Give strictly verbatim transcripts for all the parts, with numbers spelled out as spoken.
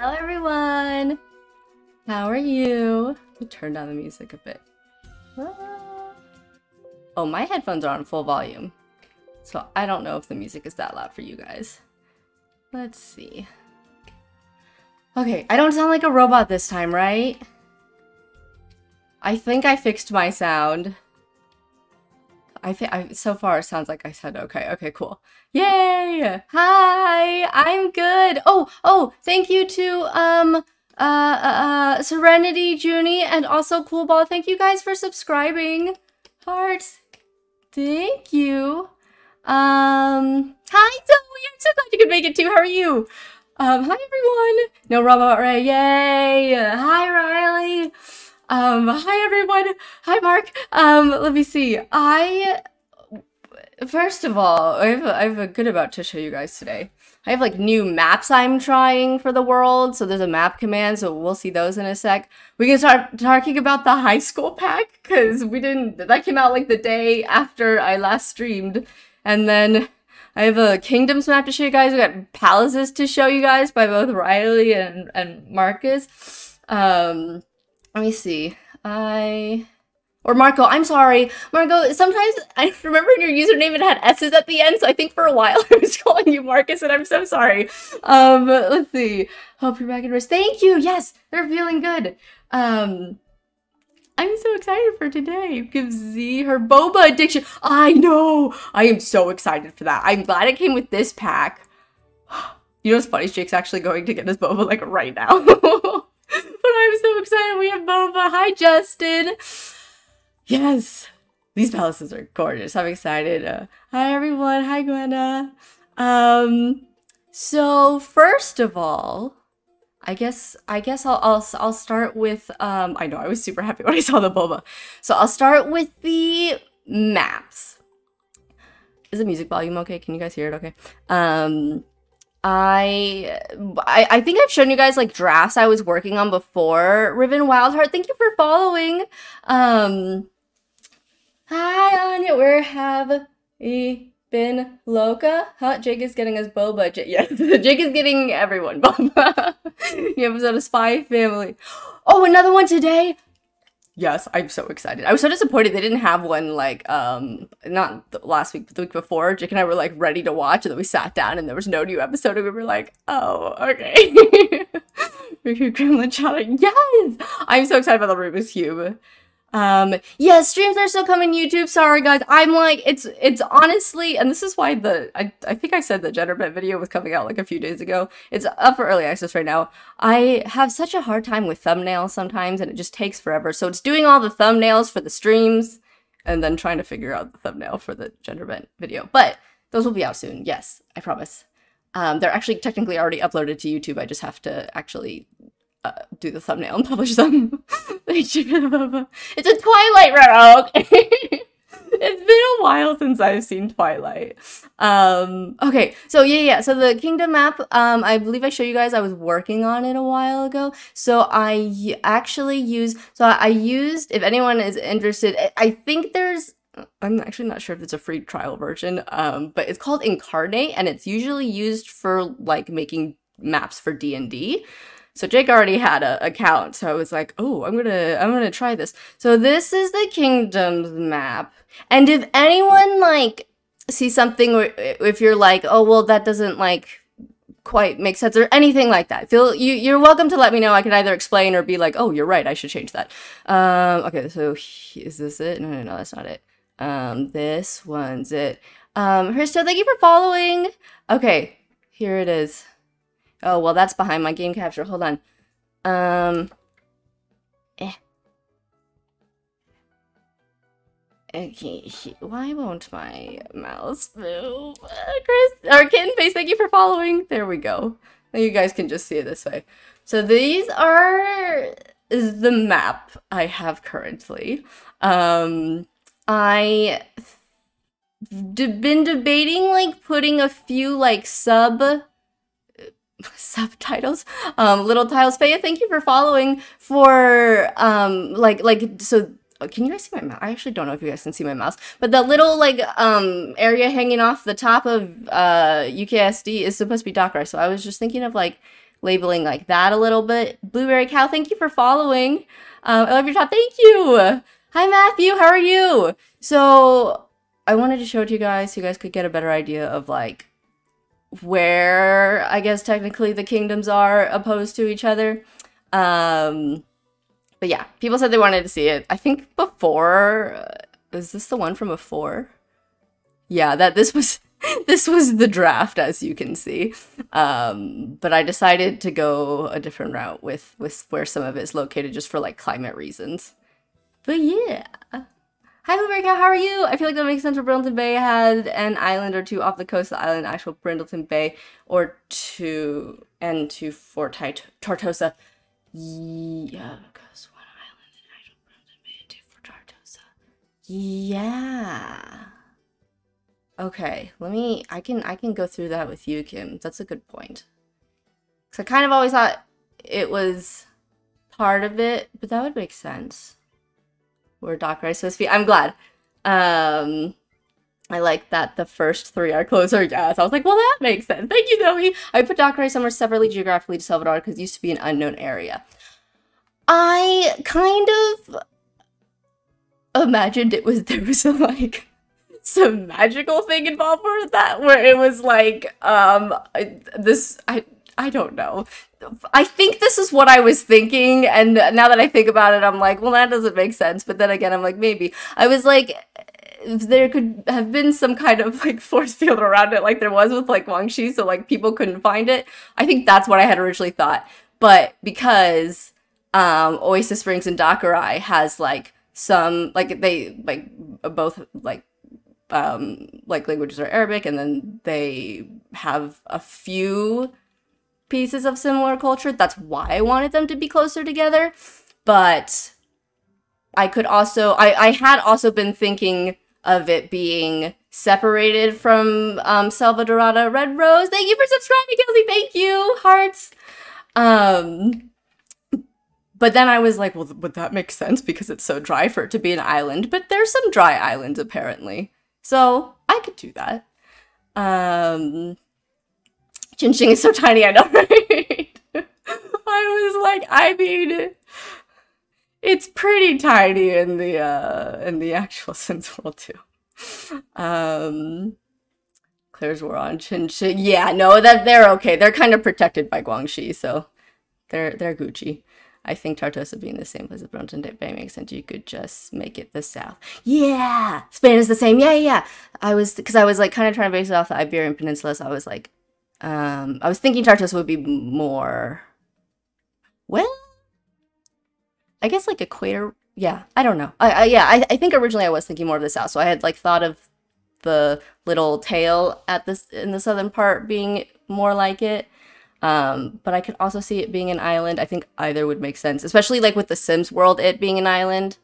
Hello everyone! How are you? Let me turn down the music a bit. Oh, my headphones are on full volume, so I don't know if the music is that loud for you guys. Let's see. Okay, I don't sound like a robot this time, right? I think I fixed my sound. I think so far it sounds like I said okay. Okay, cool. Yay! Hi! I'm good! Oh, oh, thank you to, um... Uh, uh, uh, Serenity, Junie, and also Coolball. Thank you guys for subscribing. Hearts. Thank you. Um, hi, Zoe. I'm so glad you could make it too. How are you? Um, hi, everyone. No robot Ray. Yay. Hi, Ryley. Um, hi, everyone. Hi, Mark. Um, let me see. I, first of all, I have, I have a good about to show you guys today. I have like new maps I'm trying for the world, so there's a map command, so we'll see those in a sec. We can start talking about the high school pack, because we didn't, that came out like the day after I last streamed. And then I have a kingdoms map to show you guys. We got palaces to show you guys by both Ryley and, and Marcus. Um, let me see, I... Or Marco, I'm sorry. Marco, sometimes I remember your username, it had S's at the end, so I think for a while I was calling you Marcus, and I'm so sorry. Um, let's see. Hope you're back in rest. Thank you! Yes! They're feeling good. Um, I'm so excited for today. Give Z her boba addiction. I know! I am so excited for that. I'm glad it came with this pack. You know what's funny? Jake's actually going to get his boba, like, right now. But I'm so excited we have boba. Hi, Justin! Yes! These palaces are gorgeous. I'm excited. Uh, hi, everyone. Hi, Gwenna. Um, so, first of all, I guess, I guess I'll, I'll, I'll start with, um, I know I was super happy when I saw the boba. So I'll start with the maps. Is the music volume okay? Can you guys hear it okay? Um, I, I, I think I've shown you guys like drafts I was working on before. Riven Wildheart, thank you for following. Um, hi Anya, where have we been, Loca? Huh? Jake is getting us boba. J yes, Jake is getting everyone boba. New episode of Spy Family. Oh, another one today. Yes, I'm so excited. I was so disappointed they didn't have one like, um, not the last week, but the week before. Jake and I were like ready to watch, and then we sat down and there was no new episode, and we were like, oh, okay. Gremlin Chowder. Yes! I'm so excited about the Rubik's Cube. Um, yeah, streams are still coming YouTube. Sorry, guys. I'm like, it's, it's honestly, and this is why the, I, I think I said the gender bent video was coming out like a few days ago. It's up for early access right now. I have such a hard time with thumbnails sometimes, and it just takes forever. So it's doing all the thumbnails for the streams and then trying to figure out the thumbnail for the gender bent video. But those will be out soon. Yes, I promise. Um, they're actually technically already uploaded to YouTube. I just have to actually Uh, do the thumbnail and publish them. It's a Twilight route. Okay. It's been a while since I've seen Twilight. Um, okay, so yeah, yeah. So the kingdom map, um, I believe I showed you guys I was working on it a while ago. So I actually used, so I used, if anyone is interested, I think there's, I'm actually not sure if it's a free trial version, um, but it's called Inkarnate, and it's usually used for like making maps for D and D. So Jake already had an account, so I was like, oh, I'm gonna, I'm gonna try this. So this is the kingdoms map. And if anyone, like, sees something, where, if you're like, oh, well, that doesn't, like, quite make sense, or anything like that, feel, you, you're welcome to let me know. I can either explain or be like, oh, you're right, I should change that. Um, okay, so is this it? No, no, no, that's not it. Um, this one's it. Um, Hristo, thank you for following. Okay, here it is. Oh, well, that's behind my game capture. Hold on. Um. Eh. Okay. Why won't my mouse move? Uh, Chris, or Kittenface, thank you for following. There we go. Now you guys can just see it this way. So these are is the map I have currently. Um, I been debating like putting a few like sub. subtitles um little tiles. Faya, thank you for following for um like like so can you guys see my mouse? I actually don't know if you guys can see my mouse, but the little like um area hanging off the top of uh U K S D is supposed to be Docker, so I was just thinking of like labeling like that a little bit. Blueberry Cow, thank you for following. Um, I love your top. Thank you. Hi, Matthew. How are you? So I wanted to show it to you guys so you guys could get a better idea of like where I guess technically the kingdoms are opposed to each other. Um, but yeah, people said they wanted to see it. I think before, is this the one from before? Yeah, that this was this was the draft, as you can see. Um, but I decided to go a different route with with where some of it's located, just for like climate reasons. But yeah. Hi, Blueberry Cow, how are you? I feel like that makes sense for Brindleton Bay. I had an island or two off the coast of the island, actual Brindleton Bay, or two, and to Fort Tortosa. Yeah, because one island and actual Brindleton Bay, and two for Tortosa. Yeah. Okay, let me, I can, I can go through that with you, Kim. That's a good point. Because I kind of always thought it was part of it, but that would make sense. Where Doctor is supposed to be. I'm glad. Um, I like that the first three are closer. Yes, I was like, well, that makes sense. Thank you, Zoe. I put Doctor somewhere separately geographically to Salvador because it used to be an unknown area. I kind of imagined it was there was a, like some magical thing involved with that, where it was like um this. I I don't know. I think this is what I was thinking, and now that I think about it, I'm like, well, that doesn't make sense, but then again, I'm like, maybe. I was like, there could have been some kind of, like, force field around it like there was with, like, Guangxi, so, like, people couldn't find it. I think that's what I had originally thought, but because um, Oasis Springs and Dockery has, like, some, like, they, like, both, like, um, like, languages are Arabic, and then they have a few pieces of similar culture. That's why I wanted them to be closer together. But I could also, I, I had also been thinking of it being separated from um, Salvadorada Red Rose. Thank you for subscribing, Kelsey. Thank you, hearts. Um, but then I was like, well, would that make sense because it's so dry for it to be an island? But there's some dry islands apparently, so I could do that. Um, Chinching is so tiny, I know, right? I was like, I mean, it's pretty tiny in the uh, in the actual Sims world too. Um, Claire's War on Chinching, yeah, no, that they're okay. They're kind of protected by Guangxi, so they're they're Gucci. I think Tortosa being the same place as Brundleton Bay makes sense. You could just make it the south. Yeah, Spain is the same. Yeah, yeah. I was because I was like kind of trying to base it off the Iberian Peninsula, so I was like. Um, I was thinking Tartus would be more, well, I guess like equator, yeah, I don't know. I, I yeah, I, I think originally I was thinking more of the south, so I had like thought of the little tail at this, in the southern part being more like it, um, but I could also see it being an island. I think either would make sense, especially like with the Sims world, it being an island.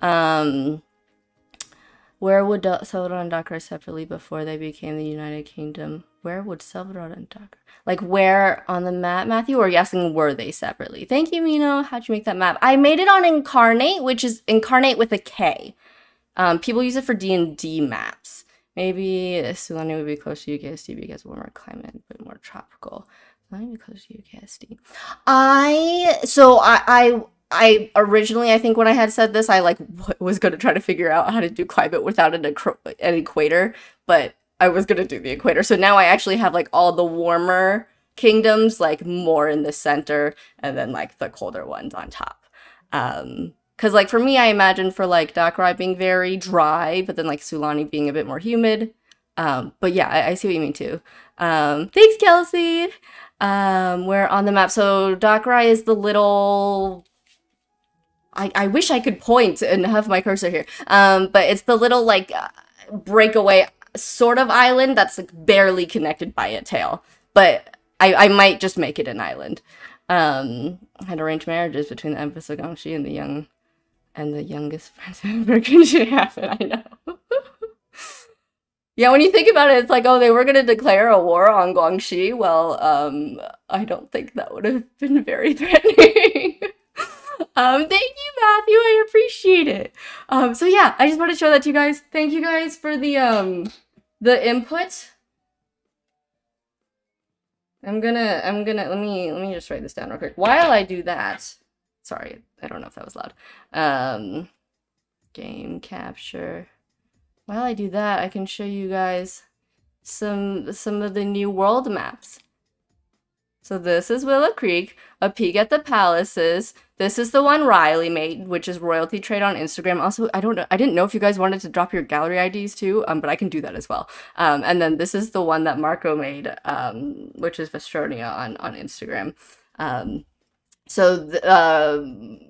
Um... Where would Salvador and Dakar separately before they became the United Kingdom? Where would Salvador and Dakar... Like, where on the map, Matthew? Or are you asking, were they separately? Thank you, Mino. How'd you make that map? I made it on Inkarnate, which is Inkarnate with a K. Um, people use it for D and D maps. Maybe Sulani would be close to U K S D because warmer climate, but more tropical. Sulani would be close to U K S D. I... So, I... I I originally, I think when I had said this, I like was going to try to figure out how to do climate without an, an equator, but I was going to do the equator. So now I actually have like all the warmer kingdoms, like more in the center, and then like the colder ones on top. Um, cause like for me, I imagine for like Dakrai being very dry, but then like Sulani being a bit more humid. Um, but yeah, I, I see what you mean too. Um, thanks, Kelsey. Um, we're on the map. So Dakrai is the little... I, I wish I could point and have my cursor here, um, but it's the little, like, uh, breakaway sort of island that's, like, barely connected by a tail. But I, I might just make it an island. Um, I had arranged marriages between the Empress of Guangxi and the young, and the youngest Prince of Burgundy happened, I know. Yeah, when you think about it, it's like, oh, they were going to declare a war on Guangxi. Well, um, I don't think that would have been very threatening. Um, thank you, Matthew. I appreciate it. Um, so yeah, I just wanted to show that to you guys. Thank you guys for the, um, the input. I'm gonna, I'm gonna, let me, let me just write this down real quick. While I do that, sorry, I don't know if that was loud. Um, game capture. While I do that, I can show you guys some, some of the new world maps. So this is Willow Creek, a peek at the palaces. This is the one Ryley made, which is Royalty Trade on Instagram. Also, I don't know, I didn't know if you guys wanted to drop your gallery I Ds too, um, but I can do that as well. Um, and then this is the one that Marco made, um, which is Vestronia on, on Instagram. Um, so the, uh,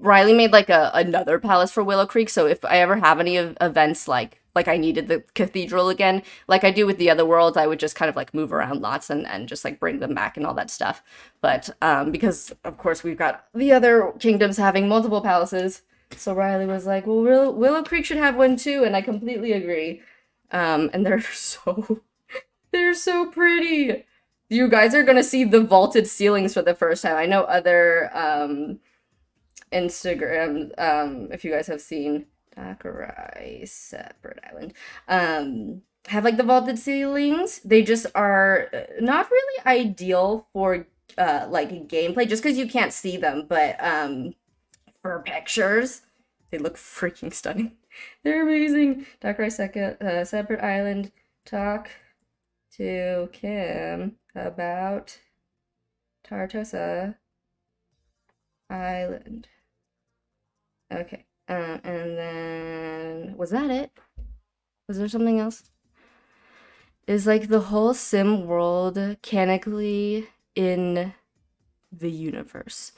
Ryley made like a, another palace for Willow Creek. So if I ever have any of events like Like I needed the cathedral again, like I do with the other worlds, I would just kind of like move around lots and, and just like bring them back and all that stuff. But um, because of course we've got the other kingdoms having multiple palaces. So Ryley was like, well, Will Willow Creek should have one too. And I completely agree. Um, and they're so, they're so pretty. You guys are going to see the vaulted ceilings for the first time. I know other um, Instagram, um, if you guys have seen, Akerai, separate island, um, have like the vaulted ceilings. They just are not really ideal for uh, like gameplay just because you can't see them, but um, for pictures, they look freaking stunning. They're amazing. Akerai, second, uh, separate island, talk to Kim about Tartosa Island. Okay. Uh, and then, was that it? Was there something else? Is like the whole sim world canically in the universe.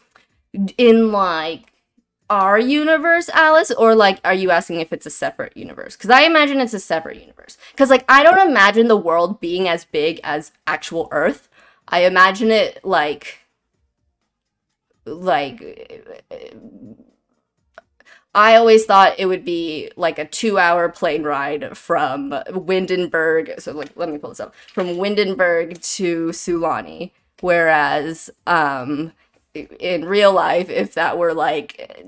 In like our universe, Alice? Or like, are you asking if it's a separate universe? Because I imagine it's a separate universe. Because like, I don't imagine the world being as big as actual Earth. I imagine it like... Like... I always thought it would be like a two-hour plane ride from Windenburg. So like, let me pull this up. From Windenburg to Sulani. Whereas um, in real life, if that were like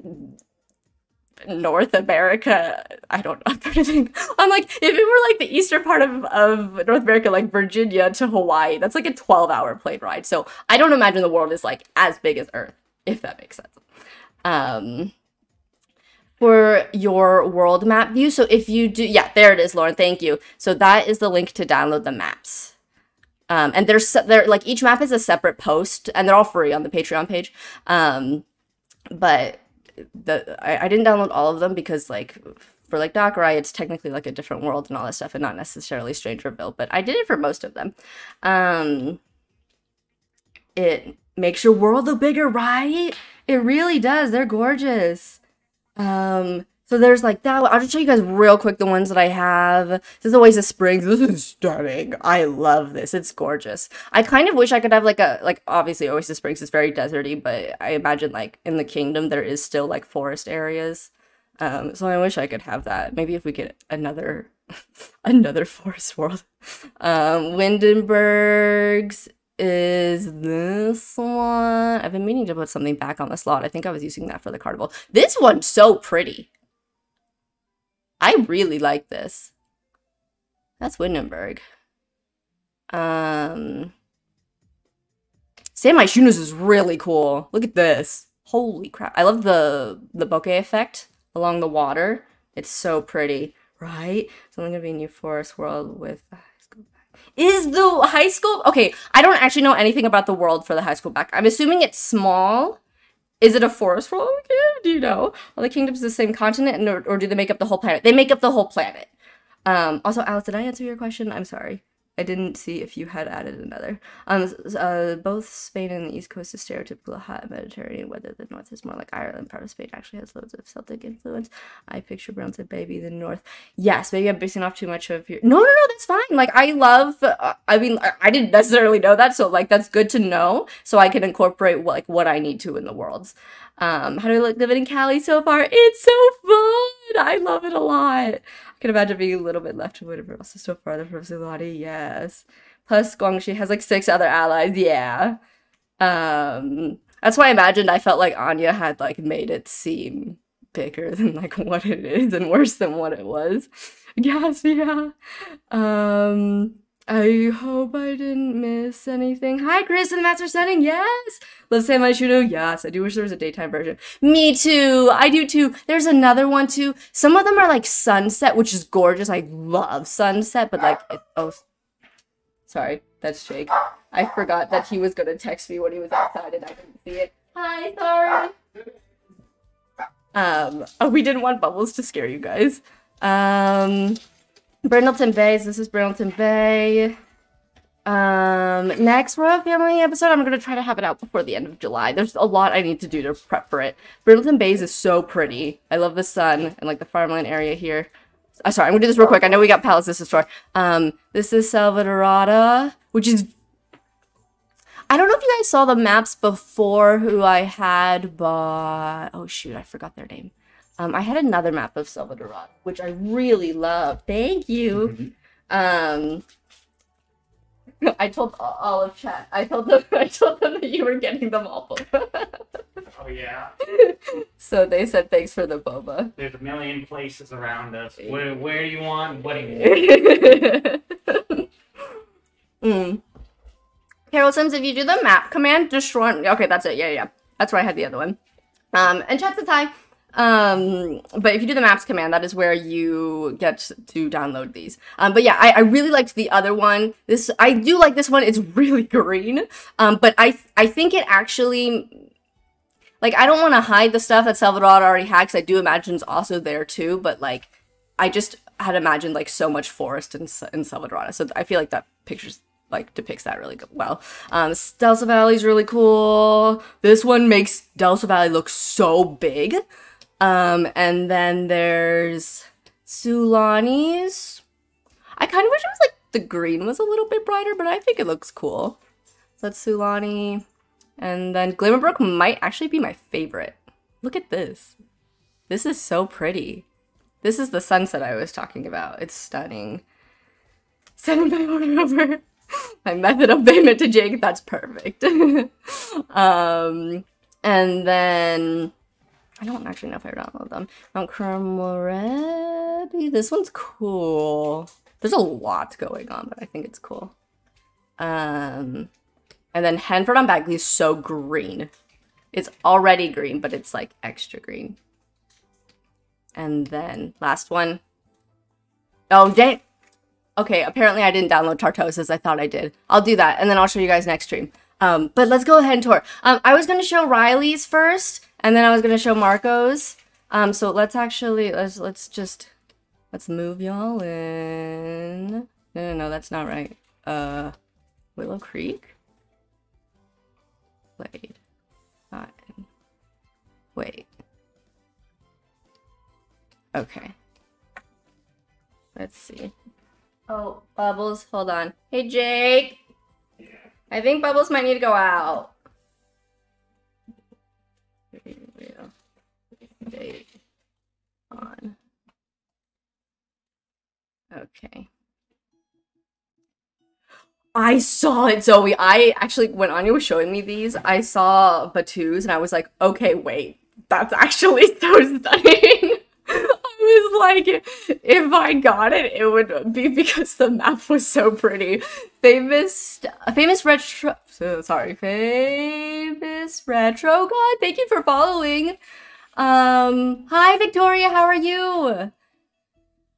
North America, I don't know. I'm trying to think. I'm like, if it were like the eastern part of, of North America, like Virginia to Hawaii, that's like a twelve-hour plane ride. So I don't imagine the world is like as big as Earth, if that makes sense. Um... For your world map view. So if you do, yeah, there it is, Lauren, thank you. So that is the link to download the maps. Um, and there's, they're, like each map is a separate post and they're all free on the Patreon page. Um, but the, I, I didn't download all of them because like for like Akerai, it's technically like a different world and all that stuff and not necessarily Strangerville, but I did it for most of them. Um, it makes your world look bigger, right? It really does, they're gorgeous. Um, so there's like that one. I'll just show you guys real quick the ones that I have. This is Oasis Springs. This is stunning. I love this. It's gorgeous. I kind of wish I could have like a, like obviously Oasis Springs is very deserty, but I imagine like in the kingdom there is still like forest areas. Um, so I wish I could have that. Maybe if we get another, another forest world. Um, Windenburg's is this one. I've been meaning to put something back on the slot. I think I was using that for the carnival. This one's so pretty. I really like this. That's Windenburg. Um, San Myshunas is really cool. Look at this. Holy crap. I love the, the bokeh effect along the water. It's so pretty, right? It's only gonna be a new forest world with... Is the high school... Okay, I don't actually know anything about the world for the high school back. I'm assuming it's small. Is it a forest world? Do you know? Are the kingdoms the same continent, or, or do they make up the whole planet? They make up the whole planet. Um, also, Alice, did I answer your question? I'm sorry. I didn't see if you had added another. Um, uh, both Spain and the East Coast is stereotypical hot Mediterranean, whether the North is more like Ireland. Part of Spain actually has loads of Celtic influence. I picture Brown said, baby, the North. Yes, maybe I'm basing off too much of your... No, no, no, that's fine. Like, I love... Uh, I mean, I, I didn't necessarily know that, so, like, that's good to know, so I can incorporate, like, what I need to in the worlds. Um, how do I like living in Cali so far? It's so fun! I love it a lot. I can imagine being a little bit left of whatever else is so farther from Sulani, yes. Plus Guangxi has like six other allies, yeah. Um, that's why I imagined I felt like Anya had like made it seem bigger than like what it is and worse than what it was. Yes, yeah. Um, I hope I didn't miss anything. Hi, Chris, in the master setting. Yes. Love San Myshudo. Yes. I do wish there was a daytime version. Me too. I do too. There's another one too. Some of them are like sunset, which is gorgeous. I love sunset, but like, it, oh, sorry. That's Jake. I forgot that he was going to text me when he was outside and I didn't see it. Hi, sorry. Um, oh, we didn't want bubbles to scare you guys. Um, Brindleton Bays. This is Brindleton Bay. Um, next Royal Family episode, I'm going to try to have it out before the end of July. There's a lot I need to do to prep for it. Brindleton Bays is so pretty. I love the sun and like the farmland area here. Oh, sorry, I'm going to do this real quick. I know we got Palace. This is Store. Um, this is Salvadorada, which is... I don't know if you guys saw the maps before who I had bought. Oh, shoot, I forgot their name. Um, I had another map of Salvadorada, which I really love. Thank you. Mm-hmm. um, I told all of chat. I told them. I told them that you were getting them all. Oh yeah. So they said thanks for the boba. There's a million places around us. Where where do you want? What do you want? mm. Carol Sims, if you do the map command, destroy... Okay, that's it. Yeah, yeah. That's where I had the other one. Um, and chat says hi. Um, but if you do the maps command, that is where you get to download these. Um, but yeah, I, I really liked the other one. This I do like this one. It's really green. Um, but I, I think it actually... Like, I don't want to hide the stuff that Salvadorada already had, because I do imagine it's also there too. But, like, I just had imagined, like, so much forest in, in Salvadorada. So I feel like that picture's... like, depicts that really good well. Um, Delta Valley's really cool. This one makes Delta Valley look so big. Um, and then there's Sulani's. I kind of wish it was, like, the green was a little bit brighter, but I think it looks cool. So that's Sulani. And then Glimmerbrook might actually be my favorite. Look at this. This is so pretty. This is the sunset I was talking about. It's stunning. Send my order over. My method of payment to Jake, that's perfect. um, and then, I don't actually know if I download them. Mount Cromwell, this one's cool. There's a lot going on, but I think it's cool. Um, and then Henford on Bagley is so green. It's already green, but it's like extra green. And then, last one. Oh, dang. Okay, apparently I didn't download Tartosa's. I thought I did. I'll do that, and then I'll show you guys next stream. Um, but let's go ahead and tour. Um, I was going to show Ryley's first, and then I was going to show Marco's. Um, so let's actually, let's, let's just, let's move y'all in. No, no, no, that's not right. Uh, Willow Creek? Wait. Not in. Wait. Okay. Let's see. Oh, Bubbles, hold on. Hey, Jake. Yeah. I think Bubbles might need to go out. On. Okay. I saw it, Zoe. I actually, when Anya was showing me these, I saw Batu's and I was like, okay, wait, that's actually so stunning. Like, if I got it, it would be because the map was so pretty. Famous, famous retro, sorry, famous retro god, thank you for following. Um, hi, Victoria, how are you?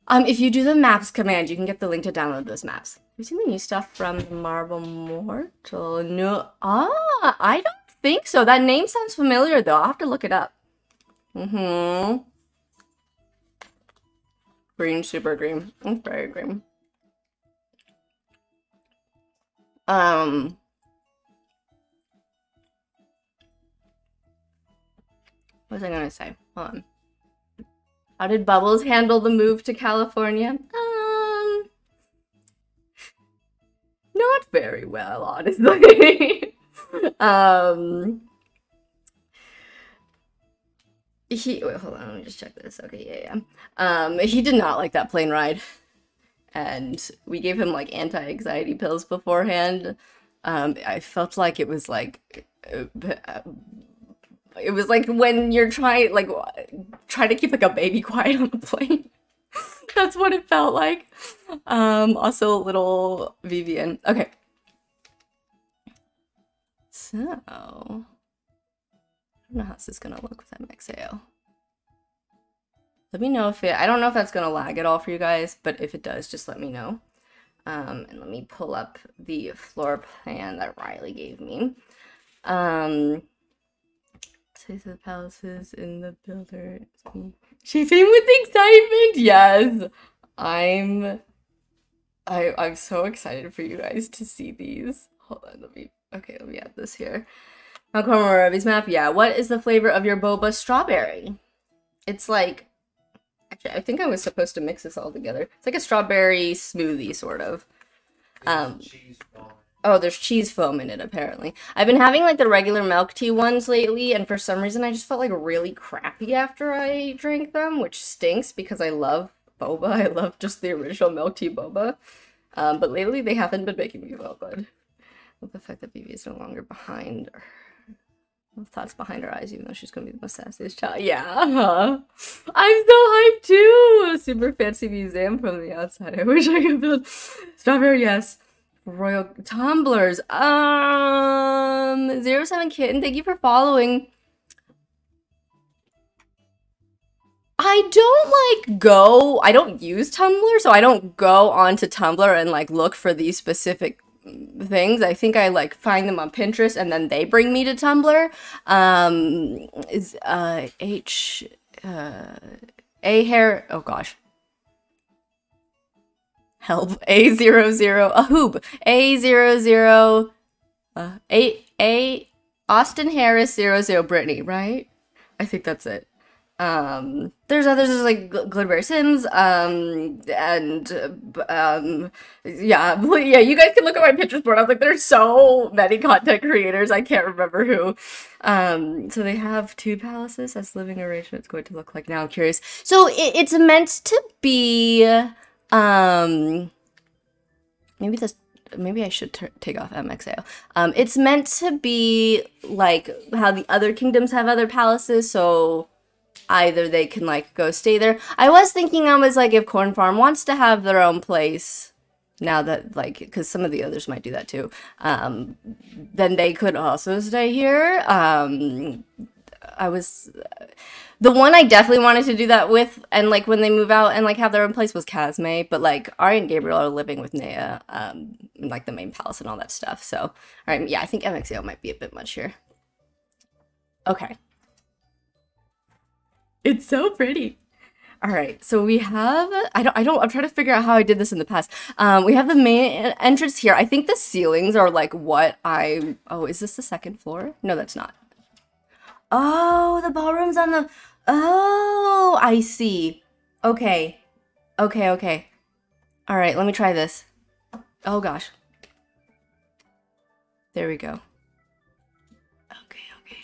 Um, if you do the maps command, you can get the link to download those maps. Have you seen the new stuff from the Marble Mortal? No, ah, I don't think so. That name sounds familiar, though. I'll have to look it up. Mm-hmm. Green, super green. It's very green. Um. What was I gonna say? Hold on. How did Bubbles handle the move to California? Um. Not very well, honestly. um. He, wait, hold on, let me just check this. Okay, yeah, yeah. Um, he did not like that plane ride. And we gave him, like, anti-anxiety pills beforehand. Um, I felt like it was, like... It was, like, when you're trying, like, trying to keep, like, a baby quiet on the plane. That's what it felt like. Um, also a little Vivian. Okay. So, I don't know how this is gonna look with M X A O. Let me know if it, I don't know if that's gonna lag at all for you guys, but if it does, just let me know. Um, and let me pull up the floor plan that Ryley gave me. Um, Taste of the palaces in the builder. Chasing with excitement. Yes, I'm. I I'm so excited for you guys to see these. Hold on, let me. Okay, let me add this here. Malcolm Robbie's map. Yeah. What is the flavor of your boba? Strawberry. It's like. Actually, I think I was supposed to mix this all together. It's like a strawberry smoothie, sort of. Um. Cheese ball. Oh, there's cheese foam in it, apparently. I've been having, like, the regular milk tea ones lately, and for some reason I just felt, like, really crappy after I drank them, which stinks because I love boba. I love just the original milk tea boba. Um, but lately they haven't been making me feel good. With the fact that Vivi is no longer behind her. Thoughts behind her eyes, even though she's going to be the most sassiest child. Yeah, uh-huh. I'm so hyped, too! A super fancy museum from the outside. I wish I could build... Strawberry, yes. Royal tumblers. Um, zero seven kitten. Thank you for following. I don't like go. I don't use Tumblr, so I don't go onto Tumblr and like look for these specific things. I think I like find them on Pinterest and then they bring me to Tumblr. Um, is uh H uh a hair? Oh gosh. Help a zero zero a hoob a zero zero uh, a a Austin Harris zero zero Brittany, right? I think that's it. Um, there's others, there's like Glitterberry Sims, um, and um, yeah, yeah. You guys can look at my Pinterest board. I was like, there's so many content creators. I can't remember who. Um, so they have two palaces. That's living arrangement. It's going to look like now. I'm curious. So it, it's meant to be. Um, maybe this, maybe I should take off M X A O. Um, it's meant to be like how the other kingdoms have other palaces, so either they can like go stay there. I was thinking, I was like, if Corn Farm wants to have their own place, now that like, because some of the others might do that too, um, then they could also stay here. Um, I was, the one I definitely wanted to do that with, and like when they move out and like have their own place, was Casme, but like Ari and Gabriel are living with Nea, um, in like the main palace and all that stuff. So, all right, yeah, I think M X A O might be a bit much here. Okay. It's so pretty. All right, so we have, I don't, I don't, I'm trying to figure out how I did this in the past. Um, we have the main entrance here. I think the ceilings are like what I, oh, is this the second floor? No, that's not. Oh, the ballroom's on the... Oh, I see. Okay. Okay, okay. All right, let me try this. Oh, gosh. There we go. Okay, okay.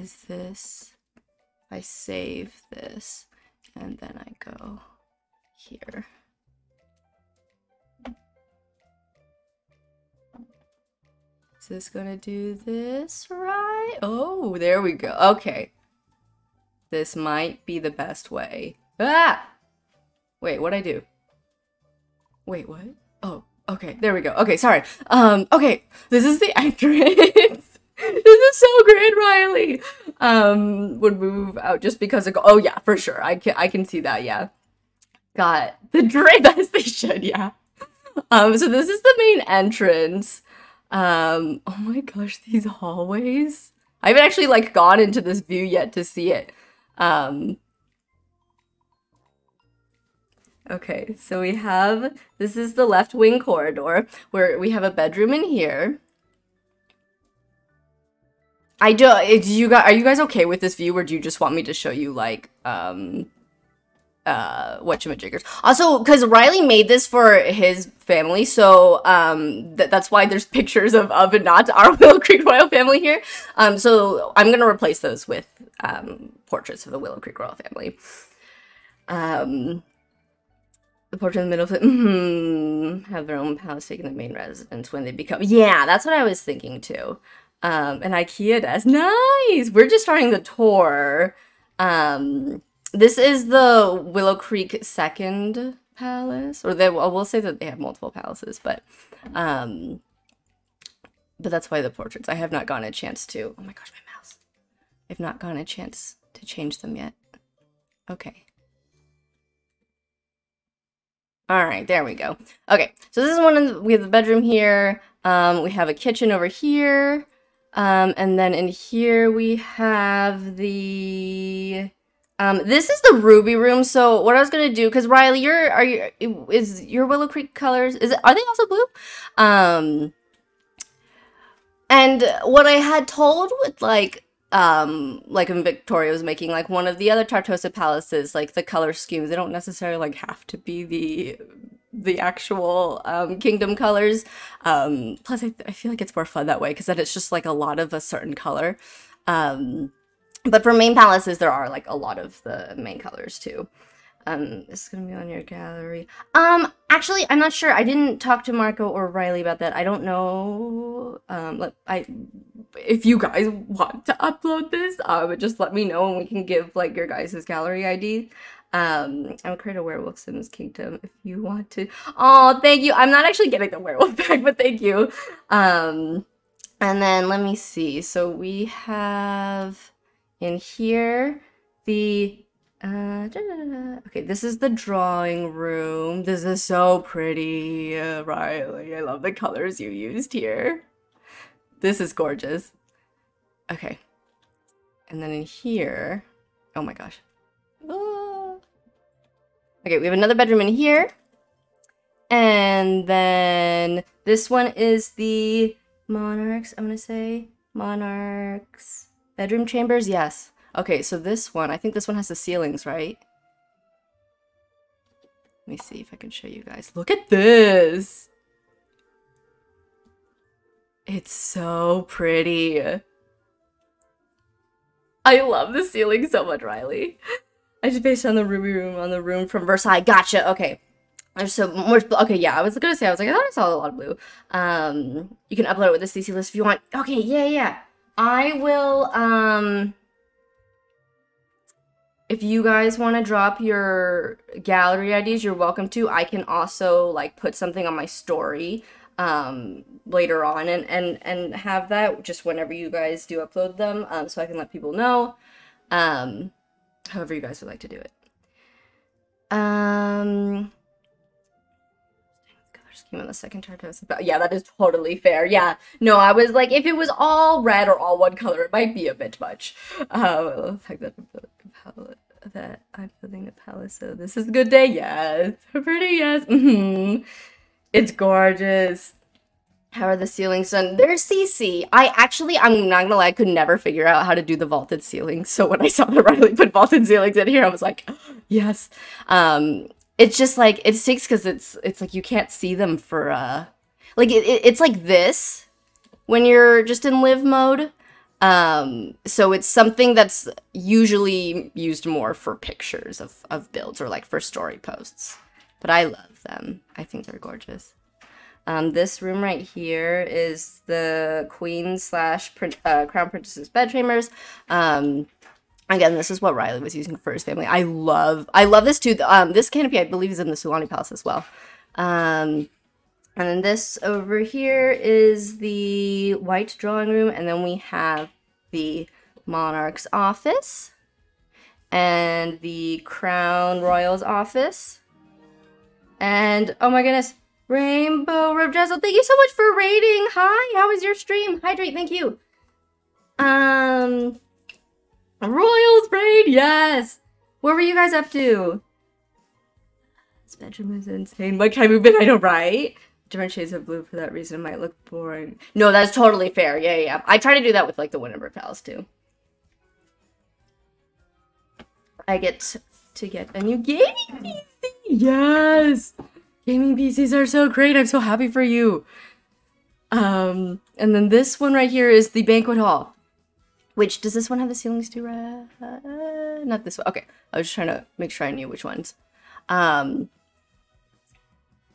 Is this... I save this, and then I go here. Is gonna do this right? Oh, there we go. Okay, this might be the best way. Ah, wait, what'd I do? Wait, what? Oh, okay, there we go. Okay, sorry. Um, okay, this is the entrance. This is so great, Ryley. Um, would move out just because of. Oh yeah, for sure. I can I can see that. Yeah, got the drape as they should. Yeah. Um, so this is the main entrance. Um, oh my gosh, these hallways. I haven't actually, like, gone into this view yet to see it. Um, okay, so we have, this is the left wing corridor, where we have a bedroom in here. I do, do you guys, are you guys okay with this view, or do you just want me to show you, like, um... Uh, whatchamajiggers. Also, because Ryley made this for his family, so um, th that's why there's pictures of, of and not our Willow Creek Royal family here. Um, so I'm going to replace those with um, portraits of the Willow Creek Royal family. Um, the portrait in the middle of it, mm-hmm, have their own house taking the main residence when they become... Yeah, that's what I was thinking too. Um, and Ikea does. Nice! We're just starting the tour. Um... This is the Willow Creek second palace, or they, we'll say that they have multiple palaces, but um, but that's why the portraits. I have not gotten a chance to. Oh my gosh, my mouse! I've not gotten a chance to change them yet. Okay. All right, there we go. Okay, so this is one of the, we have the bedroom here. Um, we have a kitchen over here, um, and then in here we have the. Um, this is the ruby room. So what I was gonna do, because Ryley, your are you is your Willow Creek colors? Is it, are they also blue? Um, and what I had told with like um like when Victoria was making like one of the other Tartosa palaces, like the color schemes, they don't necessarily like have to be the the actual um, kingdom colors. Um, plus, I, I feel like it's more fun that way because then it's just like a lot of a certain color. Um. But for main palaces, there are, like, a lot of the main colors, too. Um, this is going to be on your gallery. Um, actually, I'm not sure. I didn't talk to Marco or Ryley about that. I don't know um, let, I, if you guys want to upload this. Um, just let me know, and we can give, like, your guys' gallery I D. Um, I would create a Werewolf Sims Kingdom if you want to. Oh, thank you. I'm not actually getting the werewolf back, but thank you. Um, and then let me see. So we have... in here, the, uh, da -da -da. Okay, this is the drawing room. This is so pretty, uh, Ryley. I love the colors you used here. This is gorgeous. Okay. And then in here, oh my gosh. Ah. Okay, we have another bedroom in here. And then this one is the Monarchs, I'm gonna say, Monarchs. Bedroom chambers, yes. Okay, so this one, I think this one has the ceilings, right? Let me see if I can show you guys. Look at this! It's so pretty. I love the ceiling so much, Ryley. I just based on the ruby room, on the room from Versailles. Gotcha, okay. There's so more, okay, yeah, I was gonna say, I was like, I thought I saw a lot of blue. Um, you can upload it with the C C list if you want. Okay, yeah, yeah. I will, um, if you guys want to drop your gallery I Ds, you're welcome to. I can also, like, put something on my story, um, later on and, and, and have that just whenever you guys do upload them, um, so I can let people know, um, however you guys would like to do it. Um... Scheme on the second Tartosa, but yeah, that is totally fair. Yeah, no, I was like, if it was all red or all one color, it might be a bit much. Um, I that that I'm building the palace, so this is a good day. Yes, pretty. Yes, mm-hmm. It's gorgeous. How are the ceilings done? They're C C. I actually, I'm not gonna lie, I could never figure out how to do the vaulted ceilings. So when I saw that Ryley put vaulted ceilings in here, I was like, yes. Um. It's just like it stinks because it's it's like you can't see them for uh like it, it it's like this when you're just in live mode, um so it's something that's usually used more for pictures of of builds or like for story posts, but I love them. I think they're gorgeous. Um, this room right here is the queen slash prin uh, crown princess's bed chambers. Um. Again, this is what Ryley was using for his family. I love, I love this too. Um, this canopy, I believe, is in the Sulani Palace as well. Um, and then this over here is the white drawing room, and then we have the monarch's office and the crown royal's office. And oh my goodness, Rainbow Rubjesel, thank you so much for raiding. Hi, how was your stream? Hydrate, thank you. Um. Royals raid, yes! What were you guys up to? This bedroom is insane. Like, I move in, I know, right? Different shades of blue for that reason might look boring. No, that's totally fair. Yeah, yeah. I try to do that with, like, the Winterberg Palace, too. I get to get a new gaming P C! Yes! Gaming P Cs are so great. I'm so happy for you. Um, and then this one right here is the banquet hall. Which, does this one have the ceilings too? Uh, not this one. Okay, I was just trying to make sure I knew which ones. Um,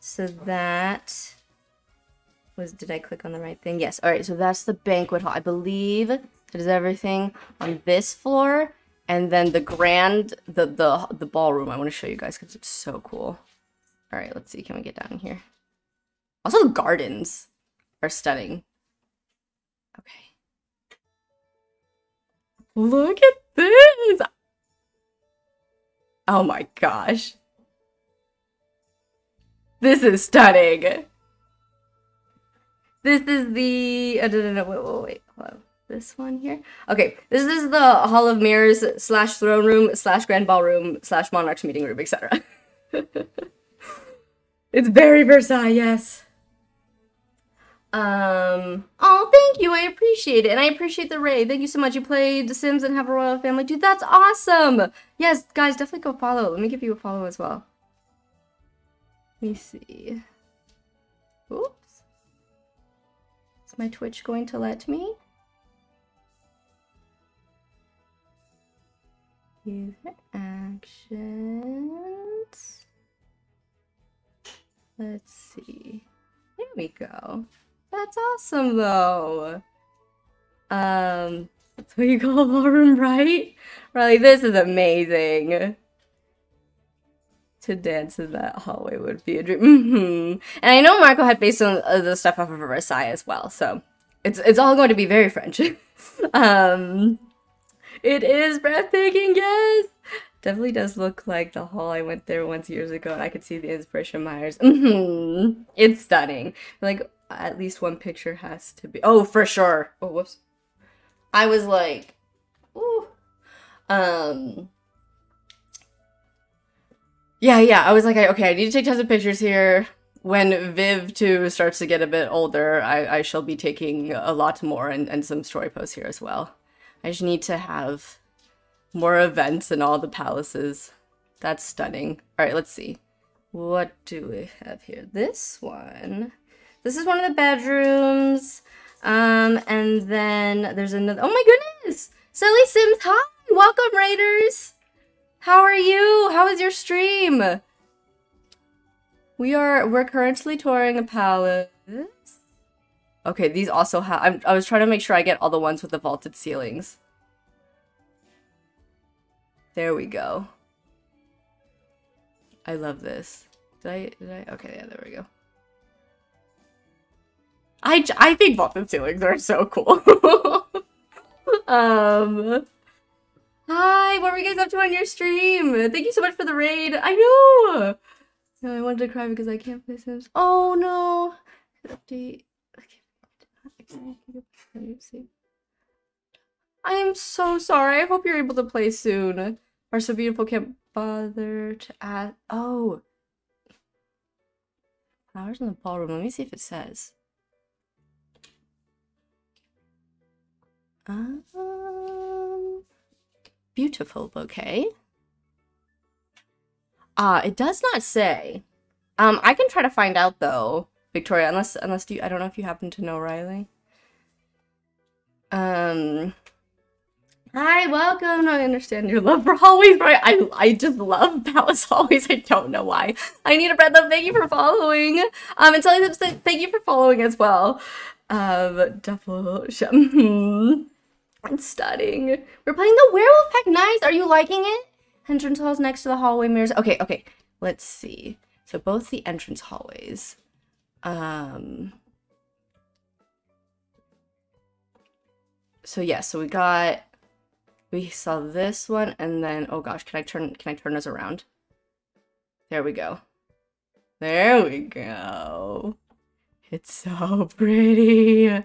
so that was, did I click on the right thing? Yes, all right, so that's the banquet hall. I believe that is everything on this floor. And then the grand, the, the, the ballroom, I want to show you guys because it's so cool. All right, let's see. Can we get down here? Also, the gardens are stunning. Okay. Look at this! Oh my gosh. This is stunning. This is the... Oh, no, no, no, wait, wait, wait. Hold on. This one here? Okay, this is the Hall of Mirrors slash throne room slash grand ballroom slash monarch's meeting room, et cetera. It's very Versailles, yes. Um, oh, thank you. I appreciate it. And I appreciate the raid. Thank you so much. You played The Sims and have a royal family. Dude, that's awesome. Yes, guys, definitely go follow. Let me give you a follow as well. Let me see. Oops. Is my Twitch going to let me? User actions. Let's see. There we go. That's awesome, though. Um, that's what you call a ballroom, right? Ryley, this is amazing. To dance in that hallway would be a dream. Mm-hmm. And I know Marco had based on uh, the stuff off of Versailles as well, so it's it's all going to be very French. um, it is breathtaking, yes. Definitely does look like the hall I went there once years ago, and I could see the inspiration Myers. Mm-hmm. It's stunning. Like, at least one picture has to be. Oh, for sure. Oh, whoops. I was like, ooh. Um. Yeah, yeah. I was like, okay, I need to take tons of pictures here. When Viv two starts to get a bit older, I, I shall be taking a lot more and, and some story posts here as well. I just need to have more events in all the palaces. That's stunning. All right, let's see. What do we have here? This one. This is one of the bedrooms. Um, and then there's another. Oh my goodness! Silly Sims, hi! Welcome, Raiders! How are you? How is your stream? We are, we're currently touring a palace. Okay, these also have, I'm, I was trying to make sure I get all the ones with the vaulted ceilings. There we go. I love this. Did I, did I? Okay, yeah, there we go. I, I think vaulted ceilings are so cool. um... Hi, what were you guys up to on your stream? Thank you so much for the raid. I know. No, I wanted to cry because I can't play Sims. Oh no. Update. I am so sorry. I hope you're able to play soon. Our so beautiful can't bother to add. Oh. Flowers in the ballroom. Let me see if it says. Um. Beautiful bouquet. Ah, uh, it does not say. Um, I can try to find out though, Victoria. Unless, unless you, I don't know if you happen to know Ryley. Um, hi, welcome. I understand your love for hallways, but I, I just love palace hallways. I don't know why. I need a breath up. Thank you for following. Um, and Sally, thank you for following as well. Um, double. It's stunning. We're playing the werewolf pack. Nice. Are you liking it? Entrance halls next to the hallway mirrors. Okay, okay. Let's see. So both the entrance hallways. Um. So yeah. So we got. We saw this one, and then oh gosh, can I turn? Can I turn us around? There we go. There we go. It's so pretty.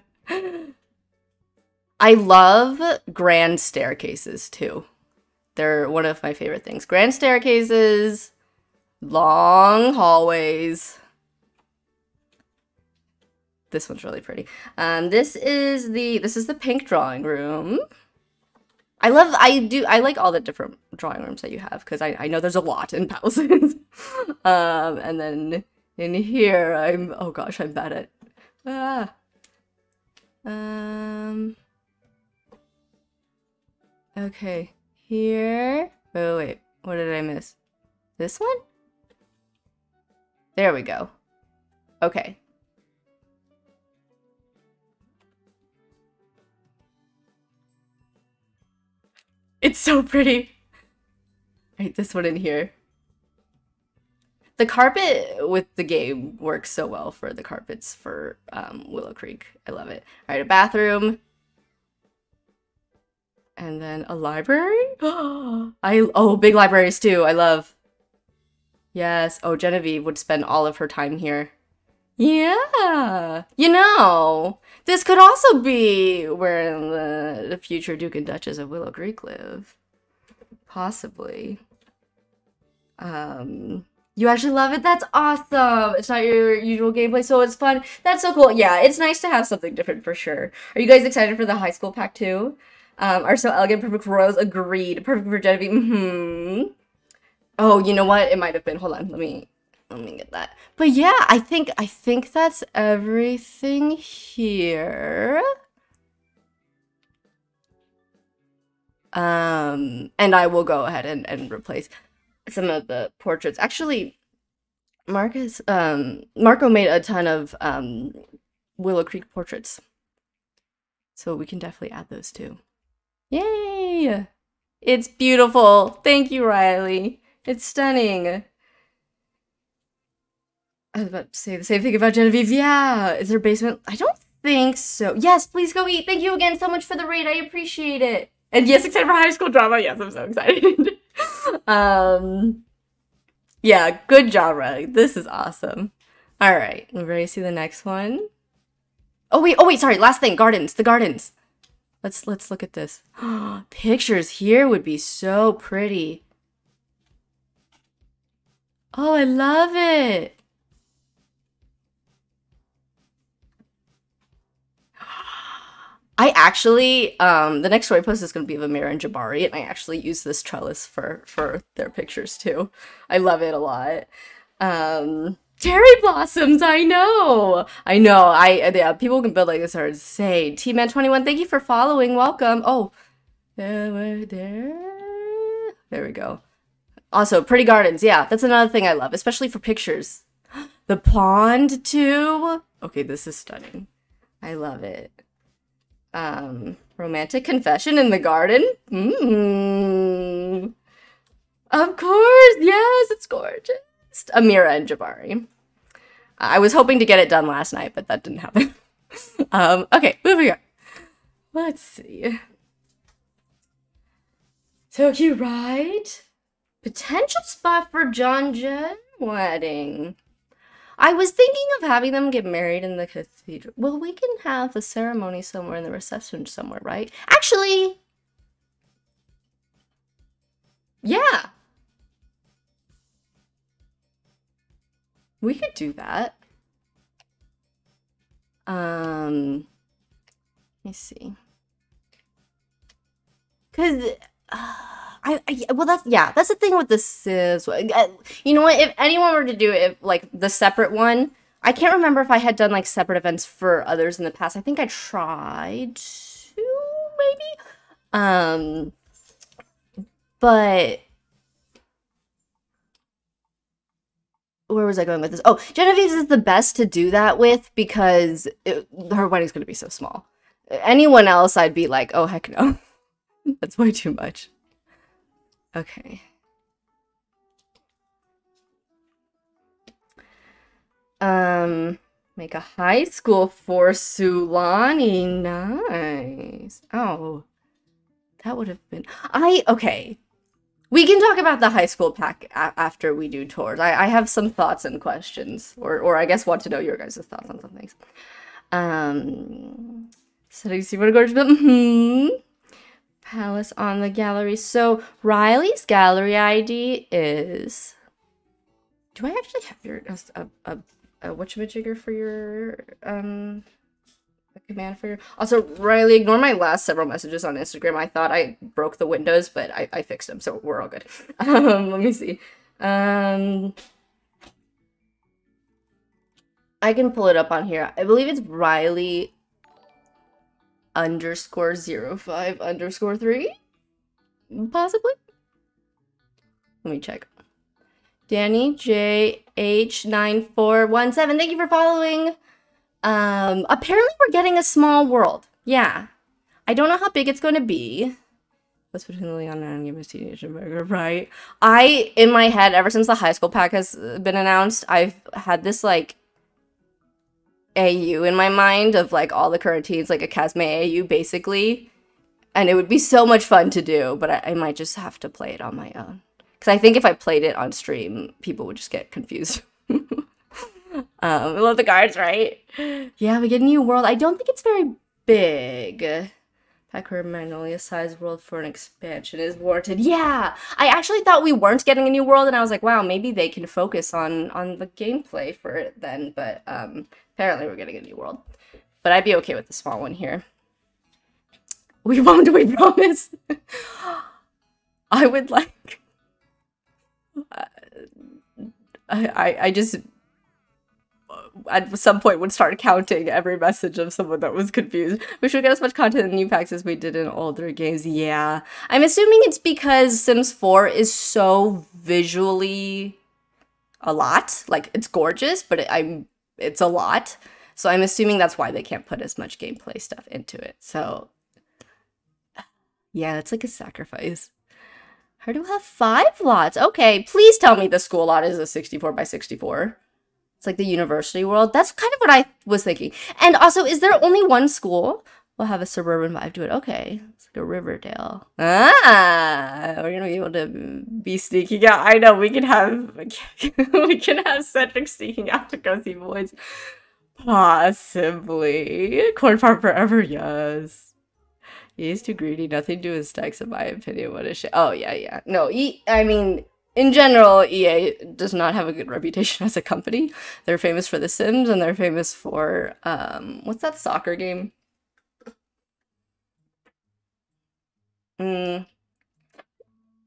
I love grand staircases, too. They're one of my favorite things. Grand staircases, long hallways. This one's really pretty. Um, this is the this is the pink drawing room. I love, I do, I like all the different drawing rooms that you have, because I, I know there's a lot in palaces. um, and then in here, I'm, oh gosh, I'm bad at, ah. Um... Okay, here. Oh, wait. What did I miss? This one? There we go. Okay. It's so pretty. Right, this one in here. The carpet with the game works so well for the carpets for um, Willow Creek. I love it. All right, a bathroom. And then a library? Oh, I oh, big libraries too. I love. Yes. Oh, Genevieve would spend all of her time here. Yeah. You know, this could also be where the, the future Duke and Duchess of Willow Creek live. Possibly. Um, you actually love it? That's awesome. It's not your usual gameplay, so it's fun. That's so cool. Yeah, it's nice to have something different for sure. Are you guys excited for the high school pack too? Um, are so elegant, perfect for royals, agreed. Perfect for Genevieve, mm-hmm. Oh, you know what? It might have been, hold on, let me, let me get that. But yeah, I think, I think that's everything here. Um, and I will go ahead and, and replace some of the portraits. Actually, Marcus, um, Marco made a ton of um, Willow Creek portraits. So we can definitely add those too. Yay! It's beautiful. Thank you, Ryley. It's stunning. I was about to say the same thing about Genevieve. Yeah. Is there a basement? I don't think so. Yes, please go eat. Thank you again so much for the raid. I appreciate it. And yes, except for high school drama. Yes, I'm so excited. um, yeah, good job, Ryley. This is awesome. All right. We're ready to see the next one. Oh, wait. Oh, wait. Sorry. Last thing. Gardens. The gardens. Let's let's look at this. Pictures here would be so pretty. Oh, I love it. I actually, um, the next story post is going to be of Amira and Jabari, and I actually use this trellis for, for their pictures too. I love it a lot. Um... Cherry blossoms, I know. I know. I yeah, people can build like this are insane. T Man twenty-one, thank you for following. Welcome. Oh. There there. There we go. Also, pretty gardens. Yeah, that's another thing I love, especially for pictures. The pond too. Okay, this is stunning. I love it. Um, romantic confession in the garden. Mm. Of course. Yes, it's gorgeous. Amira and Jabari. I was hoping to get it done last night, but that didn't happen. um, okay, moving on. Let's see. So cute, right? Potential spot for John Jen wedding. I was thinking of having them get married in the cathedral. Well, we can have the ceremony somewhere in the reception somewhere, right? Actually, yeah. We could do that. Um, let me see. Cause uh, I, I well that's yeah that's the thing with the Sims. You know what? If anyone were to do it, if, like the separate one, I can't remember if I had done like separate events for others in the past. I think I tried to maybe. Um, but. Where was I going with this? Oh, Genevieve's is the best to do that with because it, her wedding's going to be so small. Anyone else, I'd be like, oh, heck no. That's way too much. Okay. Um, make a high school for Sulani. Nice. Oh, that would have been... I... Okay. We can talk about the high school pack a after we do tours. I, I have some thoughts and questions, or, or I guess want to know your guys' thoughts on some things. Um, so do you see what a gorgeous building? Palace on the gallery. So Ryley's gallery I D is. Do I actually have your a a, a whatchamajigger for your um? Command for your... Also, Ryley, ignore my last several messages on Instagram. I thought I broke the windows, but I, I fixed them, so we're all good. Um, let me see. Um, I can pull it up on here. I believe it's Ryley underscore zero five underscore three, possibly. Let me check. Danny J H nine four one seven. Thank you for following. Um, apparently we're getting a small world. Yeah. I don't know how big it's going to be. That's between Liliana and Game of Thrones, right? I, in my head, ever since the high school pack has been announced, I've had this, like, A U in my mind of, like, all the current teams, like a Casme A U, basically. And it would be so much fun to do, but I, I might just have to play it on my own. Because I think if I played it on stream, people would just get confused. um, I love the cards, right? Yeah, we get a new world. I don't think it's very big. Packer Magnolia size world for an expansion is warranted. Yeah! I actually thought we weren't getting a new world, and I was like, wow, maybe they can focus on, on the gameplay for it then, but um, apparently we're getting a new world. But I'd be okay with the small one here. We won't, we promise! I would like... Uh, I, I, I just... at some point would start counting every message of someone that was confused. We should get as much content in new packs as we did in older games. Yeah. I'm assuming it's because Sims four is so visually a lot. Like, it's gorgeous, but it, I'm it's a lot. So I'm assuming that's why they can't put as much gameplay stuff into it. So, yeah, it's like a sacrifice. How do I have five lots? Okay, please tell me the school lot is a sixty-four by sixty-four. It's like the university world. That's kind of what I was thinking. And also, is there only one school? We'll have a suburban vibe to it. Okay. It's like a Riverdale. Ah! We're going to be able to be sneaking out. I know. We can have we can have Cedric sneaking out to go see boys. Possibly. Corn farm forever. Yes. He's too greedy. Nothing to do with stacks, in my opinion. What a shit. Oh, yeah, yeah. No, he, I mean... in general, E A does not have a good reputation as a company. They're famous for The Sims, and they're famous for, um, what's that soccer game? Mm,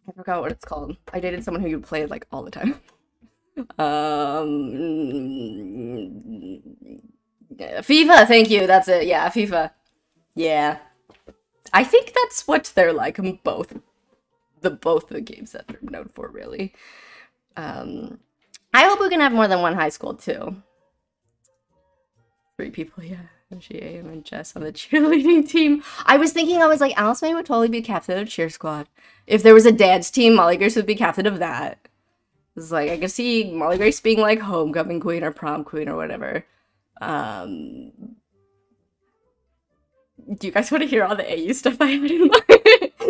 I forgot what it's called. I dated someone who you played, like, all the time. um, FIFA, thank you, that's it. Yeah, FIFA. Yeah. I think that's what they're like, both. The both the games that they're known for, really. Um, I hope we can have more than one high school, too. Three people, yeah. She, A M, and Jess on the cheerleading team. I was thinking, I was like, Alice May would totally be captain of cheer squad. If there was a dance team, Molly Grace would be captain of that. It's like, I could see Molly Grace being like homecoming queen or prom queen or whatever. Um, do you guys want to hear all the A U stuff I have in mind?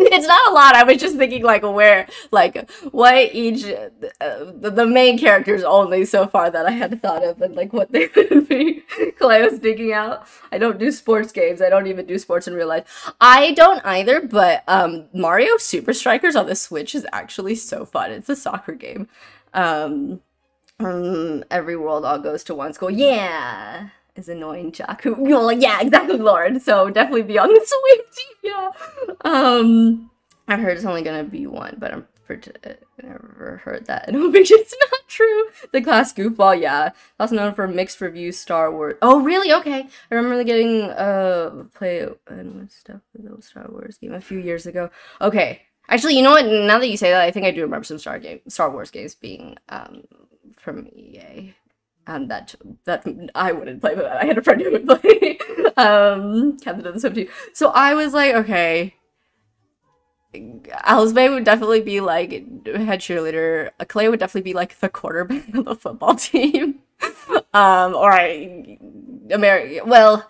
It's not a lot. I was just thinking, like, where, like, what each, uh, the main characters only so far that I had thought of and, like, what they would be. Kalei was thinking out. I don't do sports games. I don't even do sports in real life. I don't either, but um, Mario Super Strikers on the Switch is actually so fun. It's a soccer game. Um, um, every world all goes to one school. Yeah! Is annoying Jakku. Well, yeah, exactly, Lauren. So definitely be on the Swift. Yeah. Um, I've heard it's only gonna be one, but I'm never heard that. And I'm pretty sure it's not true. The class goofball, yeah. Also known for mixed review Star Wars. Oh, really? Okay. I remember getting uh play and stuff with those Star Wars game a few years ago. Okay. Actually, you know what? Now that you say that, I think I do remember some Star game Star Wars games being um from E A. Um, that that I wouldn't play, but I had a friend who would play. um, Captain of the Swim Team. So I was like, okay, Alice May would definitely be like head cheerleader. Kalei would definitely be like the quarterback of the football team. um, or I, American. Well,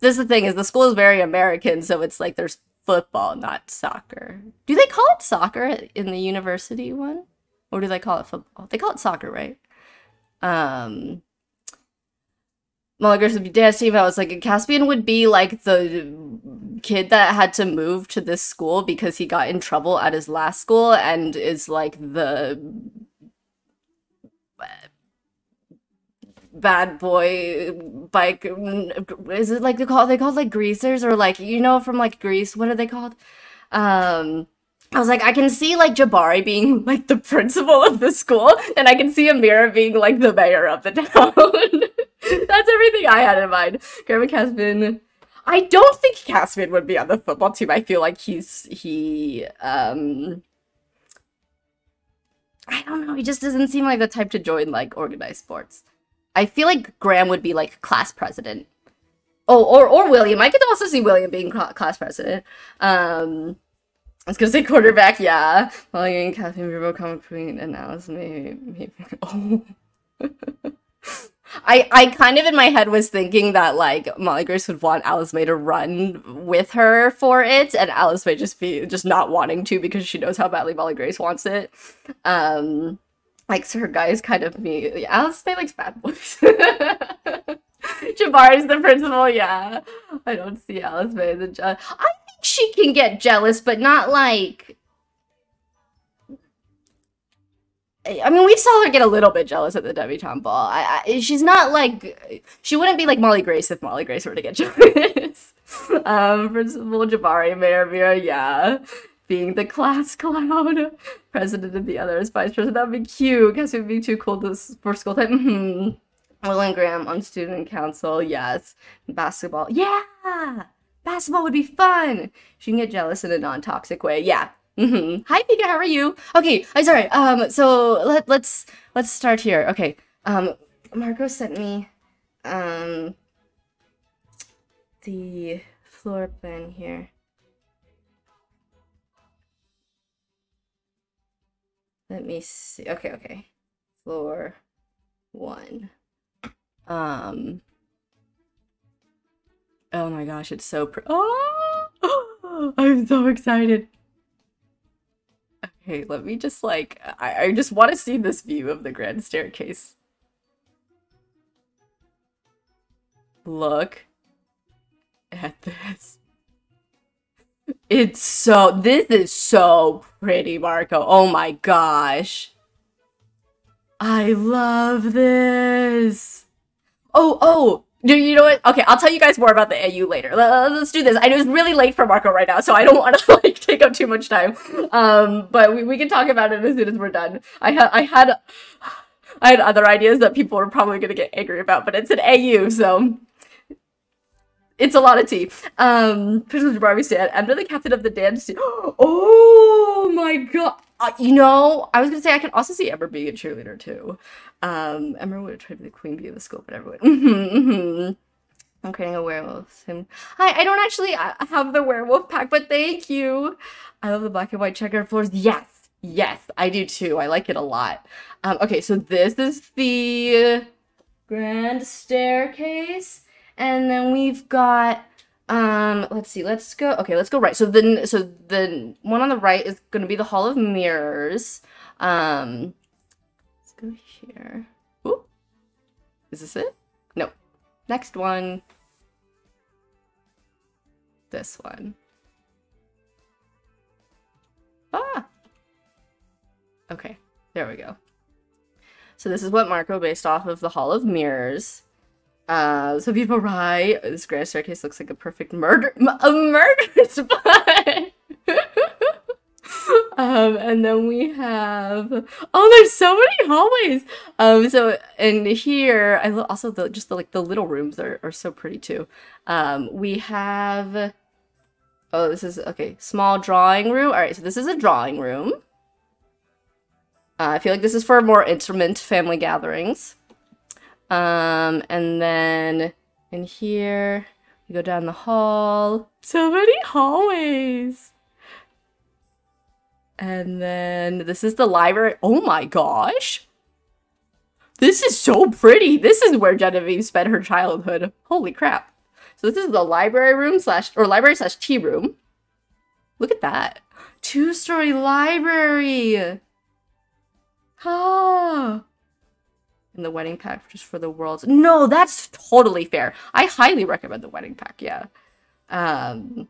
this is the thing: is the school is very American, so it's like there's football, not soccer. Do they call it soccer in the university one, or do they call it football? They call it soccer, right? Um, Mulligers would be dance team. I was like, Caspian would be like the kid that had to move to this school because he got in trouble at his last school and is like the bad boy bike. Is it like they call they called like greasers or like, you know, from like Grease? What are they called? Um. I was like, I can see, like, Jabari being, like, the principal of the school, and I can see Amira being, like, the mayor of the town. That's everything I had in mind. Grandma Caspian. I don't think Caspian would be on the football team. I feel like he's, he, um... I don't know. He just doesn't seem like the type to join, like, organized sports. I feel like Graham would be, like, class president. Oh, or, or William. I could also see William being class president. Um... I was gonna say quarterback, yeah. Mulligan, Catherine Bigelow, Comic Queen, and Alice maybe maybe oh. I I kind of in my head was thinking that like Molly Grace would want Alice May to run with her for it, and Alice May just be just not wanting to because she knows how badly Molly Grace wants it. Um, like so her guys kind of me. Alice May likes bad boys. Jabbar is the principal. Yeah, I don't see Alice May as a judge. I think she can get jealous, but not like. I mean, we saw her get a little bit jealous at the debutante ball. I, I, she's not like... She wouldn't be like Molly Grace if Molly Grace were to get jealous. um, Principal Jabari, Mayor Mira, yeah. Being the class clown. President of the others, vice president. That would be cute. Guess it would be too cool to, for school time. Mm-hmm. Will and Graham on student council, yes. Basketball. Yeah! Basketball would be fun! She can get jealous in a non-toxic way. Yeah. Mm-hmm. Hi, Pika, how are you? Okay, I'm sorry. Um, so let let's let's start here. Okay. Um, Marco sent me, um, the floor plan here. Let me see. Okay, okay. Floor one. Um. Oh my gosh, it's so pretty. Oh, I'm so excited. Okay, let me just like, I, I just want to see this view of the grand staircase. Look at this. It's so, this is so pretty, Marco. Oh my gosh. I love this. Oh, oh. Do you know what? Okay, I'll tell you guys more about the A U later. Let's do this. I know it's really late for Marco right now, so I don't want to like take up too much time. Um, but we, we can talk about it as soon as we're done. I had I had I had other ideas that people were probably gonna get angry about, but it's an A U, so it's a lot of tea. Um, Princess Barbie said, "I'm the captain of the dance team." Oh my god! Uh, you know, I was gonna say I can also see Ember being a cheerleader too. Um, Ember would have tried to be the queen bee of the school, but everyone. Mm-hmm, mm-hmm. I'm creating a werewolf sim. Hi, I don't actually have the werewolf pack, but thank you. I love the black and white checkered floors. Yes, yes, I do too. I like it a lot. Um, okay, so this is the grand staircase. And then we've got, um, let's see, let's go, okay, let's go right. So the, so the one on the right is going to be the Hall of Mirrors. Um, let's go here. Ooh, is this it? No. Next one. This one. Ah! Okay, there we go. So this is what Marco based off of the Hall of Mirrors. Uh, so people right, this grand staircase looks like a perfect murder, m a murder spot. um, and then we have, oh, there's so many hallways. Um, so, and here, I also, the, just the, like, the little rooms are, are so pretty too. Um, we have, oh, this is, okay, small drawing room. All right, so this is a drawing room. Uh, I feel like this is for more intimate family gatherings. Um, and then in here, we go down the hall. So many hallways. And then this is the library. Oh my gosh. This is so pretty. This is where Genevieve spent her childhood. Holy crap. So this is the library room slash, or library slash tea room. Look at that. Two-story library. Oh. And the wedding pack just for the world's. No, that's totally fair. I highly recommend the wedding pack, yeah. Um,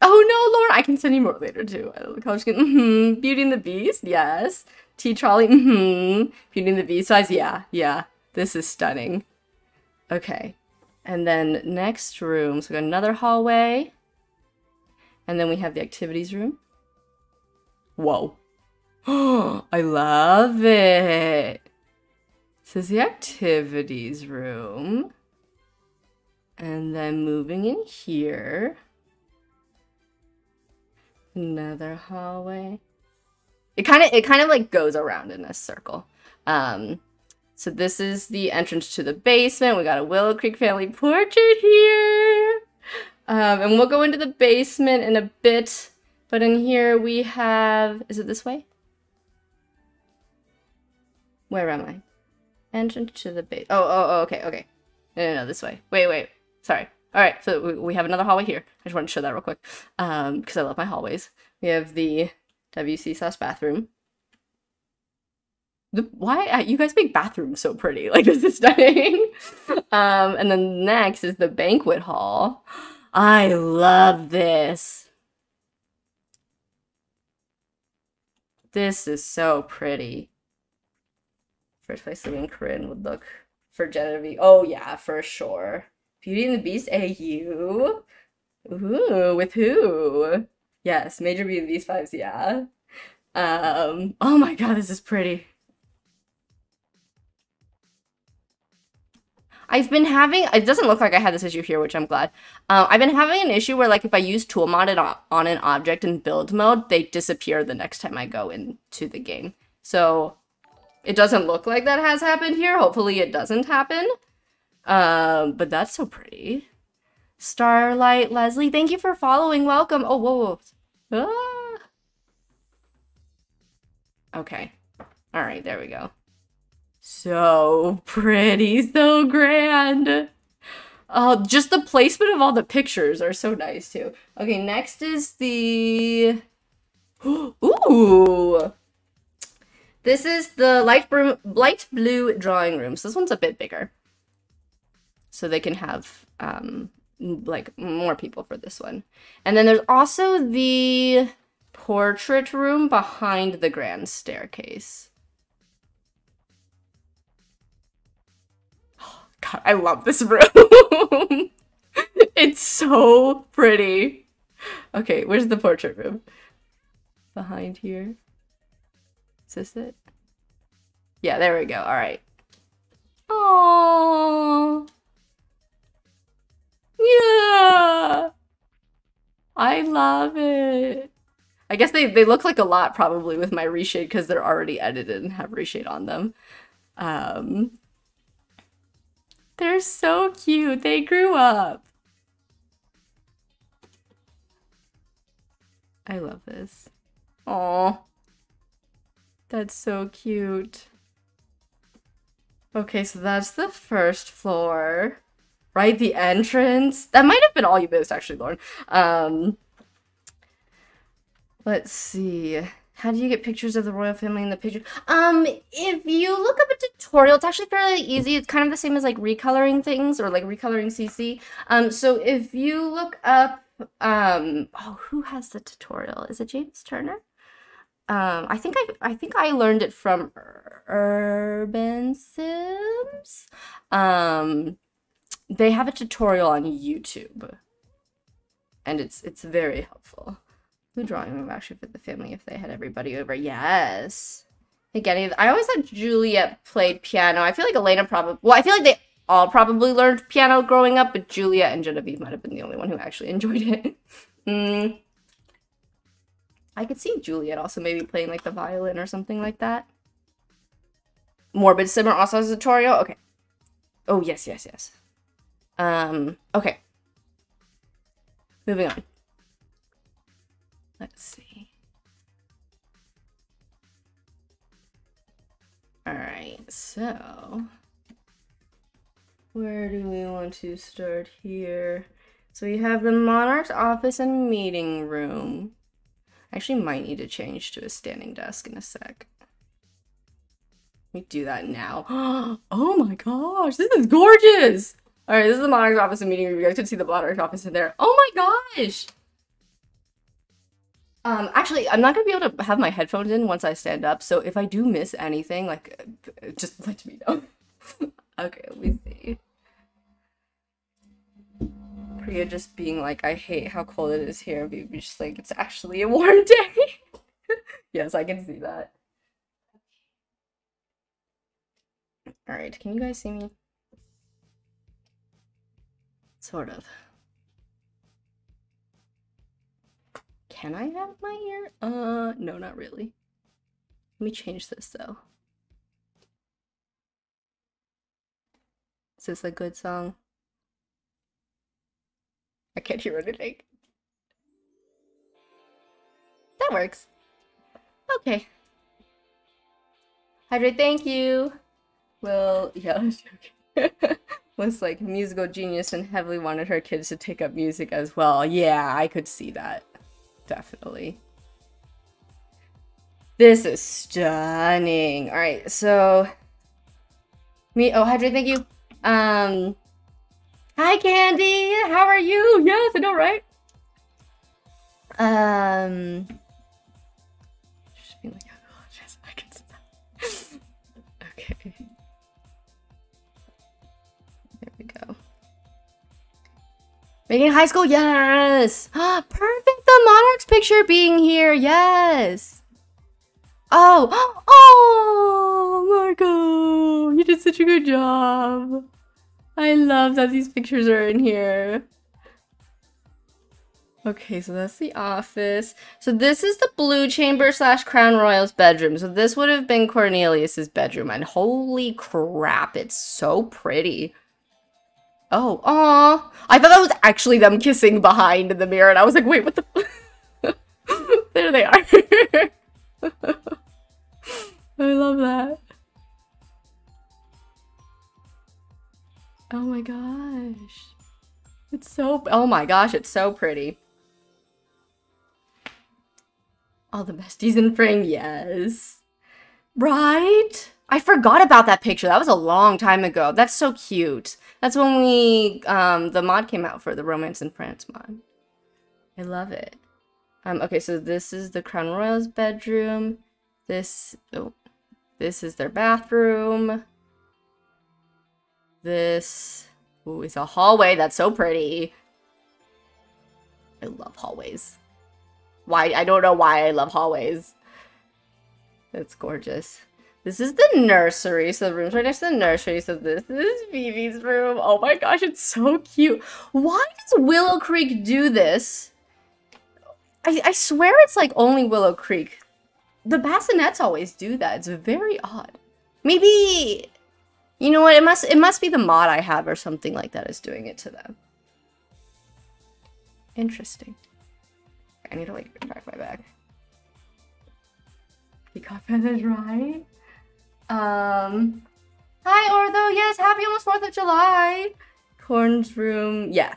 oh no, Lauren, I can send you more later too. Mm-hmm. Beauty and the Beast, yes. Tea trolley, mm-hmm. Beauty and the Beast size, yeah, yeah. This is stunning. Okay, and then next room, so we got another hallway. And then we have the activities room. Whoa. Oh, I love it. This is the activities room. And then moving in here. Another hallway. It kind of it kind of like goes around in a circle. Um, so this is the entrance to the basement. We got a Willow Creek family portrait here. Um, and we'll go into the basement in a bit. But in here we have... Is it this way? Where am I? Entrance to the base. Oh, oh, oh, okay, okay. No, no, no, this way. Wait, wait. Sorry. All right, so we have another hallway here. I just wanted to show that real quick um, because I love my hallways. We have the W C slash bathroom. The, why uh, you guys make bathrooms so pretty? Like, this is stunning. um, and then next is the banquet hall. I love this. This is so pretty. First place Lily and Corinne would look for Genevieve. Oh yeah, for sure. Beauty and the Beast A U. Ooh, with who? Yes, Major Beauty and the Beast vibes, yeah. Um, oh my god, this is pretty. I've been having, it doesn't look like I had this issue here, which I'm glad. Uh, I've been having an issue where, like, if I use Toolmod on, on an object in build mode, they disappear the next time I go into the game. So it doesn't look like that has happened here. Hopefully it doesn't happen. Um, but that's so pretty. Starlight Leslie, thank you for following. Welcome. Oh, whoa, whoa. Ah. Okay. All right, there we go. So pretty, so grand. Oh, just the placement of all the pictures are so nice too. Okay, next is the... Ooh! This is the light, broom, light blue drawing room. So this one's a bit bigger. So they can have, um, like, more people for this one. And then there's also the portrait room behind the grand staircase. God, I love this room. It's so pretty. Okay, where's the portrait room? Behind here. Is this it? Yeah, there we go. All right. Aww. Yeah. I love it. I guess they, they look like a lot probably with my reshade because they're already edited and have reshade on them. Um... They're so cute. They grew up. I love this. Aw. That's so cute. Okay, so that's the first floor. Right? The entrance. That might have been all you missed, actually, Lauren. Um, let's see. How do you get pictures of the royal family in the picture? Um, if you look up a tutorial, it's actually fairly easy. It's kind of the same as, like, recoloring things or, like, recoloring C C. Um, so if you look up, um, oh, who has the tutorial? Is it James Turner? Um, I think I, I think I learned it from Urban Sims. Um, they have a tutorial on YouTube, and it's it's very helpful. Blue drawing room actually fit the family if they had everybody over. Yes. I think any of I always thought Juliet played piano. I feel like Elena probably... Well, I feel like they all probably learned piano growing up, but Juliet and Genevieve might have been the only one who actually enjoyed it. mm. I could see Juliet also maybe playing, like, the violin or something like that. Morbid Simmer also has a tutorial. Okay. Oh, yes, yes, yes. Um, okay. Moving on. Let's see. All right, so where do we want to start here? So we have the monarch's office and meeting room. I actually might need to change to a standing desk in a sec. Let me do that now. Oh my gosh, this is gorgeous. All right, this is the monarch's office and meeting room. You guys can see the monarch's office in there. Oh my gosh. Um, actually, I'm not going to be able to have my headphones in once I stand up, so if I do miss anything, like, just let me know. Okay, let me see. Priya just being like, I hate how cold it is here, but you're just like, it's actually a warm day. Yes, I can see that. Alright, can you guys see me? Sort of. Can I have my ear? Uh, no, not really. Let me change this, though. Is this a good song? I can't hear anything. That works. Okay. Hydrate, thank you. Well, yeah, I'm joking. Was like a musical genius and heavily wanted her kids to take up music as well. Yeah, I could see that. Definitely. This is stunning. All right, so me. Oh, Hydrate, thank you. Um, hi, Candy. How are you? Yes, I know, right? Um, just being like, oh, just I can stop. Okay. There we go. Making high school, yes. Perfect. The monarch's picture being here, yes. Oh, oh, Marco, you did such a good job. I love that these pictures are in here. Okay, so that's the office. So this is the blue chamber slash Crown Royal's bedroom. So this would have been Cornelius's bedroom, and holy crap, it's so pretty. Oh, aw. I thought that was actually them kissing behind in the mirror, and I was like, wait, what the? There they are. I love that. Oh my gosh. It's so, oh my gosh, it's so pretty. All the besties in frame, yes. Right? I forgot about that picture. That was a long time ago. That's so cute. That's when we, um, the mod came out for the Romance in France mod. I love it. Um, okay, so this is the Crown Royal's bedroom. This, oh, this is their bathroom. This, ooh, is a hallway. That's so pretty. I love hallways. Why? I don't know why I love hallways. That's gorgeous. This is the nursery. So the room's right next to the nursery. So this, this is Vivi's room. Oh my gosh, it's so cute. Why does Willow Creek do this? I, I swear it's like only Willow Creek. The bassinets always do that. It's very odd. Maybe, you know what? It must, it must be the mod I have or something like that is doing it to them. Interesting. I need to like back my bag. Peacock feathers, right? Um, hi Ortho, yes, happy almost fourth of July. Corn's room, yes.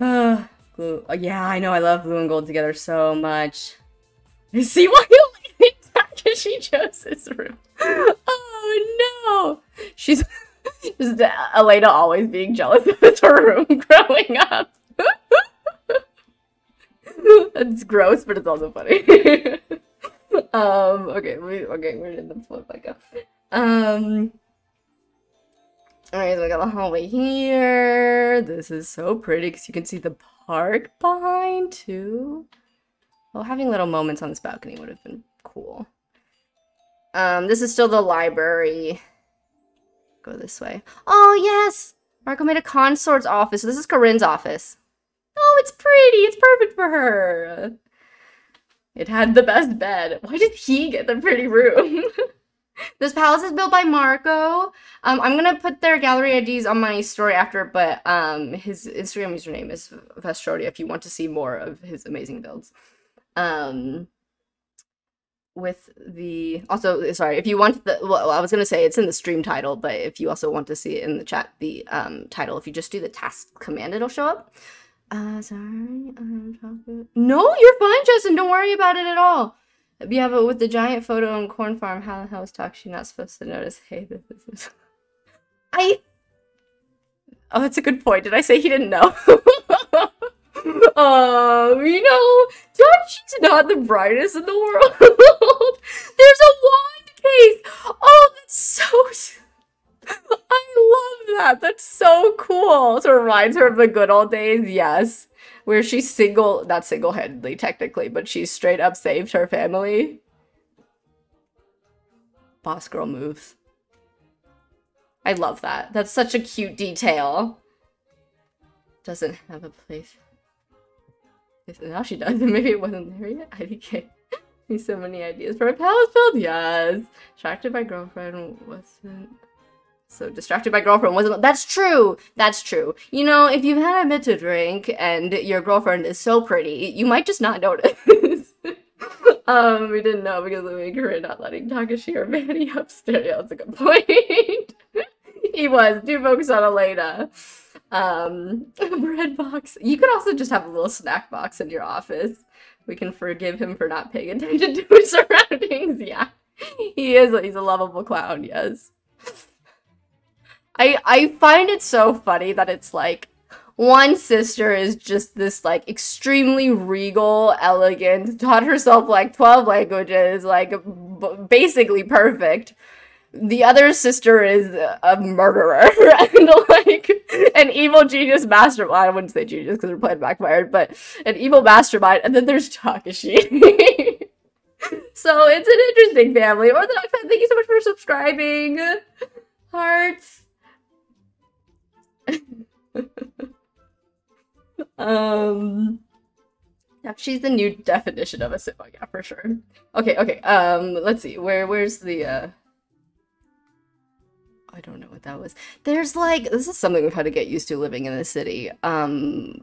Uh, glue, oh, yeah, I know, I love blue and gold together so much. You see why you like that? Because she chose this room. Oh no! She's just uh, Elena always being jealous of her room growing up. It's gross, but it's also funny. um, okay, we, okay, we're in the flip back up. Um, alright, so we got the hallway here. This is so pretty because you can see the park behind too. Well, having little moments on this balcony would have been cool. Um, this is still the library. Go this way. Oh yes, Marco made a consort's office. So this is Corinne's office. Oh, it's pretty. It's perfect for her. It had the best bed. Why did he get the pretty room? This palace is built by Marco. Um, I'm going to put their gallery I Ds on my story after, but um, his Instagram username is Vestronia if you want to see more of his amazing builds. Um, with the... Also, sorry, if you want the... Well, I was going to say it's in the stream title, but if you also want to see it in the chat, the um, title, if you just do the task command, it'll show up. Uh, sorry, I'm talking... No, you're fine, Justin. Don't worry about it at all. Yeah, but with the giant photo on Corn Farm, how the hell is Takeshi not supposed to notice? Hey, this is... I... Oh, that's a good point. Did I say he didn't know? um, you know, Takechi's not the brightest in the world. There's a wand case! Oh, that's so... I love that. That's so cool. So it reminds her of the good old days. Yes. Where she's single, not single-handedly technically, but she straight up saved her family. Boss girl moves. I love that. That's such a cute detail. Doesn't have a place. Now she does. Maybe it wasn't there yet. I D K. There's so many ideas for a palace build. Yes. Attracted by girlfriend wasn't... So distracted by girlfriend wasn't- That's true! That's true. You know, if you've had a bit to drink and your girlfriend is so pretty, you might just not notice. um, we didn't know because of Ikura not letting Takashi or Manny upstairs. Yeah, that's a good point. He was too focused on Elena. Um, bread box. You could also just have a little snack box in your office. We can forgive him for not paying attention to his surroundings. Yeah, he is. He's a lovable clown. Yes. I, I find it so funny that it's like, one sister is just this like extremely regal, elegant, taught herself like twelve languages, like b basically perfect. The other sister is a murderer and like an evil genius mastermind. I wouldn't say genius because her plan backfired, but an evil mastermind. And then there's Takashi. So it's an interesting family. Orthodox fan, thank you so much for subscribing. Hearts. um yeah, she's the new definition of a Sim, yeah, for sure. Okay, okay. Um let's see. Where where's the uh I don't know what that was. There's like this is something we've had to get used to living in the city. Um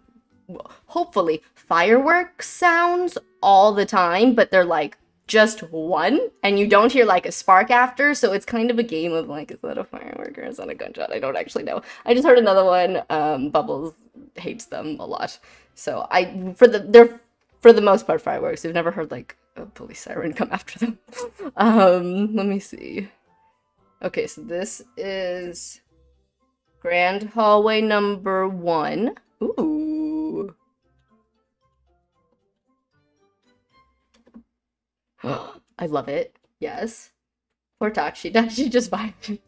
hopefully fireworks sounds all the time, but they're like just one, and you don't hear like a spark after, so it's kind of a game of like, is that a firework or is that a gunshot? I don't actually know. I just heard another one. Um, Bubbles hates them a lot, so I for the they're for the most part fireworks. We've never heard like a police siren come after them. um, let me see. Okay, so this is grand hallway number one. Ooh. I love it. Yes. Poor Takashi. Takashi just vibed.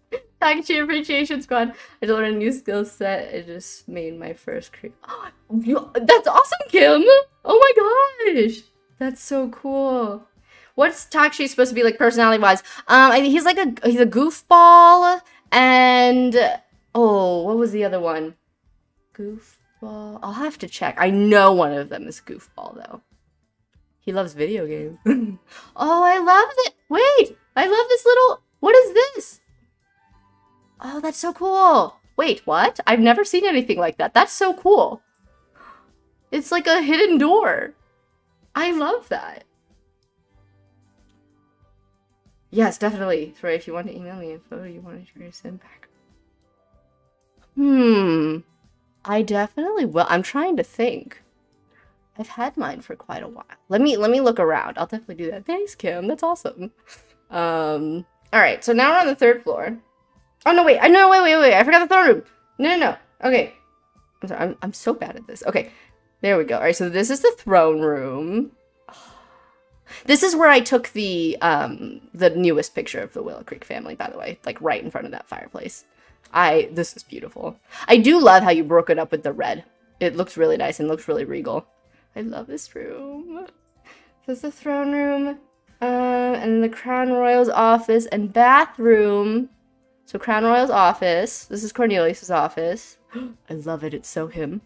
Takashi Appreciation Squad. I just learned a new skill set. I just made my first creep. Oh, that's awesome, Kim! Oh my gosh! That's so cool. What's Takashi supposed to be like personality-wise? Um, I mean, he's like a he's a goofball and oh, what was the other one? Goofball. I'll have to check. I know one of them is goofball though. He loves video games. Oh, I love it. Wait, I love this little... What is this? Oh, that's so cool. Wait, what? I've never seen anything like that. That's so cool. It's like a hidden door. I love that. Yes, definitely. Sorry, if you want to email me info, you want to your send back. Hmm. I definitely will. I'm trying to think. I've had mine for quite a while. Let me let me look around. I'll definitely do that. Thanks, Kim. That's awesome. Um, all right. So now we're on the third floor. Oh no! Wait. I no. Wait. Wait. Wait. I forgot the throne room. No. No. No. Okay. I'm sorry. I'm I'm so bad at this. Okay. There we go. All right. So this is the throne room. This is where I took the um the newest picture of the Willow Creek family. By the way, like right in front of that fireplace. I this is beautiful. I do love how you broke it up with the red. It looks really nice and looks really regal. I love this room. This is the throne room, uh, and the Crown Royal's office and bathroom. So Crown Royal's office. This is Cornelius's office. I love it. It's so him.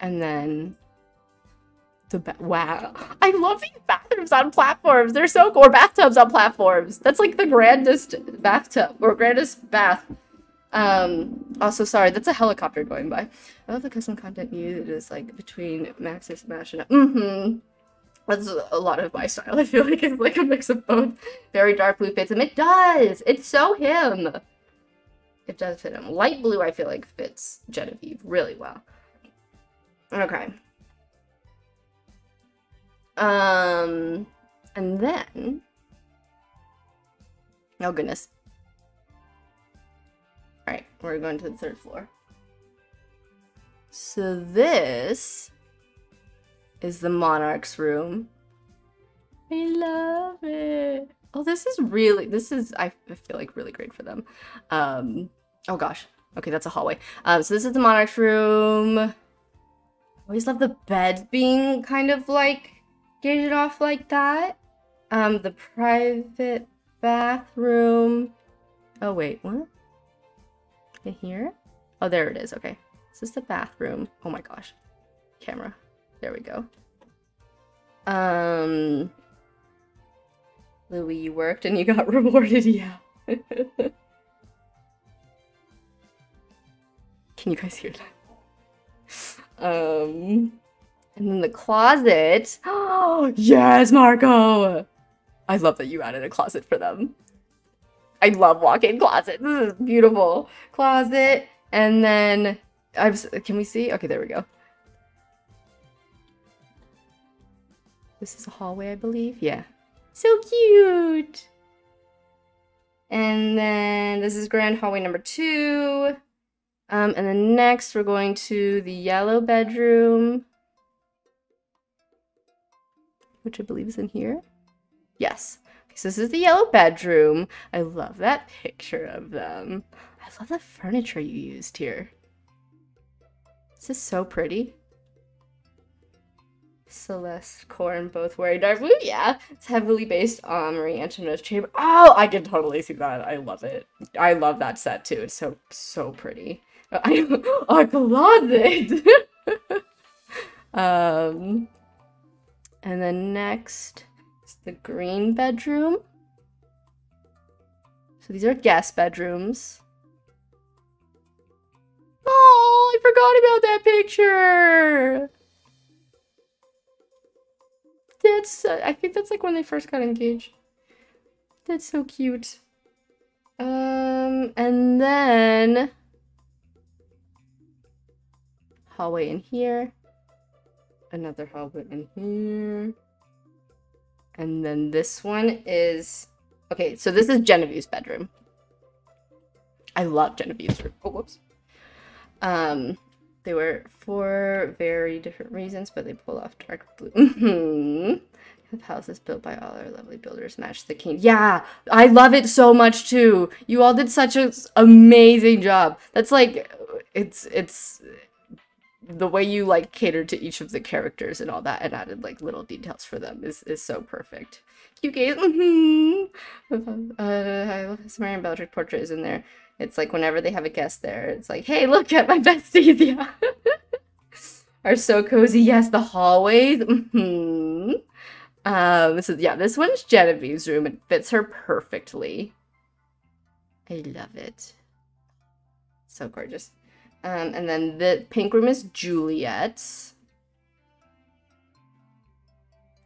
And then the ba wow. I love these bathrooms on platforms. They're so cool. Or bathtubs on platforms. That's like the grandest bathtub or grandest bath. Um, also, sorry, that's a helicopter going by. I love the custom content used. It is like between Max and Smash and mm-hmm. That's a lot of my style. I feel like it's like a mix of both. Very dark blue fits him. It does! It's so him! It does fit him. Light blue, I feel like, fits Genevieve really well. Okay. Um, and then... Oh, goodness. Alright, we're going to the third floor. So this is the Monarch's room. I love it. Oh, this is really, this is, I feel like really great for them. Um, oh gosh. Okay, that's a hallway. Um, so this is the Monarch's room. I always love the bed being kind of like gated off like that. Um, the private bathroom. Oh wait, what? In here? Oh, there it is. Okay. This is the bathroom. Oh my gosh. Camera. There we go. Um, Louis, you worked and you got rewarded. Yeah. Can you guys hear that? Um, and then the closet. Oh, yes, Marco! I love that you added a closet for them. I love walk-in closets. This is beautiful. Closet. And then, I'm, can we see? Okay, there we go. This is a hallway, I believe. Yeah. So cute! And then this is grand hallway number two. Um, and then next we're going to the yellow bedroom, which I believe is in here. Yes. Okay, so this is the yellow bedroom. I love that picture of them. I love the furniture you used here. This is so pretty. Celeste Corn both wearing dark blue. Yeah, it's heavily based on Marie Antoinette's chamber. Oh, I can totally see that. I love it. I love that set too. It's so so pretty. I a closet. um, and then next is the green bedroom. So these are guest bedrooms. Oh, I forgot about that picture. That's, uh, I think that's like when they first got engaged. That's so cute. Um, and then... hallway in here. Another hallway in here. And then this one is... okay, so this is Genevieve's bedroom. I love Genevieve's room. Oh, whoops. Um... They were for very different reasons, but they pull off dark blue. The palaces built by all our lovely builders match the king. Yeah, I love it so much too. You all did such an amazing job. That's like, it's it's the way you like catered to each of the characters and all that, and added like little details for them is is so perfect. You guys, mm-hmm. uh, I love this Marian Beltric portrait is in there. It's like whenever they have a guest there, it's like, hey, look at my besties. Yeah. Are so cozy. Yes, the hallways. Mm-hmm. um, so yeah, this one's Genevieve's room. It fits her perfectly. I love it. So gorgeous. Um, and then the pink room is Juliet's.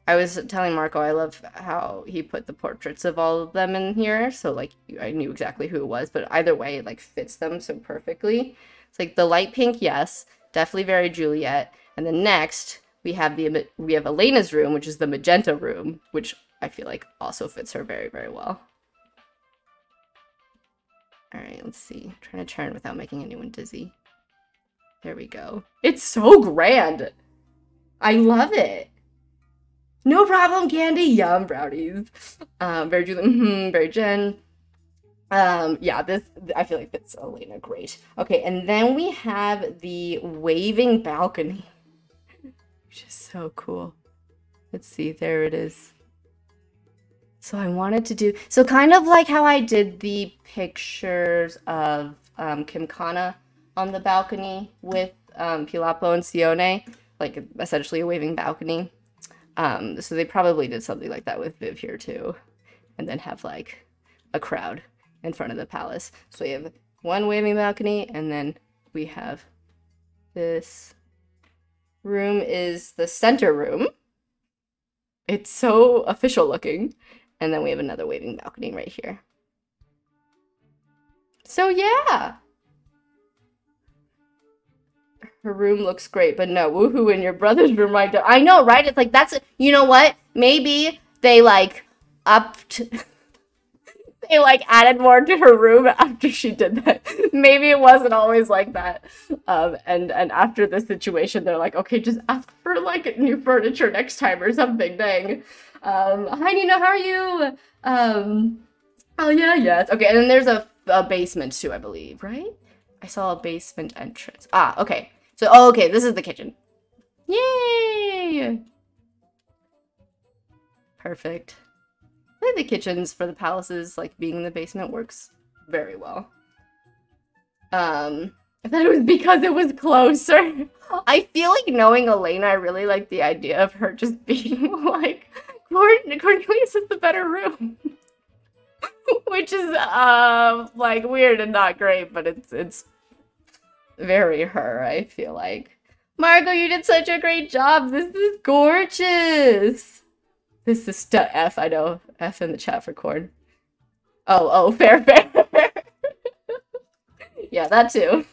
I was telling Marco I love how he put the portraits of all of them in here, so like I knew exactly who it was, but either way it like fits them so perfectly. It's like the light pink, yes, definitely very Juliet. And then next we have the we have Elena's room, which is the magenta room, which I feel like also fits her very very well. All right, let's see. I'm trying to turn without making anyone dizzy. There we go. It's so grand. I love it. No problem, Candy. Yum, brownies. Um, very Julie. Mm-hmm, very Jen. Um, yeah, this, I feel like fits Elena great. Okay, and then we have the waving balcony, which is so cool. Let's see, there it is. So I wanted to do, so kind of like how I did the pictures of um, Kim Kana on the balcony with um, Pilapo and Sione, like essentially a waving balcony. Um, so they probably did something like that with Viv here too, and then have like a crowd in front of the palace. So we have one waving balcony, and then we have this room is the center room. It's so official looking. And then we have another waving balcony right here. So yeah! Her room looks great, but no, woohoo, in your brother's room right there. I know, right? It's like, that's, you know what? Maybe they, like, upped, they, like, added more to her room after she did that. Maybe it wasn't always like that. Um, and, and after this situation, they're like, okay, just ask for, like, new furniture next time or something, dang. Um, hi, Nina, how are you? Um, oh, yeah, yes. Okay, and then there's a, a basement, too, I believe, right? I saw a basement entrance. Ah, okay. So, oh, okay, this is the kitchen. Yay! Perfect. I think the kitchens for the palaces, like, being in the basement works very well. Um, I thought it was because it was closer. I feel like knowing Elena, I really like the idea of her just being, like, Cornelius is the better room. Which is, uh, like, weird and not great, but it's, it's very her, I feel like. Marco, you did such a great job. This is gorgeous. This is stuff. F, I know. F in the chat for corn. Oh, oh, fair, fair. Yeah, that too.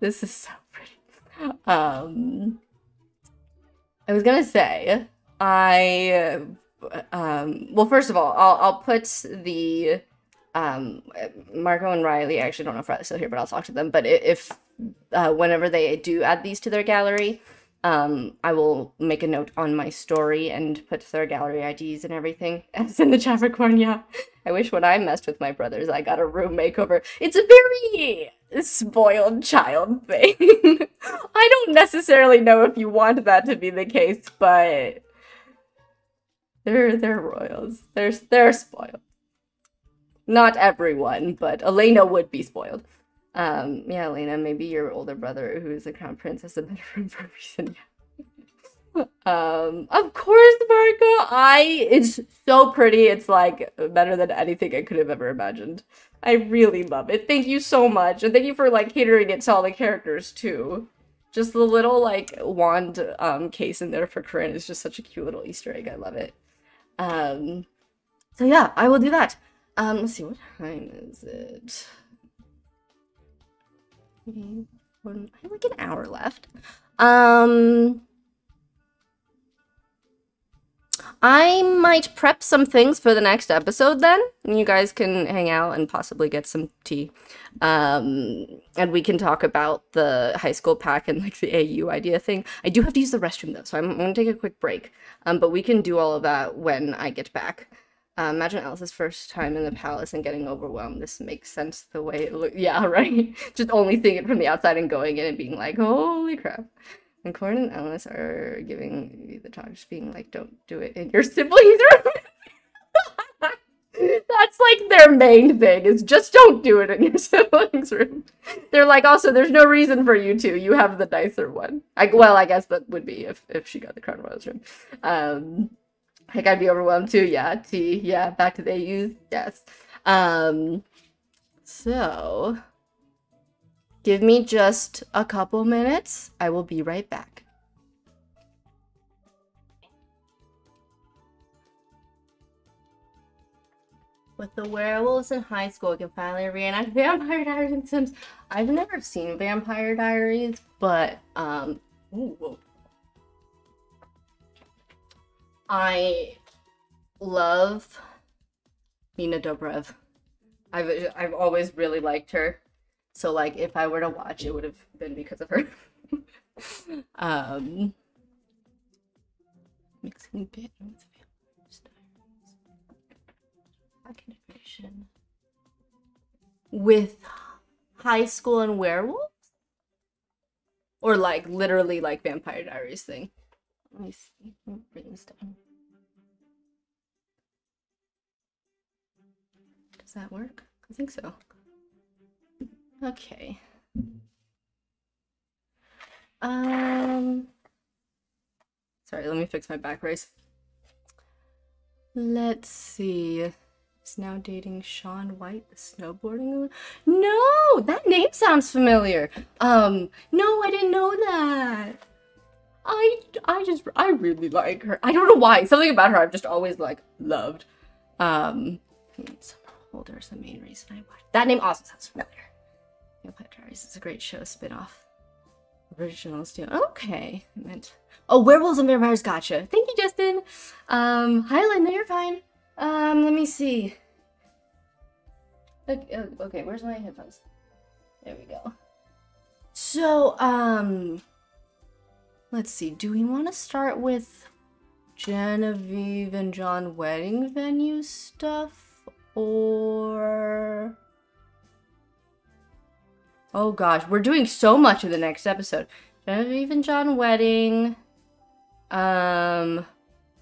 This is so pretty. Um, I was gonna say, I, um, well, first of all, I'll, I'll put the, um, Marco and Ryley, I actually don't know if Riley's still here, but I'll talk to them, but if, uh, whenever they do add these to their gallery, um, I will make a note on my story and put their gallery I Ds and everything. As in the Chapricorn, yeah. I wish when I messed with my brothers, I got a room makeover. It's a very spoiled child thing. I don't necessarily know if you want that to be the case, but they're they're royals. They're they're spoiled. Not everyone, but Elena would be spoiled. Um, yeah, Elena, maybe your older brother, who is the crown prince, has a better room for a reason. Yeah. Um, of course, Marco. I it's so pretty. It's like better than anything I could have ever imagined. I really love it. Thank you so much, and thank you for like catering it to all the characters too. Just the little like wand um case in there for Corinne is just such a cute little Easter egg. I love it. Um, so yeah, I will do that. Um, let's see, what time is it? I have like an hour left. Um, I might prep some things for the next episode then. You guys can hang out and possibly get some tea. Um, and we can talk about the high school pack and like the A U idea thing. I do have to use the restroom though, so I'm, I'm going to take a quick break. Um, but we can do all of that when I get back. Uh, imagine Alice's first time in the palace and getting overwhelmed. This makes sense the way it looks. Yeah, right? Just only seeing it from the outside and going in and being like, holy crap. And Corin and Alice are giving me the talk, just being like, don't do it in your siblings' room. That's like their main thing, is just don't do it in your siblings' room. They're like, also, there's no reason for you to. You have the nicer one. I, well, I guess that would be if, if she got the Crown Royal's room. Um... Like, I'd be overwhelmed too, yeah, T, yeah, back to the A Us, yes. Um, so, give me just a couple minutes. I will be right back. With the werewolves in high school, we can finally reenact Vampire Diaries and Sims. I've never seen Vampire Diaries, but, um, ooh, whoa. I love Nina Dobrev. I've, I've always really liked her. So, like, if I were to watch, it would have been because of her. um, mixing bit with With high school and werewolves? Or, like, literally, like, Vampire Diaries thing. Let me see. Let me bring this down. Does that work? I think so. Okay. Um. Sorry, let me fix my back brace. Let's see. Is now dating Sean White, the snowboarding? No, that name sounds familiar. Um. No, I didn't know that. I, I just, I really like her. I don't know why. Something about her I've just always, like, loved. Um, Summer Holder is the main reason I watched. That name also sounds familiar. Vampire Diaries is a great show spinoff. Original Steel. Okay. I meant. Oh, Werewolves and Vampires. Gotcha. Thank you, Justin. Um, hi, Linda. You're fine. Um, let me see. Okay, okay, where's my headphones? There we go. So, um... let's see, do we want to start with Genevieve and John wedding venue stuff, or... oh gosh, we're doing so much of the next episode. Genevieve and John wedding, um,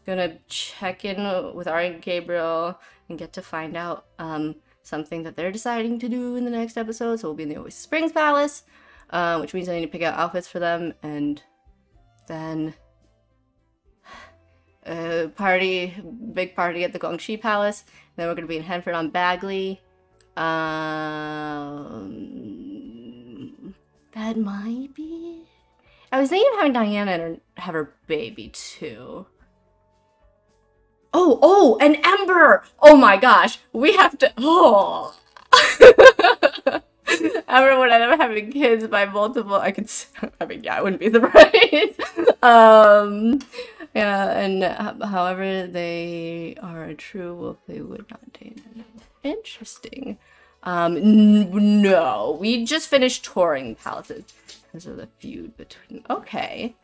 gonna check in with Ari and Gabriel and get to find out, um, something that they're deciding to do in the next episode, so we'll be in the Oasis Springs Palace, uh, which means I need to pick out outfits for them, and... then a party, big party at the Guangxi Palace. And then we're going to be in Henford on Bagley. Um, That might be... I was thinking of having Diana have her baby too. Oh, oh, and Ember! Oh my gosh, we have to... Oh! Ember would end up having kids by multiple... I could... I mean, yeah, I wouldn't be surprised. um, yeah, and uh, however they are a true wolf, they would not date another. Interesting. Um, n no, we just finished touring palaces because of the feud between... Okay.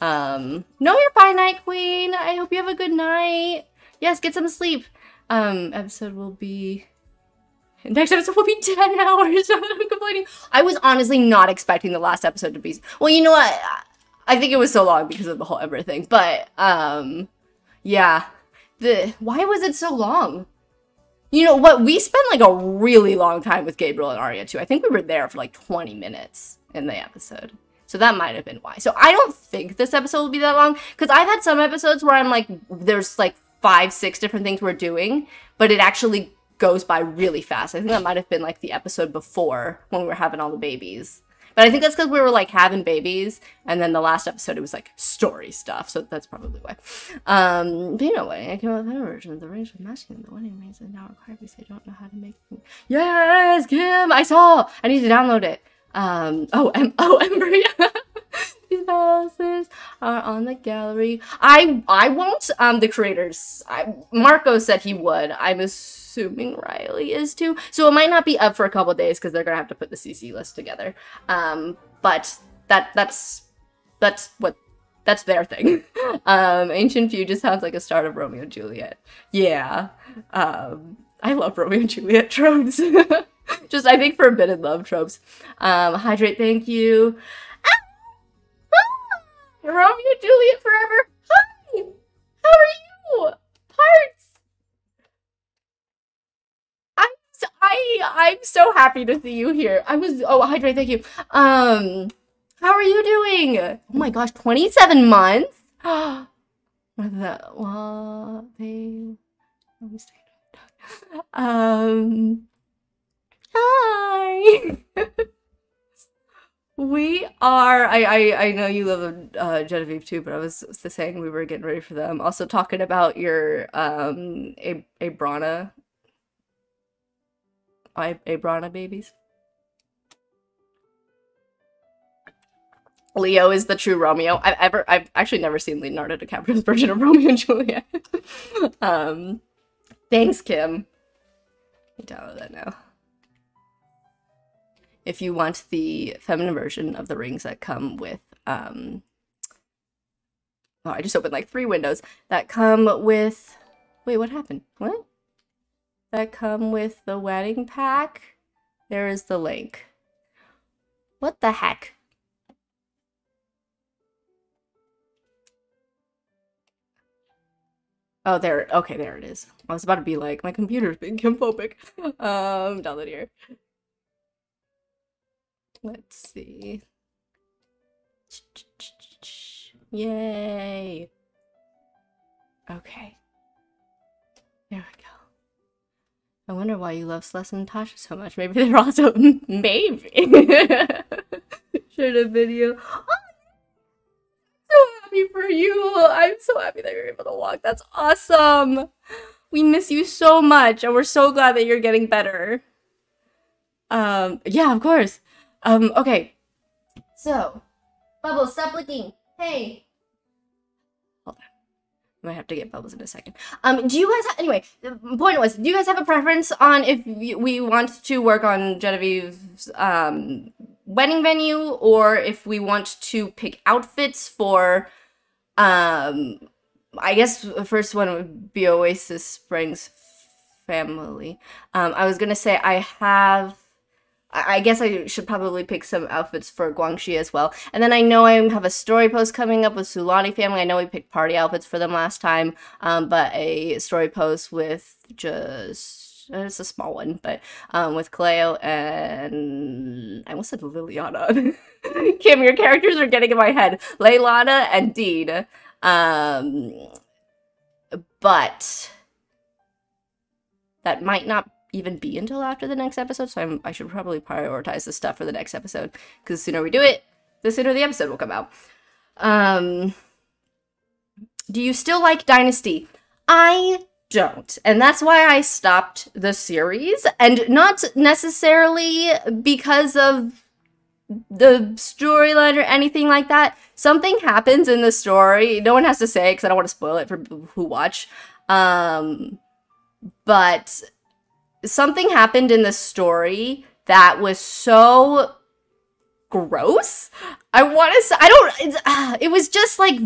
Um, no, you're fine, Night Queen. I hope you have a good night. Yes, get some sleep. Um, episode will be... Next episode will be ten hours. I'm complaining. I was honestly not expecting the last episode to be... Well, you know what? I think it was so long because of the whole Ember thing, but, um, yeah. The... Why was it so long? You know what? We spent like a really long time with Gabriel and Arya too. I think we were there for like twenty minutes in the episode. So that might have been why. So I don't think this episode will be that long, because I've had some episodes where I'm like, there's like five, six different things we're doing, but it actually goes by really fast. I think that might have been like the episode before when we were having all the babies. But I think that's because we were like having babies, and then the last episode it was like story stuff, so that's probably why. Um, but you know what? I came up with another version of the range of masculine. The wedding rings are now required because I don't know how to make them. Yes, Kim, I saw. I need to download it. Um, oh, em oh, Ember. These palaces are on the gallery. I I won't. Um, the creators. I, Marco said he would. I'm assuming Ryley is too. So it might not be up for a couple of days because they're gonna have to put the C C list together. Um, but that that's that's what that's their thing. um, Ancient Feud just sounds like a start of Romeo and Juliet. Yeah. Um, I love Romeo and Juliet tropes. Just I think forbidden love tropes. Um, hydrate. Thank you. Romeo and Juliet forever. Hi! How are you? Parts! I'm so, I, I'm so happy to see you here. I was... Oh, hydrate, thank you. Um, how are you doing? Oh my gosh, twenty-seven months? What is that? Well, they... Um... Hi! We are, I, I, I know you love uh, Genevieve too, but I was saying we were getting ready for them. Also talking about your um, a Abrana, I, Abrana babies. Leo is the true Romeo. I've ever, I've actually never seen Leonardo DiCaprio's version of Romeo and Juliet. um, thanks, Kim. I download that now. If you want the feminine version of the rings that come with, um, oh, I just opened like three windows that come with, wait, what happened? What? That come with the wedding pack. There is the link. What the heck? Oh, there, okay, there it is. I was about to be like, my computer's being kimphobic. um, download here. Let's see. Yay. Okay. There we go. I wonder why you love Celeste and Natasha so much. Maybe they're also... Maybe. Share the video. Oh, I'm so happy for you. I'm so happy that you're able to walk. That's awesome. We miss you so much. And we're so glad that you're getting better. Um, yeah, of course. Um, okay. So, Bubble, stop licking. Hey. Hold on. I might have to get Bubbles in a second. Um, do you guys, anyway, the point was, do you guys have a preference on if we want to work on Genevieve's, um, wedding venue, or if we want to pick outfits for, um, I guess the first one would be Oasis Springs Family. Um, I was gonna say I have... I guess I should probably pick some outfits for Guangxi as well. And then I know I have a story post coming up with Sulani family. I know we picked party outfits for them last time, um, but a story post with just, it's a small one, but um, with Kaleo and, I almost said Liliana. Kim, your characters are getting in my head. Leilana and Dean. Um, but that might not even be until after the next episode, so I'm, I should probably prioritize this stuff for the next episode, because the sooner we do it, the sooner the episode will come out. Um, do you still like Dynasty? I don't, and that's why I stopped the series, and not necessarily because of the storyline or anything like that. Something happens in the story. No one has to say, because I don't want to spoil it for people who watch. Um, but something happened in the story that was so gross. I want to say, I don't, uh, it was just like,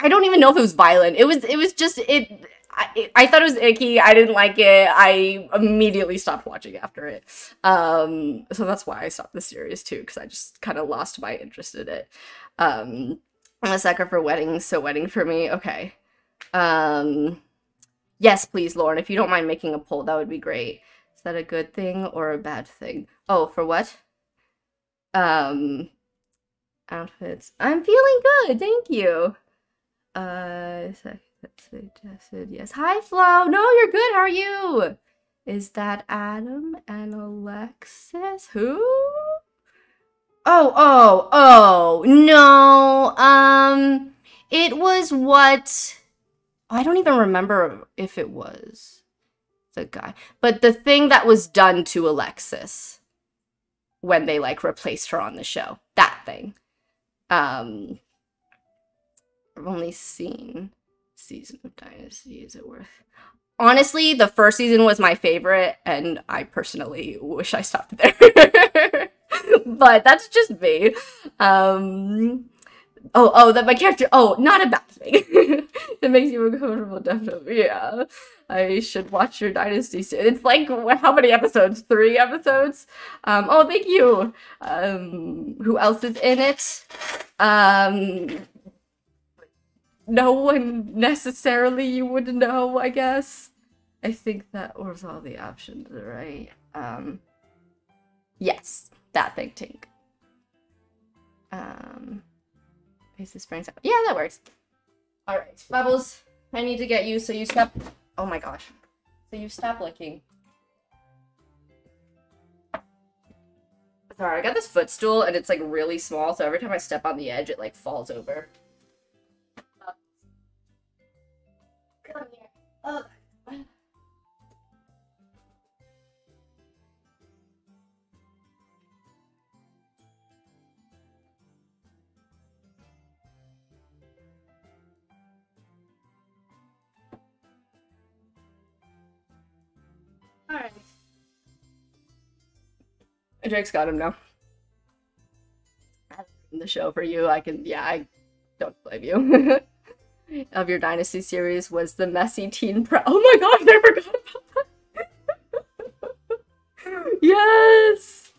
I don't even know if it was violent. It was, it was just, it, I, I thought it was icky. I didn't like it. I immediately stopped watching after it. Um, so that's why I stopped the series too, because I just kind of lost my interest in it. Um, I'm a sucker for weddings, so wedding for me. Okay. Um, yes, please, Lauren, if you don't mind making a poll, that would be great. Is that a good thing or a bad thing? Oh, for what? Um, outfits. I'm feeling good. Thank you. Uh, second. That's suggested. Yes. Hi, Flo. No, you're good. How are you? Is that Adam and Alexis? Who? Oh, oh, oh. No. Um, it was what... I don't even remember if it was the guy. But the thing that was done to Alexis when they, like, replaced her on the show. That thing. Um, I've only seen... season of Dynasty, is it worth? Honestly, the first season was my favorite, and I personally wish I stopped there. But that's just me. Um, oh, oh, that my character. Oh, not a bad thing. That makes you uncomfortable, definitely. Yeah, I should watch your Dynasty soon. It's like, how many episodes? Three episodes. Um, oh, thank you. Um, who else is in it? Um. No one necessarily you would know, I guess. I think that was all the options, right? Um, yes, that thing, Tink. Um, is this springs up? Yeah, that works. All right, Bubbles, I need to get you, so you stop. Oh my gosh. So you stop licking. Sorry, I got this footstool and it's like really small, so every time I step on the edge, it like falls over. Come here. Oh. All right. Drake's got him now. That's the show for you. I can, yeah, I don't blame you. Of your Dynasty series was the messy teen pro- Oh my gosh, I forgot about that! Yes!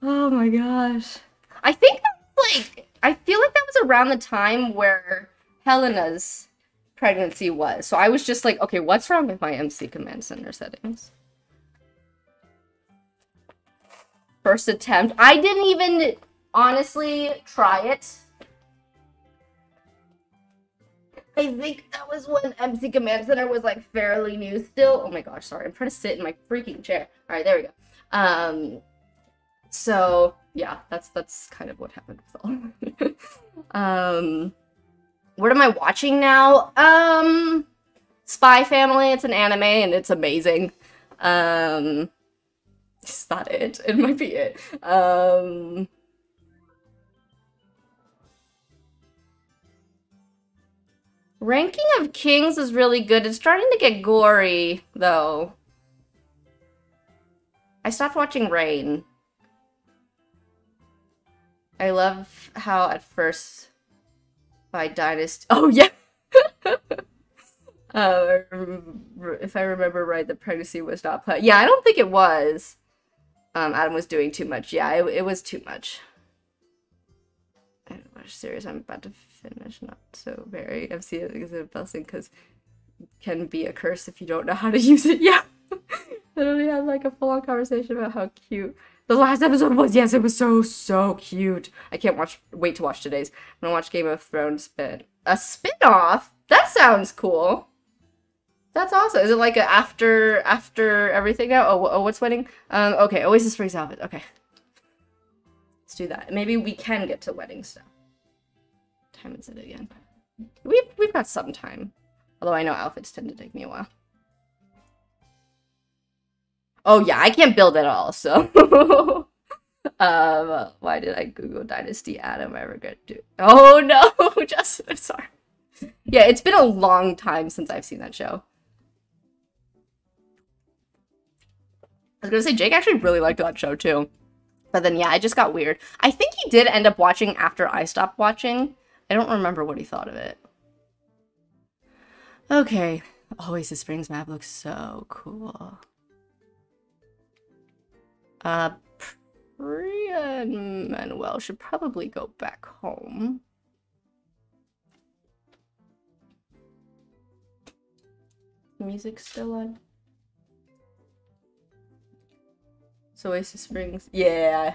Oh my gosh. I think that was like, I feel like that was around the time where Helena's pregnancy was. So I was just like, okay, what's wrong with my M C Command Center settings? First attempt. I didn't even honestly try it. I think that was when M C Command Center was like fairly new still. Oh my gosh, sorry. I'm trying to sit in my freaking chair. All right, there we go. Um, so yeah, that's that's kind of what happened with all. um, what am I watching now? Um, Spy Family. It's an anime and it's amazing. Um, is that it? It might be it. Um. Ranking of Kings is really good. It's starting to get gory, though. I stopped watching Rain. I love how at first by Dynasty... Oh, yeah! uh, if I remember right, the pregnancy was not... Put yeah, I don't think it was. Um, Adam was doing too much. Yeah, it, it was too much. I don't watch series I'm about to finish, not so very. I've seen it as a blessing because it can be a curse if you don't know how to use it. Yeah! Literally had like a full-on conversation about how cute the last episode was. Yes, it was so, so cute. I can't watch. Wait to watch today's. I'm gonna watch Game of Thrones spin. A spin-off? That sounds cool. That's awesome. Is it like a after after everything now? Oh, oh what's wedding? Um, okay, Oasis Springs Outfit. Okay. Let's do that. Maybe we can get to wedding stuff. What time is it again? We've, we've got some time. Although I know outfits tend to take me a while. Oh yeah, I can't build at all, so... um, why did I Google Dynasty Adam? I regret it. Oh no! Just, I'm sorry. Yeah, it's been a long time since I've seen that show. I was gonna say, Jake actually really liked that show too. But then, yeah, it just got weird. I think he did end up watching after I stopped watching. I don't remember what he thought of it. Okay. Oasis Springs map looks so cool. Uh, Priya and Manuel should probably go back home. Music's still on. So Oasis Springs. Yeah.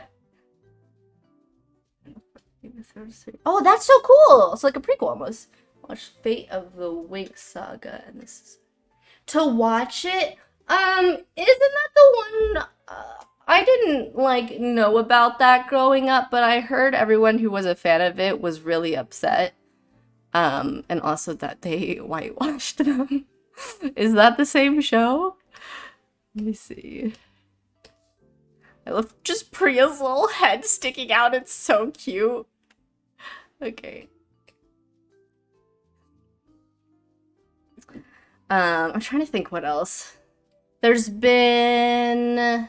Oh, that's so cool! It's like a prequel almost. Watch Fate of the Winx Saga, and this is to watch it. Um, isn't that the one? Uh, I didn't like know about that growing up, but I heard everyone who was a fan of it was really upset. Um, and also that they whitewashed them. Is that the same show? Let me see. I love just Priya's little head sticking out. It's so cute. Okay. Um, I'm trying to think what else. There's been...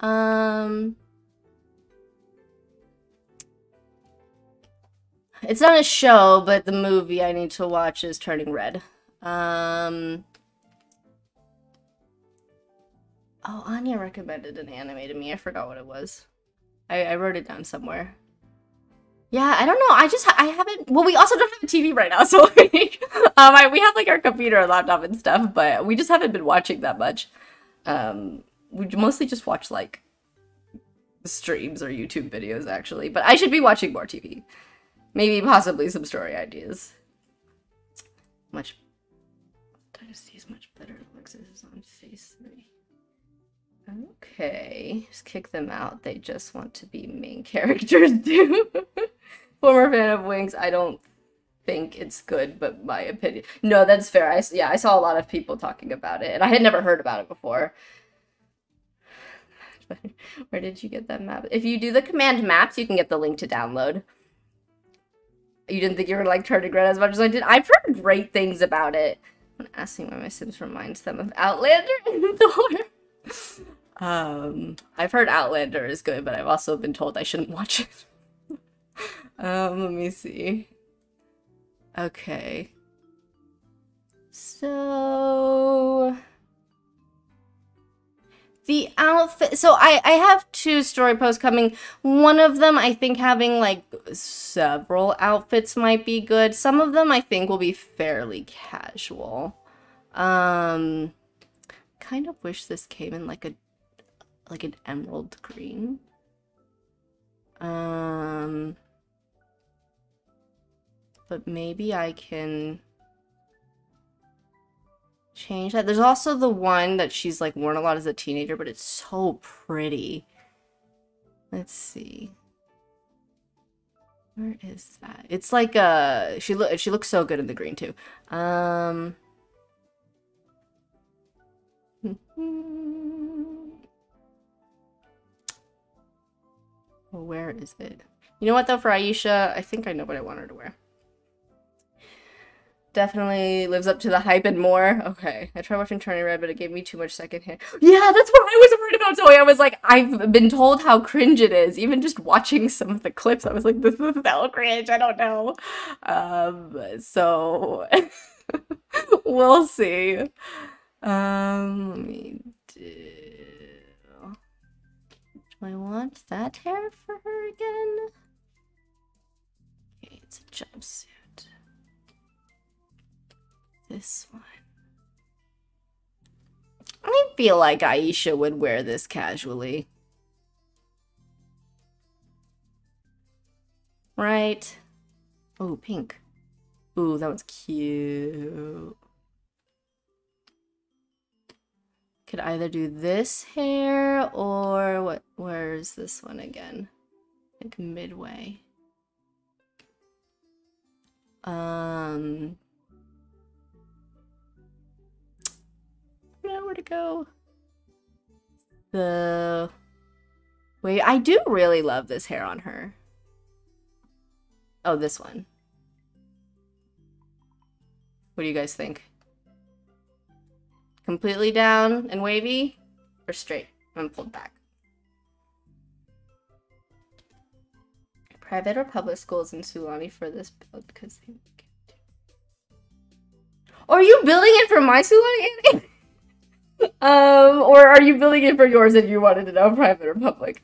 Um... It's not a show, but the movie I need to watch is Turning Red. Um... Oh, Anya recommended an anime to me. I forgot what it was. I, I wrote it down somewhere. Yeah, I don't know. I just, ha I haven't, well, we also don't have a T V right now, so like, um, I, we have like our computer and laptop and stuff, but we just haven't been watching that much. Um, we mostly just watch like streams or YouTube videos actually, but I should be watching more T V. Maybe possibly some story ideas. Much, Dynasty is much better. Alexis is on phase three. Okay, just kick them out. They just want to be main characters too. Former fan of Wings, I don't think it's good, but my opinion. No, that's fair. I, yeah, I saw a lot of people talking about it, and I had never heard about it before. Where did you get that map? If you do the command maps, you can get the link to download. You didn't think you were like Turning Red as much as I did? I've heard great things about it. I'm asking why my Sims reminds them of Outlander in the door. Um, I've heard Outlander is good, but I've also been told I shouldn't watch it. um, let me see. Okay. So... The outfit... So I, I have two story posts coming. One of them, I think having, like, several outfits might be good. Some of them, I think, will be fairly casual. Um... Kind of wish this came in like a like an emerald green. Um but maybe I can change that. There's also the one that she's like worn a lot as a teenager, but it's so pretty. Let's see. Where is that? It's like a she look she looks so good in the green too. Um Well, where is it? You know what though, for Aisha, I think I know what I want her to wear. Definitely lives up to the hype and more. Okay, I tried watching Turning Red, but it gave me too much secondhand. Yeah, that's what I was worried about. So I was like, I've been told how cringe it is. Even just watching some of the clips, I was like, this is so cringe. I don't know. Um, so we'll see. Um, let me do... Do I want that hair for her again? Okay, it's a jumpsuit. This one. I feel like Aisha would wear this casually. Right? Oh, pink. Ooh, that one's cute. Could either do this hair or what? Where is this one again? Like midway. Um, I don't know where to go. The wait, I do really love this hair on her. Oh, this one. What do you guys think? Completely down and wavy or straight and pulled back? Private or public schools in Sulani for this build because they can't. Are you building it for my Sulani? Um, or are you building it for yours and you wanted to know private or public?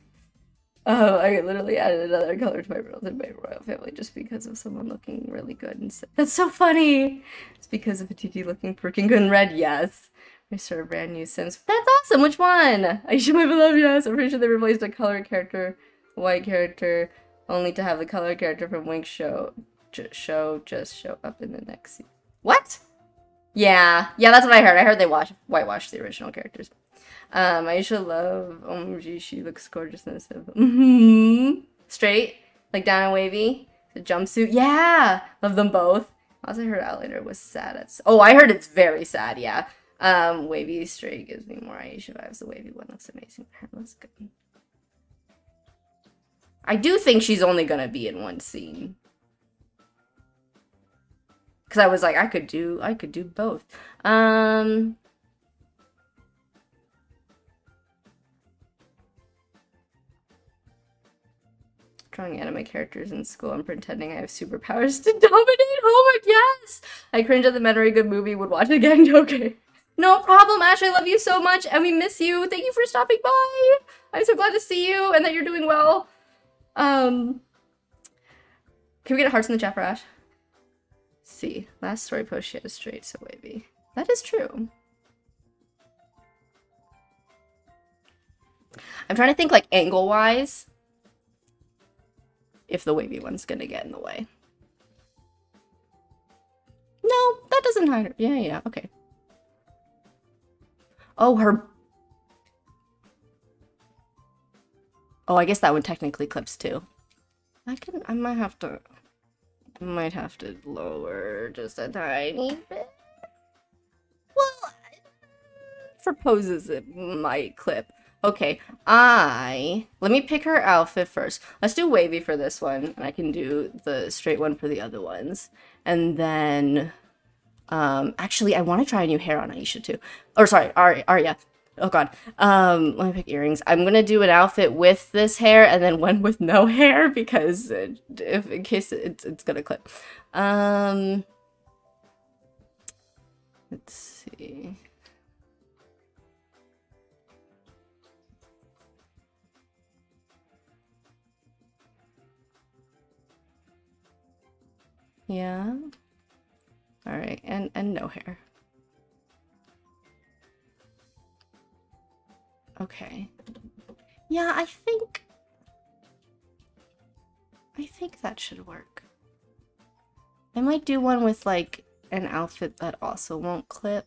Uh, I literally added another color to my royal and my royal family just because of someone looking really good and sick. That's so funny! It's because of a Titi looking freaking good in red, yes. We started a brand new Sims. That's awesome! Which one? I should have loved, yes. I'm pretty sure they replaced a color character, a white character, only to have the color character from Winx show, just show, just show up in the next season. What? Yeah, yeah, that's what I heard. I heard they wash, whitewash the original characters. Um, I used to love. O M G, she looks gorgeous in this. Mm-hmm. Straight, like down and wavy. The jumpsuit, yeah, love them both. I also heard Outlander was sad. It's, oh, I heard it's very sad. Yeah, um, wavy straight gives me more Aisha vibes. The wavy one looks amazing. Her looks good. I do think she's only gonna be in one scene. Because I was like, I could do, I could do both. Um, drawing anime characters in school and pretending I have superpowers to dominate homework, yes! I cringe at the memory, good movie, would watch it again, okay. No problem, Ash, I love you so much, and we miss you. Thank you for stopping by. I'm so glad to see you and that you're doing well. Um, can we get hearts in the chat for Ash? See, last story post she had a straight, so wavy. That is true. I'm trying to think like angle-wise if the wavy one's gonna get in the way. No, that doesn't hide her. Yeah, yeah, okay. Oh, her... Oh, I guess that one technically clips too. I can, I might have to... Might have to lower just a tiny bit. Well, for poses it might clip. Okay, I... Let me pick her outfit first. Let's do wavy for this one, and I can do the straight one for the other ones. And then... Um, actually, I want to try a new hair on Aisha, too. Or, sorry, Arya. Oh, God. Um, let me pick earrings. I'm going to do an outfit with this hair and then one with no hair because it, if, in case it, it's, it's going to clip. Um, let's see. Yeah. All right. And, and no hair. Okay. Yeah, I think... I think that should work. I might do one with, like, an outfit that also won't clip.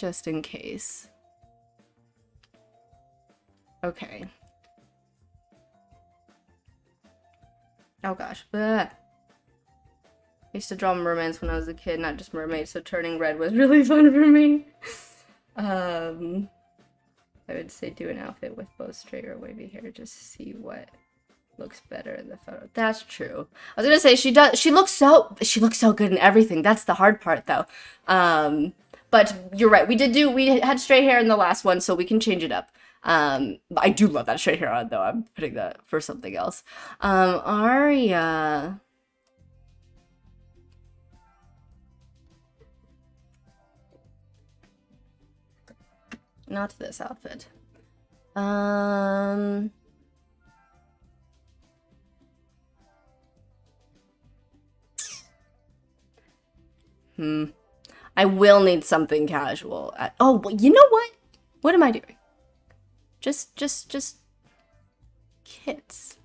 Just in case. Okay. Oh gosh. Ugh. I used to draw mermaids when I was a kid, not just mermaids, so Turning Red was really fun for me. um, I would say do an outfit with both straight or wavy hair just to see what looks better in the photo. That's true. I was gonna say she does. She looks so she looks so good in everything. That's the hard part though. Um, but you're right. We did do we had straight hair in the last one, so we can change it up. Um, I do love that straight hair on though. I'm putting that for something else. Um, Arya. Not this outfit. Um, hmm. I will need something casual. At, oh, well, you know what? What am I doing? Just, just, just... Kits.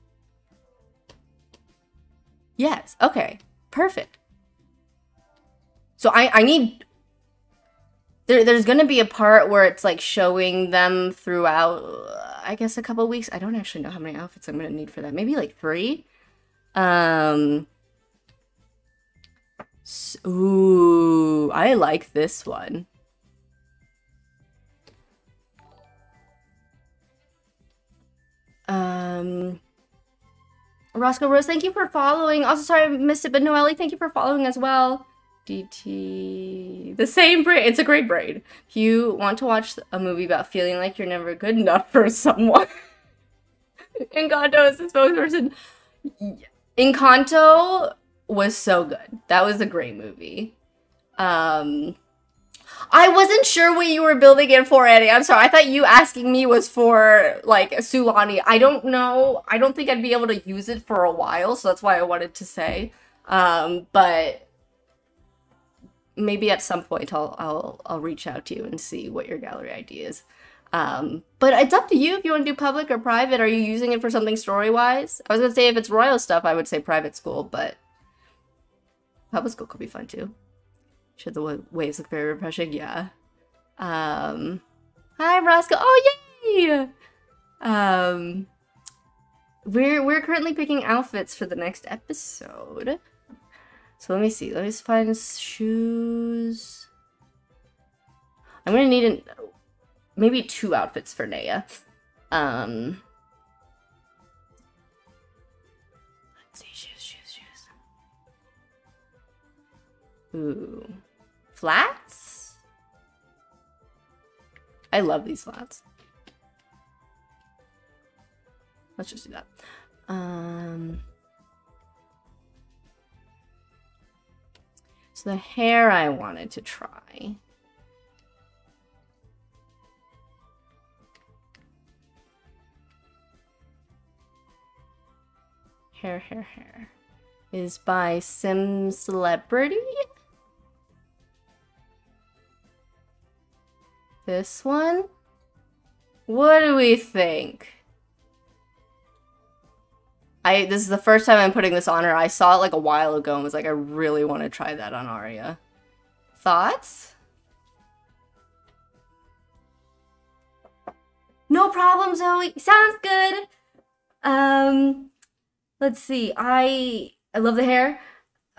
Yes. Okay. Perfect. So I, I need... There, there's going to be a part where it's like showing them throughout, I guess, a couple weeks. I don't actually know how many outfits I'm going to need for that. Maybe like three? Um... So, ooh, I like this one. Um, Roscoe Rose, thank you for following. Also, sorry I missed it, but Noelle, thank you for following as well. D T, the same braid. It's a great braid. If you want to watch a movie about feeling like you're never good enough for someone, Encanto is the spokesperson. Encanto was so good. That was a great movie. Um, I wasn't sure what you were building it for, Annie. I'm sorry. I thought you asking me was for, like, Sulani. I don't know. I don't think I'd be able to use it for a while, so that's why I wanted to say. Um, but maybe at some point I'll, I'll, I'll reach out to you and see what your gallery idea is. Um, but it's up to you if you want to do public or private. Are you using it for something story-wise? I was going to say if it's royal stuff, I would say private school, but... public school could be fun too. Should the waves look very refreshing? Yeah. Um, hi, Roscoe. Oh, yay! Um, we're we're currently picking outfits for the next episode. So let me see. Let me just find shoes. I'm gonna need an, maybe two outfits for Naya. Um. Ooh. Flats? I love these flats. Let's just do that. Um, so the hair I wanted to try. Hair, hair, hair. Is by Sim Celebrity? This one? What do we think? I this is the first time I'm putting this on her. I saw it like a while ago and was like, I really want to try that on Aria. Thoughts? No problem, Zoe. Sounds good. Um, let's see. I I love the hair.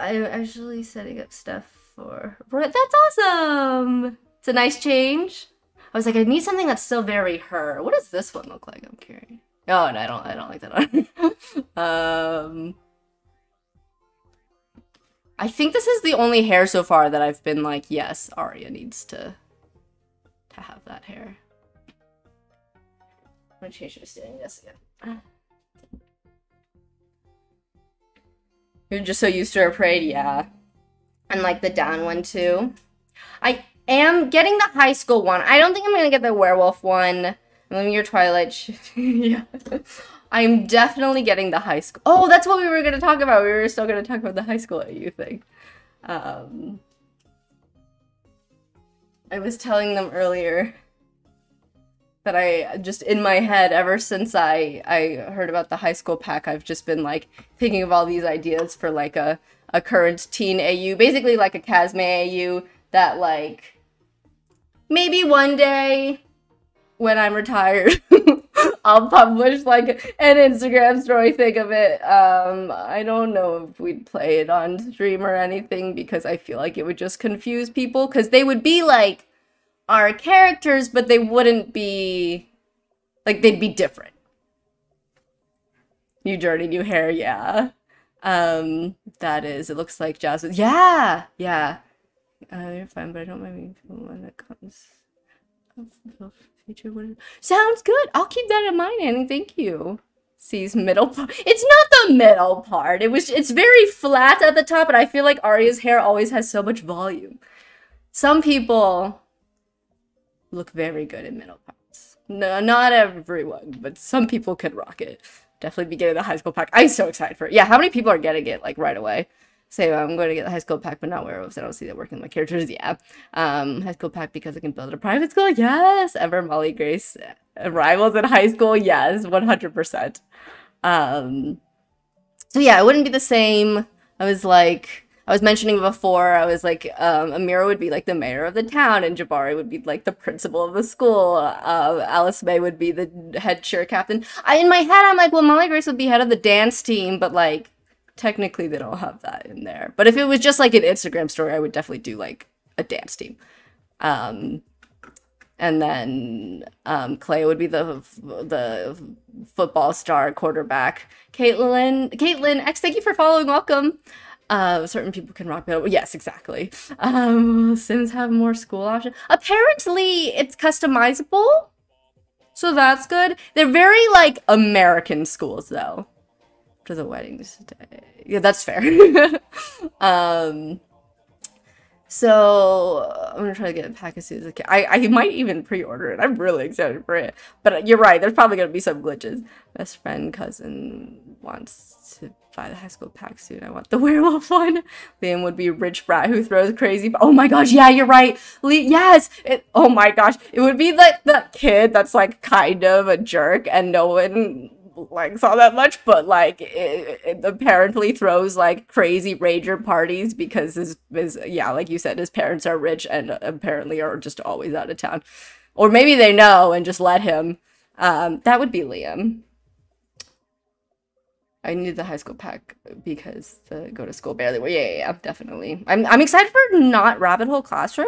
I'm actually setting up stuff for. That's awesome. It's a nice change. I was like, I need something that's still very her. What does this one look like? I'm curious. Oh, no, I don't. I don't like that on. um, I think this is the only hair so far that I've been like, yes, Aria needs to to have that hair. I'm gonna change my standing desk again. You're just so used to her braid, yeah, and like the down one too. I. I am getting the high school one. I don't think I'm gonna get the werewolf one. I mean, your Twilight shit. Yeah. I'm definitely getting the high school. Oh, that's what we were gonna talk about. We were still gonna talk about the high school A U thing. Um, I was telling them earlier that I just, in my head, ever since I, I heard about the high school pack, I've just been like thinking of all these ideas for like a, a current teen A U, basically like a Casme A U that like, maybe one day, when I'm retired, I'll publish like an Instagram story thing of it. Um, I don't know if we'd play it on stream or anything because I feel like it would just confuse people because they would be like our characters, but they wouldn't be, like they'd be different. New journey, new hair, yeah. Um, that is, it looks like Jasmine. Yeah, yeah. Uh, you're fine, but I don't mind being the one that comes up. Future one. Sounds good. I'll keep that in mind, Annie. Thank you. C's middle part. It's not the middle part. It was. It's very flat at the top, and I feel like Aria's hair always has so much volume. Some people look very good in middle parts. No, not everyone, but some people could rock it. Definitely be getting the high school pack. I'm so excited for it. Yeah, how many people are getting it like right away? Say, I'm going to get the high school pack, but not werewolves. I don't see that working with my characters. Yeah. Um, high school pack because I can build a private school. Yes. Ever Molly Grace rivals in high school. Yes. one hundred percent. Um, So yeah, it wouldn't be the same. I was like, I was mentioning before, I was like, um, Amira would be like the mayor of the town, and Jabari would be like the principal of the school. Uh, Alice May would be the head cheer captain. I, in my head, I'm like, well, Molly Grace would be head of the dance team, but like, technically they don't have that in there. But if it was just like an Instagram story, I would definitely do like a dance team. Um, and then um, Clay would be the the football star quarterback. Caitlin, Caitlin X, thank you for following. Welcome. Uh, certain people can rock it. Yes, exactly. Um, Sims have more school options. Apparently, it's customizable, so that's good. They're very like American schools, though. To the weddings day. Yeah, that's fair. um. So, I'm gonna try to get a pack as soon as I can. I, I might even pre-order it. I'm really excited for it. But you're right, there's probably gonna be some glitches. Best friend, cousin wants to buy the high school pack soon. I want the werewolf one. Liam would be a rich brat who throws crazy. Oh my gosh, yeah, you're right. Le yes! It, oh my gosh. It would be like that kid that's like kind of a jerk and no one likes all that much, but like it, it apparently throws like crazy rager parties because his, his yeah, like you said, his parents are rich and apparently are just always out of town, or maybe they know and just let him. Um that would be Liam. I need the high school pack because the go to school barely. Well, yeah, yeah, yeah, definitely. I'm I'm excited for not rabbit hole classroom.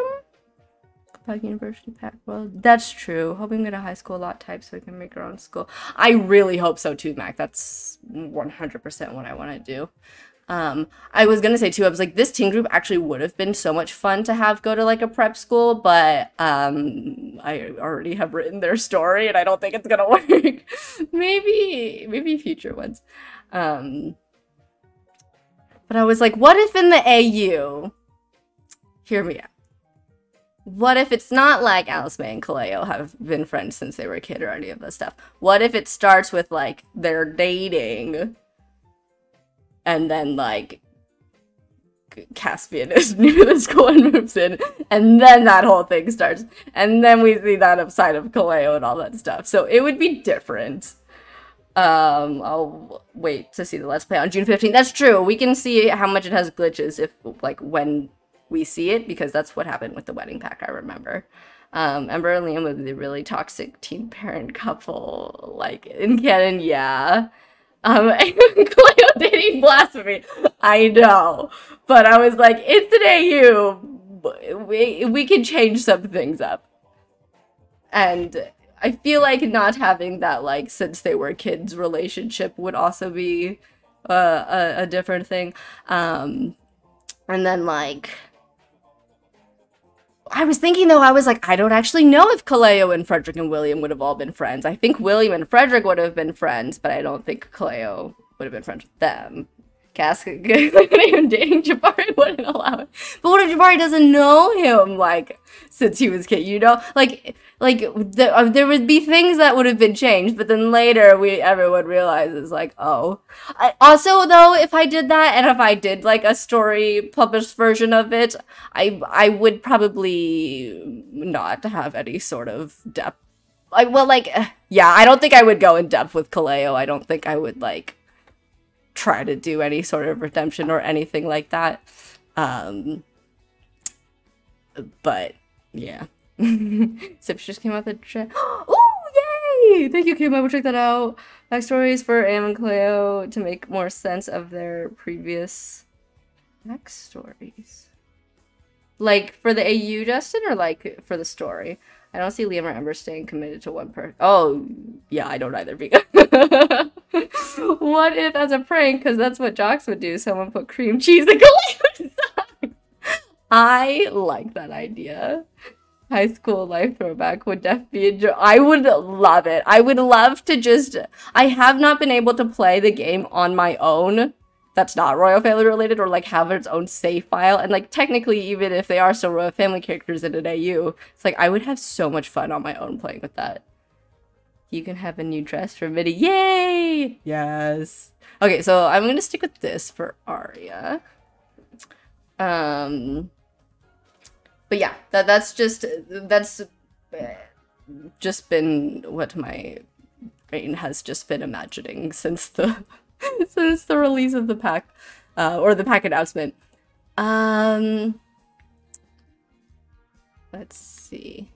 Pack university pack. Well, that's true. Hoping we get a high school lot type so we can make our own school. I really hope so too, Mac. That's one hundred percent what I want to do. Um, I was gonna say too, I was like, this teen group actually would have been so much fun to have go to like a prep school, but um, I already have written their story and I don't think it's gonna work. maybe, maybe future ones. Um, but I was like, what if in the A U, hear me out. What if it's not like Alice May and Kaleo have been friends since they were a kid or any of this stuff? What if it starts with, like, they're dating and then, like, Caspian is new to school and moves in, and then that whole thing starts, and then we see that upside of Kaleo and all that stuff. So it would be different. Um, I'll wait to see the Let's Play on June fifteenth. That's true. We can see how much it has glitches if, like, when we see it, because that's what happened with the wedding pack, I remember. Um, Ember and Liam would be a really toxic teen parent couple, like, in canon, yeah. Um, and Cleo dating blasphemy, I know. But I was like, it's an A U, we, we can change some things up. And I feel like not having that, like, since they were kids relationship would also be uh, a, a different thing. Um, and then, like, I was thinking, though, I was like, I don't actually know if Kaleo and Frederick and William would have all been friends. I think William and Frederick would have been friends, but I don't think Kaleo would have been friends with them. Cass, like, even dating Jabari wouldn't allow it. But what if Jabari doesn't know him, like, since he was a kid, you know? Like, like the, uh, there would be things that would have been changed, but then later we everyone realizes, like, oh. I, also, though, if I did that, and if I did, like, a story published version of it, I, I would probably not have any sort of depth. I, well, like, yeah, I don't think I would go in depth with Kaleo. I don't think I would, like, try to do any sort of redemption or anything like that. Um, but yeah. Sips just came out the chat. Oh, yay! Thank you, Kim. I will check that out. Backstories for Am and Cleo to make more sense of their previous backstories. Like for the A U, Justin, or like for the story? I don't see Liam or Ember staying committed to one person. Oh, yeah, I don't either. What if, as a prank, because that's what jocks would do, someone put cream cheese in Kaleo's socks? I like that idea. High school life throwback would definitely be a joke. I would love it. I would love to just... I have not been able to play the game on my own that's not Royal Family related, or like have its own save file. And like technically, even if they are still Royal Family characters in an A U, it's like I would have so much fun on my own playing with that. You can have a new dress for Mitty. Yay! Yes. Okay, so I'm gonna stick with this for Arya. Um, but yeah, that that's just that's just been what my brain has just been imagining since the Since the release of the pack, uh, or the pack announcement. Um, let's see.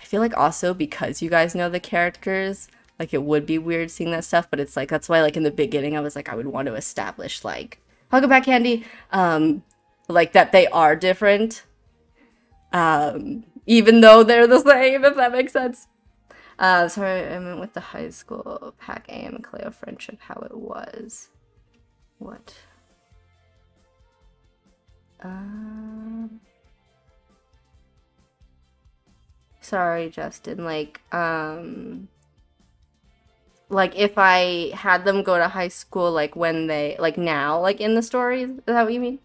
I feel like also because you guys know the characters, like it would be weird seeing that stuff, but it's like, that's why like in the beginning I was like, I would want to establish like, I'll go back, Candy, um, like that they are different, um, even though they're the same, if that makes sense. Uh, sorry, I meant with the high school pack A M and Cleo friendship, how it was. What? Um... Sorry, Justin, like, um... like, if I had them go to high school, like, when they, like, now, like, in the story, is that what you mean?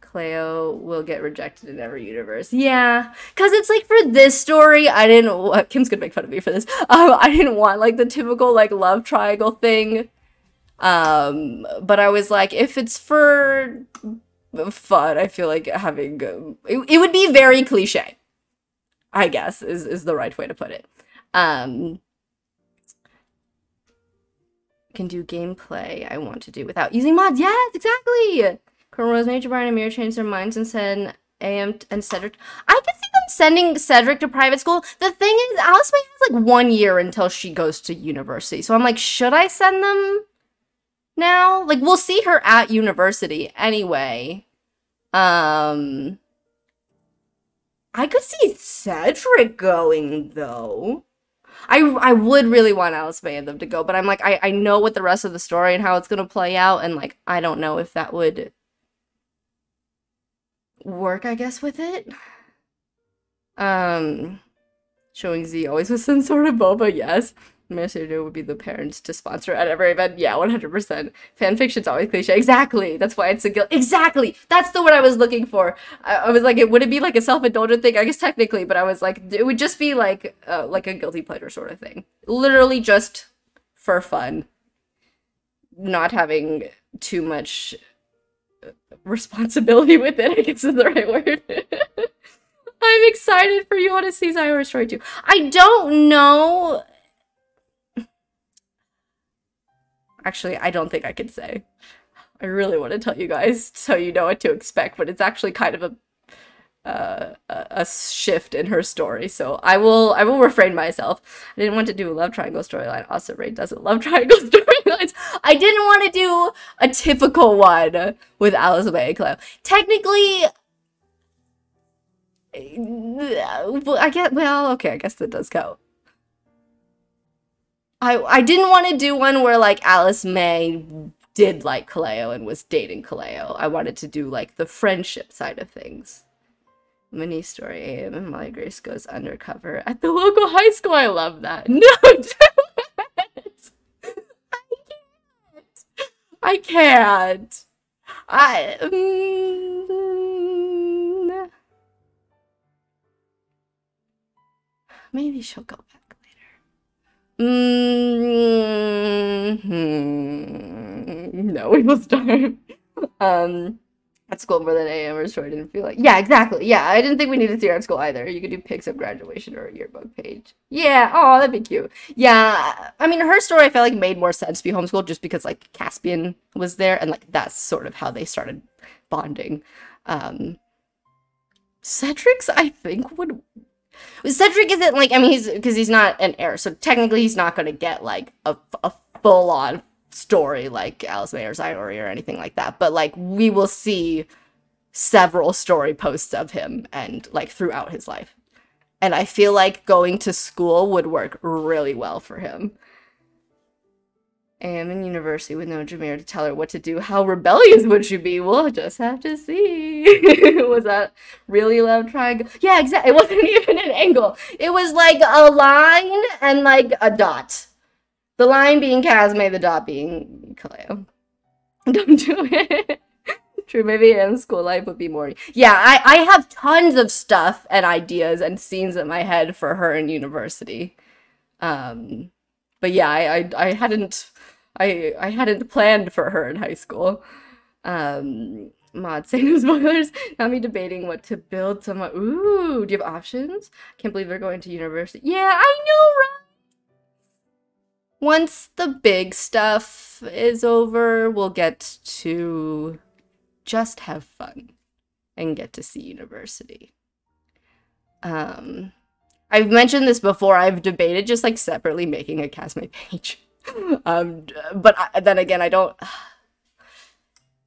Cleo will get rejected in every universe. Yeah, because it's like for this story, I didn't. Uh, Kim's gonna make fun of me for this. Um, I didn't want like the typical like love triangle thing. Um, but I was like, if it's for fun, I feel like having um, it, it would be very cliche, I guess, is is the right way to put it. Um, can do gameplay I want to do without using mods. Yes, exactly. Rosemary, Jabari, and Amir changed their minds and sent A M and Cedric. I can see them sending Cedric to private school. The thing is, Alice May has like one year until she goes to university. So I'm like, should I send them now? Like, we'll see her at university anyway. Um, I could see Cedric going, though. I, I would really want Alice May and them to go, but I'm like, I, I know what the rest of the story and how it's going to play out. And like, I don't know if that would... work, I guess, with it. Um, showing Z always with some sort of boba, yes. Mercedo would be the parents to sponsor at every event. Yeah, one hundred percent. Fanfiction's always cliche. Exactly. That's why it's a guild. Exactly. That's the word I was looking for. I, I was like, it wouldn't be like a self-indulgent thing, I guess, technically, but I was like, it would just be like, uh, like a guilty pleasure sort of thing. Literally just for fun. Not having too much... responsibility with it, I guess, is the right word. I'm excited for you all to see Zyra's story too. I don't know. Actually, I don't think I can say. I really want to tell you guys so you know what to expect, but it's actually kind of a uh, a shift in her story, so I will I will refrain myself. I didn't want to do a love triangle storyline. Also, Ray doesn't love triangle storylines. I didn't want to do a typical one with Alice May and Cleo. Technically, I guess, well, okay, I guess that does count. I, I didn't want to do one where, like, Alice May did like Cleo and was dating Cleo. I wanted to do, like, the friendship side of things. Mini story, A M and Molly Grace goes undercover at the local high school. I love that. No, do it. I can't. I can't. I. Mm, maybe she'll go back later. Mm-hmm. No, we will starve. Um. At school more than A M or story didn't feel like. Yeah, exactly. Yeah, I didn't think we needed to see her at school either. You could do pics of graduation or a yearbook page. Yeah, oh, that'd be cute. Yeah, I mean, her story I felt like made more sense to be homeschooled just because like Caspian was there and like that's sort of how they started bonding. Um, Cedric's, I think, would... Cedric isn't like, I mean, he's because he's not an heir, so technically he's not going to get like a, a full-on story like Alice May or Sayori or anything like that, but like we will see several story posts of him and like throughout his life, and I feel like going to school would work really well for him. And in university with no Jameer to tell her what to do, how rebellious would she be? We'll just have to see. Was that really love triangle? Yeah, exactly. It wasn't even an angle, it was like a line and like a dot. The line being Casme, the dot being Kaleo. Don't do it. True, maybe in school life would be more... Yeah, I, I have tons of stuff and ideas and scenes in my head for her in university. Um, but yeah, I, I, I hadn't I, I hadn't planned for her in high school. Um, Mod saying no spoilers. Not me debating what to build someone. Ooh, do you have options? Can't believe they're going to university. Yeah, I know, right? Once the big stuff is over, we'll get to just have fun and get to see university. Um, I've mentioned this before. I've debated just like separately making a castmate page. um, but I, then again, I don't...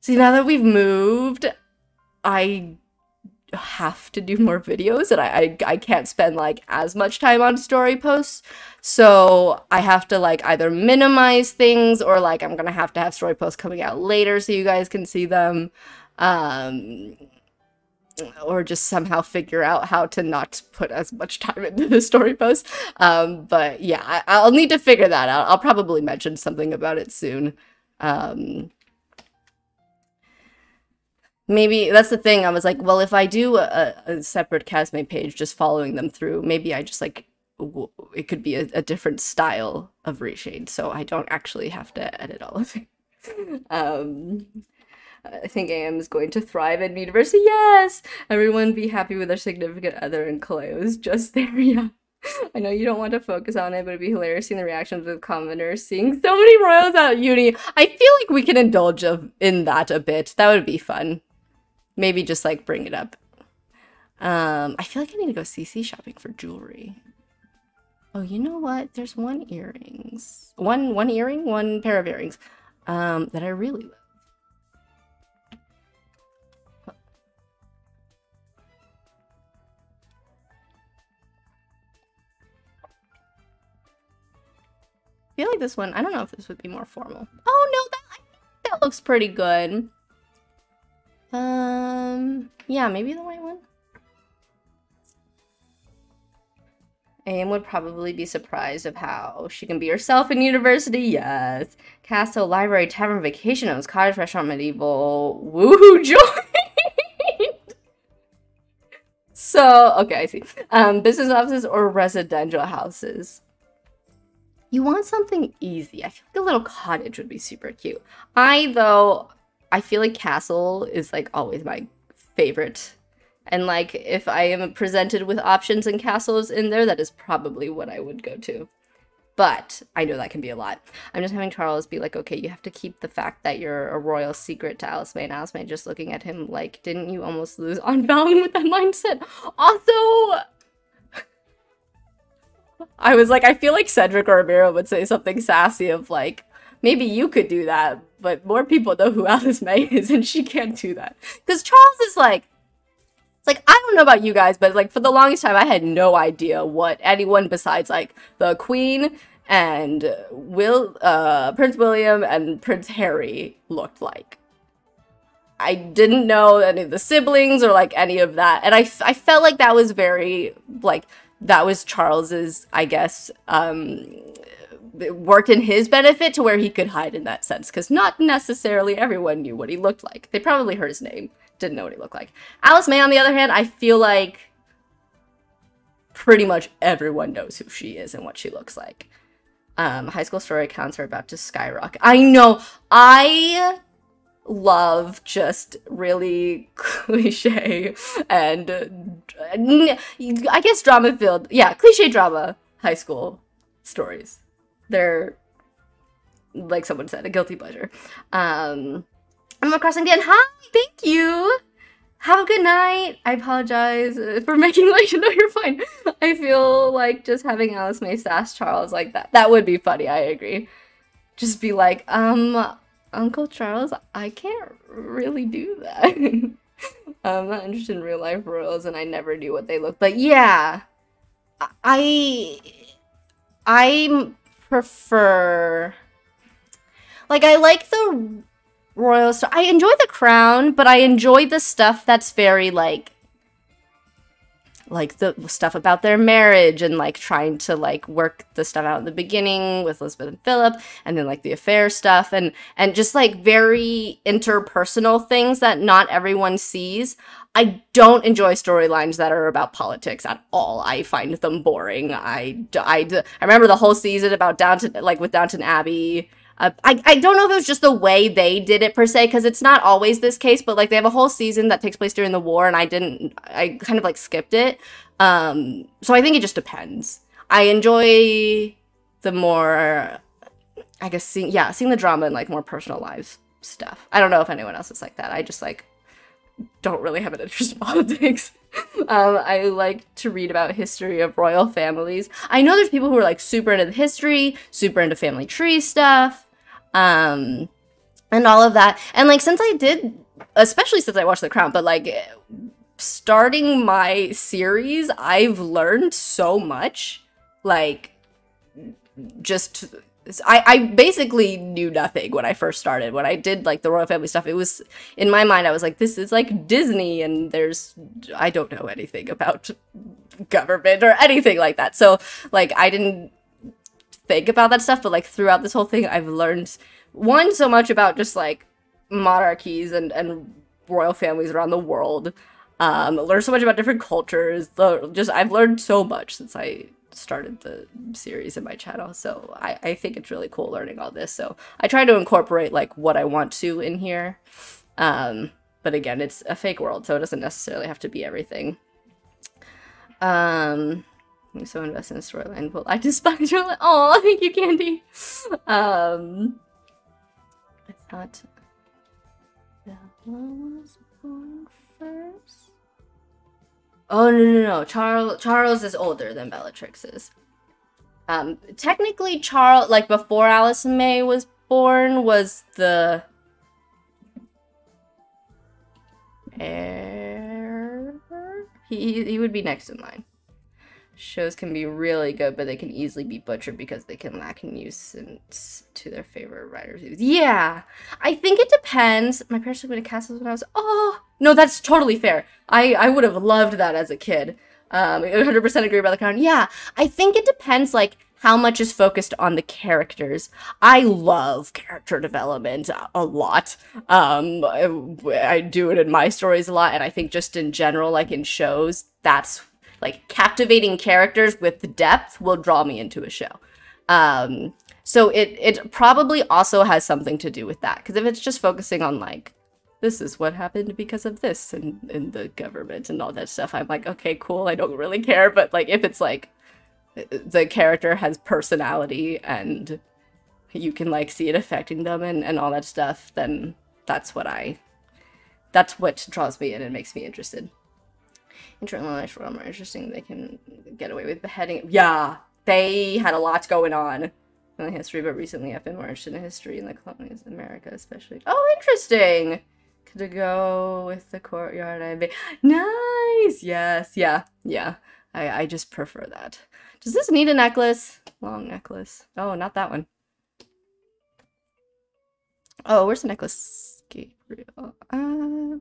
See, now that we've moved, I have to do more videos, and I, I I can't spend like as much time on story posts, so I have to like either minimize things or like I'm gonna have to have story posts coming out later so you guys can see them, um or just somehow figure out how to not put as much time into the story posts. Um but yeah, I, I'll need to figure that out. I'll probably mention something about it soon. um Maybe that's the thing. I was like, well, if I do a, a separate castmate page, just following them through, maybe I just like, w it could be a, a different style of reshade, so I don't actually have to edit all of it. um, I think A M is going to thrive at university. Yes! Everyone be happy with their significant other, and Kaleo is just there, yeah. I know you don't want to focus on it, but it'd be hilarious seeing the reactions of commenters, seeing so many royals out at uni. I feel like we can indulge of, in that a bit. That would be fun. Maybe just like bring it up. Um, I feel like I need to go C C shopping for jewelry. Oh, you know what? There's one earrings, one one earring, one pair of earrings um, that I really love. I feel like this one. I don't know if this would be more formal. Oh no, that I think that looks pretty good. Um, yeah, maybe the white one. A M would probably be surprised of how she can be herself in university. Yes. Castle, library, tavern, vacation homes, cottage, restaurant, medieval. Woohoo, joined! So, okay, I see. Um, business offices or residential houses. You want something easy. I feel like a little cottage would be super cute. I, though... I feel like castle is like always my favorite, and like if I am presented with options and castles in there, that is probably what I would go to. But I know that can be a lot. I'm just having Charles be like, okay, you have to keep the fact that you're a royal secret to Alice May, and Alice May just looking at him like, didn't you almost lose on Valen with that mindset? Also, I was like, I feel like Cedric or Amira would say something sassy of like, maybe you could do that, but more people know who Alice May is, and she can't do that. Because Charles is like, it's like, I don't know about you guys, but like for the longest time, I had no idea what anyone besides like the Queen and Will, uh, Prince William and Prince Harry looked like. I didn't know any of the siblings or like any of that. And I, I felt like that was very, like, that was Charles's, I guess, um... it worked in his benefit to where he could hide in that sense, because not necessarily everyone knew what he looked like. They probably heard his name, didn't know what he looked like. Alice May, on the other hand, I feel like pretty much everyone knows who she is and what she looks like. Um, high school story accounts are about to skyrocket. I know. I love just really cliche and uh, I guess drama filled. Yeah, cliche drama high school stories. They're, like someone said, a guilty pleasure. Um, I'm crossing again. Hi, thank you. Have a good night. I apologize for making late. No, you're fine. I feel like just having Alice May sass Charles like that. That would be funny. I agree. Just be like, um, Uncle Charles, I can't really do that. I'm not interested in real life royals, and I never knew what they looked like. Yeah, I, I'm. prefer like I like the royal stuff. I enjoy The Crown, but I enjoy the stuff that's very like like the stuff about their marriage and like trying to like work the stuff out in the beginning with Elizabeth and Philip, and then like the affair stuff and and just like very interpersonal things that not everyone sees. I don't enjoy storylines that are about politics at all. I find them boring. I, I, I remember the whole season about Downton, like with Downton Abbey. Uh, I, I don't know if it was just the way they did it per se, because it's not always this case, but like they have a whole season that takes place during the war, and I didn't, I kind of like skipped it. Um, so I think it just depends. I enjoy the more I guess seeing, yeah, seeing the drama and like more personal lives stuff. I don't know if anyone else is like that. I just like don't really have an interest in politics. um, I like to read about history of royal families. I know there's people who are like super into the history, super into family tree stuff, um, and all of that. And like since I did, especially since I watched The Crown, but like starting my series, I've learned so much. Like just, I, I basically knew nothing when I first started. When I did like the royal family stuff, it was, in my mind, I was like, this is like Disney and there's, I don't know anything about government or anything like that. So like, I didn't think about that stuff, but like throughout this whole thing, I've learned one, so much about just like monarchies and, and royal families around the world. Um, learned so much about different cultures. The, just, I've learned so much since I started the series in my channel, so I, I think it's really cool learning all this. So I try to incorporate like what I want to in here, um, but again, it's a fake world, so it doesn't necessarily have to be everything. Um, so invest in storyline. Well, I despise your life. Oh, thank you, Candy. Um, it's not that one was born first. Oh, no, no, no. Charles, Charles is older than Bellatrix is. Um, technically, Charles, like, before Alice May was born, was the heir. He, he would be next in line. Shows can be really good, but they can easily be butchered because they can lack nuisance to their favorite writers. Yeah, I think it depends. My parents took me to castles when I was, oh, no, that's totally fair. I, I would have loved that as a kid. Um, I one hundred percent agree about The Crown. Yeah, I think it depends, like, how much is focused on the characters. I love character development a lot. Um, I, I do it in my stories a lot, and I think just in general, like, in shows, that's like captivating characters with depth will draw me into a show. Um, so it, it probably also has something to do with that. Because if it's just focusing on like, this is what happened because of this and, and the government and all that stuff, I'm like, okay, cool, I don't really care. But like, if it's like, the character has personality and you can like see it affecting them and, and all that stuff, then that's what I, that's what draws me in and makes me interested. Internal life are more interesting. They can get away with beheading. Yeah, they had a lot going on in the history, but recently I've been more interested in history in the colonies of America, especially. Oh, interesting. Could go with the courtyard. I made. Nice. Yes. Yeah. Yeah. I I just prefer that. Does this need a necklace? Long necklace. Oh, not that one. Oh, where's the necklace? Gabriel. Uh.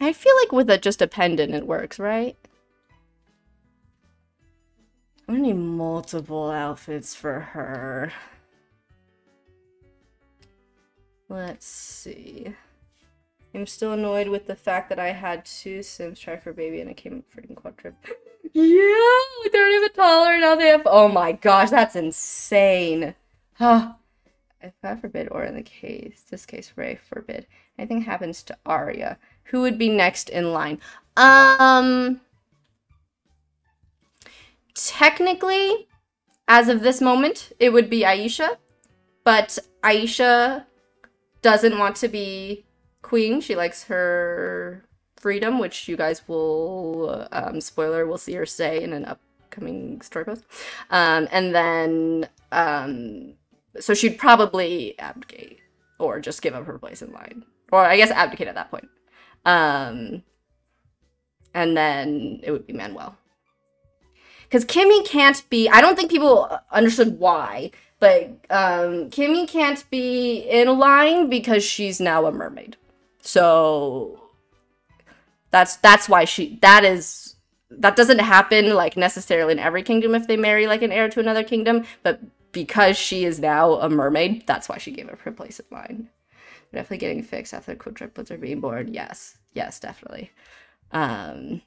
I feel like with a, just a pendant it works, right? I'm gonna need multiple outfits for her. Let's see. I'm still annoyed with the fact that I had two Sims try for baby and it came up freaking quadrup. Yeah! They're even taller now they have- Oh my gosh, that's insane! Huh. If God forbid, or in the case, this case, Ray forbid, anything happens to Arya, who would be next in line? Um, technically, as of this moment, it would be Aisha, but Aisha doesn't want to be queen. She likes her freedom, which you guys will, um, spoiler, we'll see her say in an upcoming story post. Um, and then, um... so she'd probably abdicate or just give up her place in line, or I guess abdicate at that point. Um, and then it would be Manuel. Because Kimmy can't be, I don't think people understood why, but um, Kimmy can't be in line because she's now a mermaid. So that's, that's why she, that is, that doesn't happen like necessarily in every kingdom if they marry like an heir to another kingdom, but because she is now a mermaid, that's why she gave up her place in line. They're definitely getting fixed after quadruplets are being born. Yes. Yes, definitely. Um,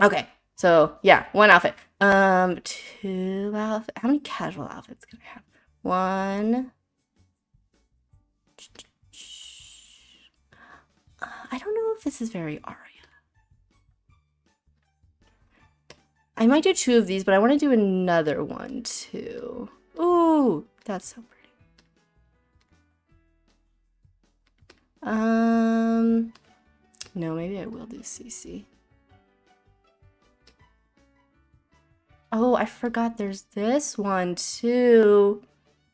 okay. So, yeah. One outfit. Um, two outfits. How many casual outfits can I have? One. Uh, I don't know if this is very Aria. I might do two of these, but I want to do another one, too. Ooh, Ooh, that's so pretty. Um, no, maybe I will do C C. Oh, I forgot there's this one too.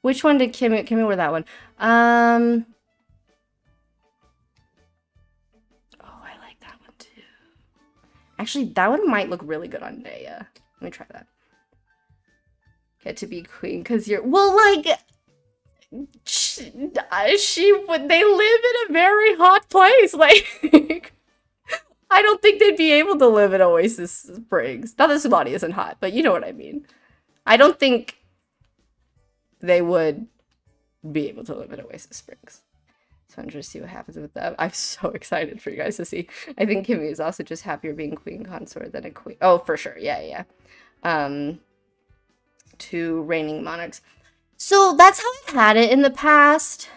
Which one did Kimmy, Kimmy wear that one? Um, oh, I like that one too. Actually, that one might look really good on Naya. Let me try that. Get to be queen because you're, well, like, she, she would, they live in a very hot place. Like, I don't think they'd be able to live in Oasis Springs. Not that Sumati isn't hot, but you know what I mean. I don't think they would be able to live in Oasis Springs. So I'm just see what happens with them. I'm so excited for you guys to see. I think Kimmy is also just happier being queen consort than a queen. Oh, for sure. Yeah, yeah. Um, two reigning monarchs. So that's how I've had it in the past.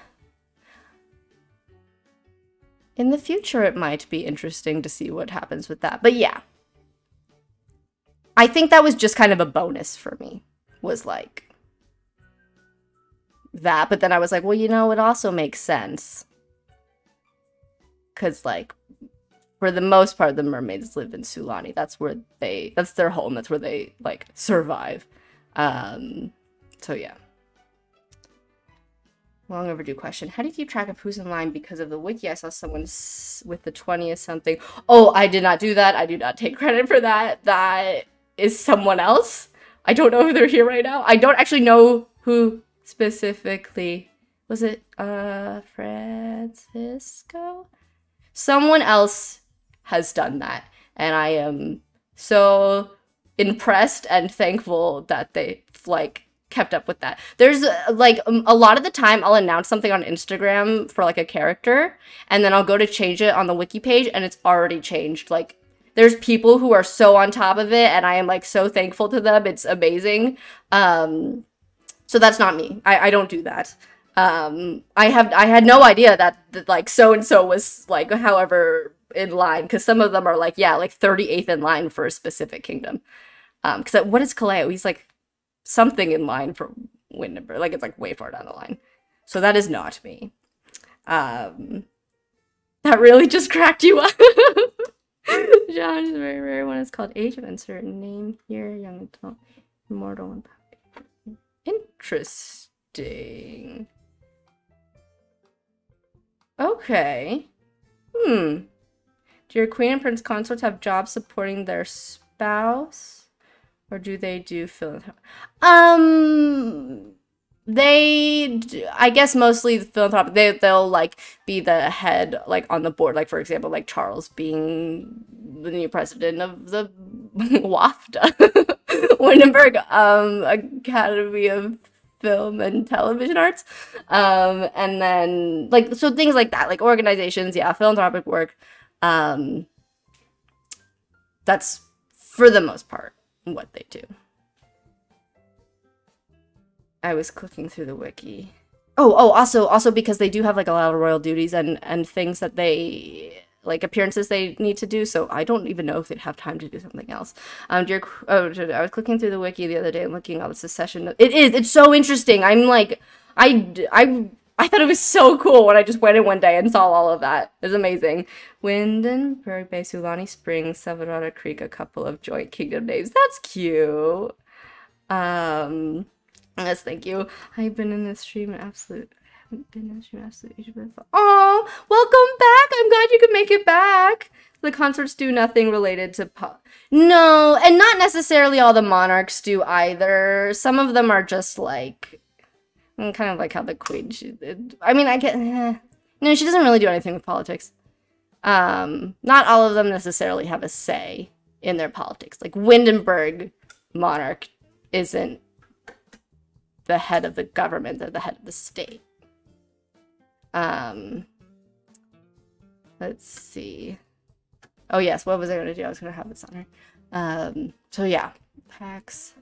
In the future, it might be interesting to see what happens with that. But yeah. I think that was just kind of a bonus for me. Was like that. But then I was like, well, you know, it also makes sense. Because, like, for the most part, the mermaids live in Sulani. That's where they, that's their home. That's where they, like, survive. Um, so yeah. Long overdue question. How do you keep track of who's in line? Because of the wiki, I saw someone s with the twentieth something. Oh, I did not do that. I do not take credit for that. That is someone else. I don't know who they're here right now. I don't actually know who specifically. Was it uh, Francisco? Someone else has done that. And I am so impressed and thankful that they, like, kept up with that. There's like um, a lot of the time I'll announce something on Instagram for like a character, and then I'll go to change it on the wiki page and it's already changed. Like, there's people who are so on top of it, and I am like so thankful to them. It's amazing. Um, so that's not me. I, I don't do that. Um, I have I had no idea that, that like so and so was like however in line, because some of them are like, yeah, like thirty-eighth in line for a specific kingdom. Um, because what is Kaleo? He's like something in line for Windenburg. Like, it's like way far down the line. So that is not me. Um, that really just cracked you up. John is a very rare one. It's called Age of Insert Name here. Young adult, immortal, and powerful. Interesting. Okay. Hmm. Do your queen and prince consorts have jobs supporting their spouse? Or do they do philanthropy? Um, they, do, I guess, mostly the philanthropy. They they'll like be the head, like on the board. Like, for example, like Charles being the new president of the WAFTA, Windenburg um, Academy of Film and Television Arts, um, and then like so things like that, like organizations, yeah, philanthropic work. Um, that's for the most part what they do. I was clicking through the wiki. Oh, oh, also, also because they do have like a lot of royal duties and and things that they like appearances they need to do. So I don't even know if they'd have time to do something else. Um, dear, oh, I was clicking through the wiki the other day and looking at the succession. It is, it's so interesting. I'm like, I, I, I thought it was so cool when I just went in one day and saw all of that. It was amazing. Windenburg Bay, Sulani Springs, Savannah Creek, a couple of joint kingdom names. That's cute. Um, yes, thank you. I've been in this stream in absolute... I haven't been in this stream in absolute... Oh, welcome back. I'm glad you could make it back. The consorts do nothing related to pop. No, and not necessarily all the monarchs do either. Some of them are just like... Kind of like how the queen, she did. I mean, I get, eh. No, she doesn't really do anything with politics. Um, not all of them necessarily have a say in their politics. Like, Windenburg monarch isn't the head of the government, they're the head of the state. Um, let's see. Oh, yes, what was I going to do? I was going to have this on her. Um, so, yeah. Packs.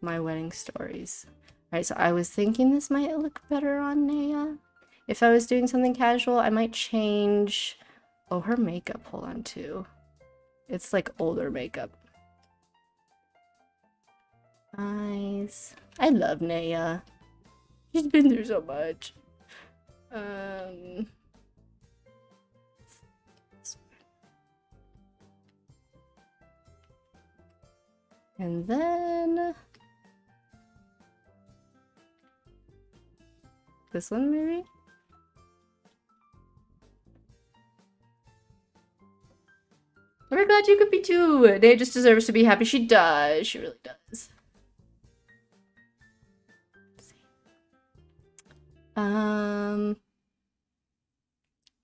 My wedding stories. Alright, so I was thinking this might look better on Naya. If I was doing something casual, I might change... Oh, her makeup, hold on too. It's like older makeup. Nice. I love Naya. She's been through so much. Um... And then... This one, maybe? We're glad you could be too. Naya just deserves to be happy. She does. She really does. Um,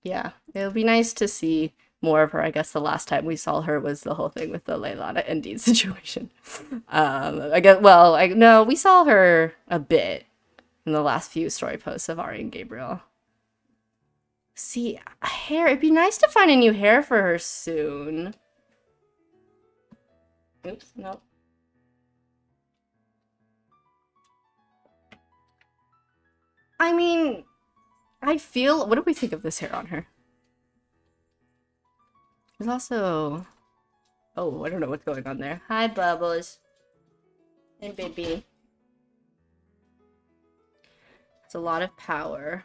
yeah, it'll be nice to see more of her. I guess the last time we saw her was the whole thing with the Leilana and Dean situation. um, I guess, well, I, no, we saw her a bit in the last few story posts of Ari and Gabriel. See, hair, it'd be nice to find a new hair for her soon. Oops, no. I mean, I feel... What do we think of this hair on her? There's also... Oh, I don't know what's going on there. Hi, Bubbles. Hey, baby. It's a lot of power.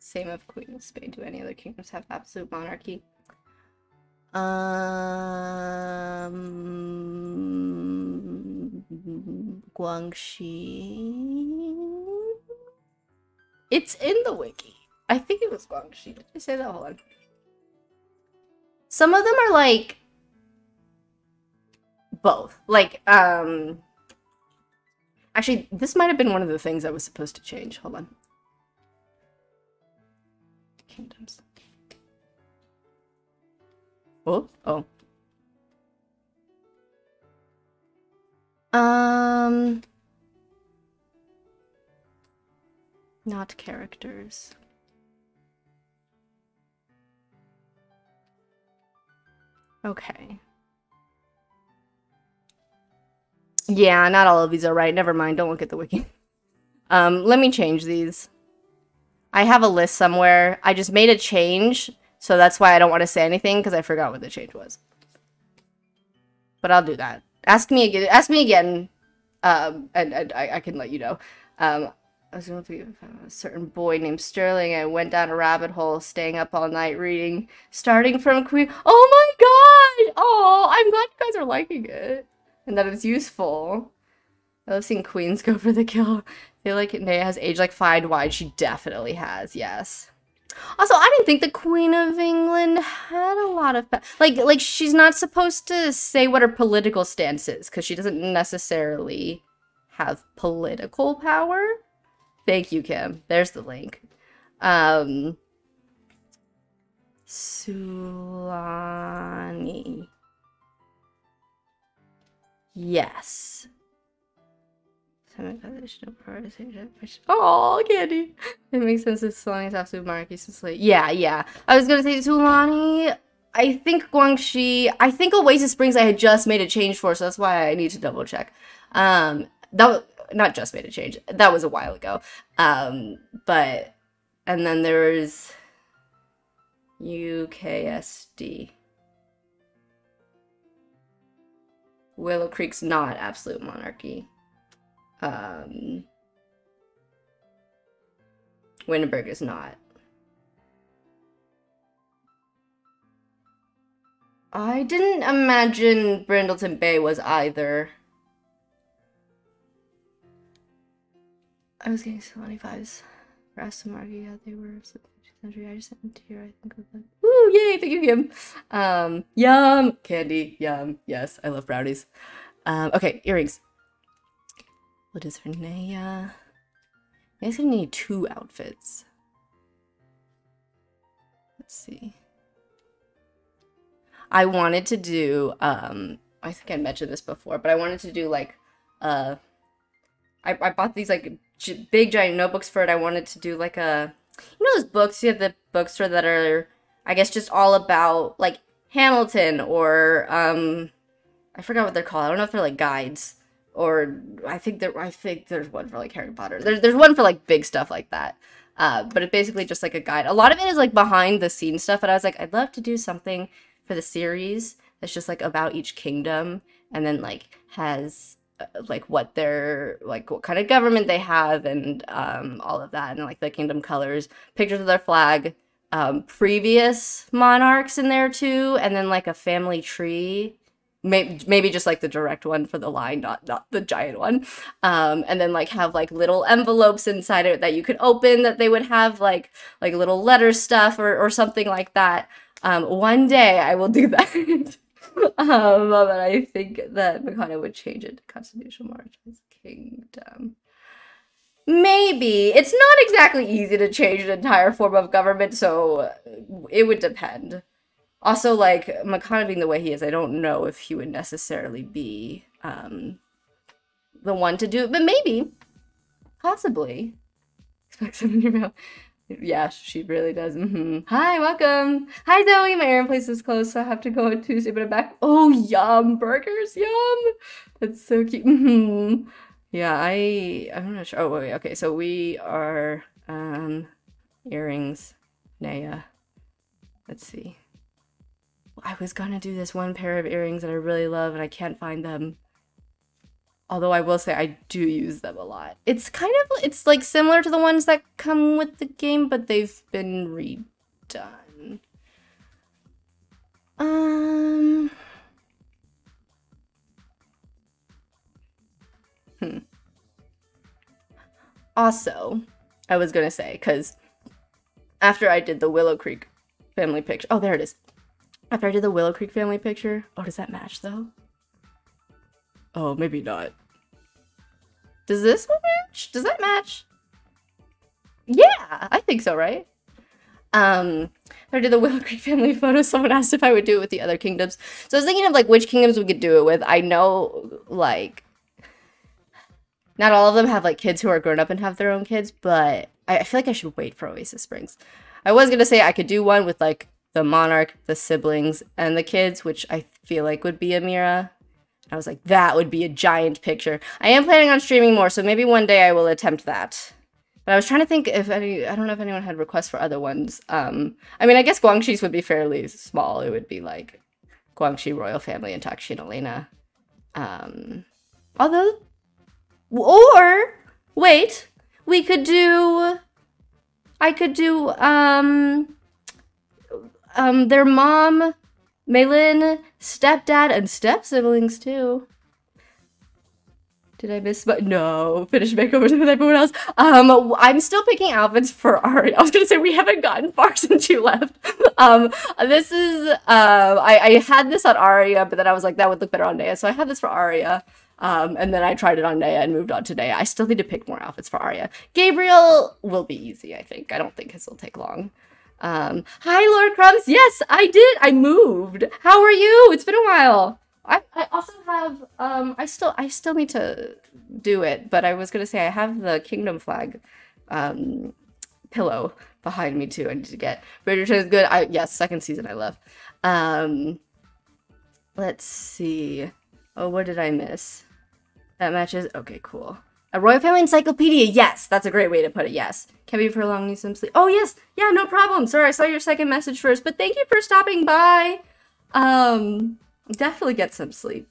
Same of Queen of Spain. Do any other kingdoms have absolute monarchy? Um... Guangxi... It's in the wiki. I think it was Guangxi. Did I say that? Hold on. Some of them are like both. Like, um, actually, this might have been one of the things I was supposed to change. Hold on. Kingdoms. Oh, oh. Um. Not characters. Okay. Yeah, not all of these are right. Never mind. Don't look at the wiki. Um, let me change these. I have a list somewhere. I just made a change, so that's why I don't want to say anything because I forgot what the change was. But I'll do that. Ask me again. Ask me again, um, and, and I, I can let you know. Um, I was going to a certain boy named Sterling. I went down a rabbit hole, staying up all night reading, starting from Queen. Oh my god! Oh, I'm glad you guys are liking it, and that it's useful. I love seeing queens go for the kill. I feel like Naya has aged like fine wine. She definitely has. Yes. Also, I didn't think the Queen of England had a lot of like like she's not supposed to say what her political stance is because she doesn't necessarily have political power. Thank you, Kim. There's the link. Um, Sulani. Yes. Oh, Candy. It makes sense that Sulani's absolute monarchy since late. Yeah, yeah. I was going to say Sulani. I think Guangxi. I think Oasis Springs I had just made a change for, so that's why I need to double check. Um, that was... Not just made a change. That was a while ago. Um, but, and then there's U K S D. Willow Creek's not absolute monarchy. Um, Windenburg is not. I didn't imagine Brindleton Bay was either. I was getting twenty-fives for Astomarki. Yeah, they were of the fifteenth century. I just sent them to here, I think. Like, ooh, yay! Thank you, Kim. Um, yum! Candy, yum. Yes, I love brownies. Um, okay, earrings. What is her Naya? Naya's gonna need two outfits. Let's see. I wanted to do, um, I think I mentioned this before, but I wanted to do like, uh, I, I bought these like g big giant notebooks for it. I wanted to do like a, you know, those books you have the bookstore that are, I guess, just all about like Hamilton or um, I forgot what they're called. I don't know if they're like guides or I think there I think there's one for like Harry Potter. There's there's one for like big stuff like that. Uh, but it's basically just like a guide. A lot of it is like behind the scenes stuff. And I was like, I'd love to do something for the series that's just like about each kingdom and then like has like what their like what kind of government they have and um all of that, and like the kingdom colors, pictures of their flag, um previous monarchs in there too, and then like a family tree, maybe maybe just like the direct one for the line, not not the giant one, um and then like have like little envelopes inside it that you could open, that they would have like like little letter stuff or or something like that. Um one day I will do that. Um, but I think that Makana would change it to Constitutional Monarch's Kingdom. Maybe. It's not exactly easy to change an entire form of government, so it would depend. Also, like, Makana being the way he is, I don't know if he would necessarily be um, the one to do it, but maybe. Possibly. Expect some in your mail. Yeah, she really does. Mm-hmm. Hi, welcome. Hi, Zoe. My errand place is closed, so I have to go on Tuesday, but I'm back. Oh, yum. Burgers, yum. That's so cute. Mm-hmm. Yeah, I... I'm not sure. Oh, wait, okay. So we are... Um, earrings. Naya. Let's see. I was gonna do this one pair of earrings that I really love, and I can't find them. Although I will say I do use them a lot. It's kind of, it's like similar to the ones that come with the game, but they've been redone. Um. Hmm. Also, I was gonna say, because after I did the Willow Creek family picture, oh, there it is. After I did the Willow Creek family picture, oh, does that match though? Oh, maybe not. Does this one match? Does that match? Yeah, I think so, right? Um, I did the Willow Creek family photo. Someone asked if I would do it with the other kingdoms. So I was thinking of like which kingdoms we could do it with. I know like not all of them have like kids who are grown up and have their own kids, but I, I feel like I should wait for Oasis Springs. I was gonna say I could do one with like the monarch, the siblings, and the kids, which I feel like would be Amira. I was like, that would be a giant picture. I am planning on streaming more, so maybe one day I will attempt that. But I was trying to think if any, I don't know if anyone had requests for other ones. Um, I mean, I guess Guangxi's would be fairly small. It would be like Guangxi royal family and Takshi and Elena. Um, although, or wait, we could do, I could do um, um, their mom, Maylin, stepdad, and step-siblings, too. Did I miss my- No, finish makeovers with everyone else. Um, I'm still picking outfits for Ari. I was gonna say, we haven't gotten far since you left. Um, this is, um, uh, I, I had this on Aria, but then I was like, that would look better on Naya, so I had this for Aria. Um, and then I tried it on Naya and moved on to Naya. I still need to pick more outfits for Aria. Gabriel will be easy, I think. I don't think his will take long. Um, hi, Lord Crumbs. Yes, I did. I moved. How are you? It's been a while. I, I also have, um, I still, I still need to do it, but I was going to say I have the kingdom flag, um, pillow behind me too. I need to get. Bridgerton is good. I, yes, second season I love. Um, let's see. Oh, what did I miss? That matches. Okay, cool. A royal family encyclopedia, yes, that's a great way to put it, yes. Can be for long, need some sleep. Oh, yes, yeah, no problem. Sorry, I saw your second message first, but thank you for stopping by. Um, definitely get some sleep.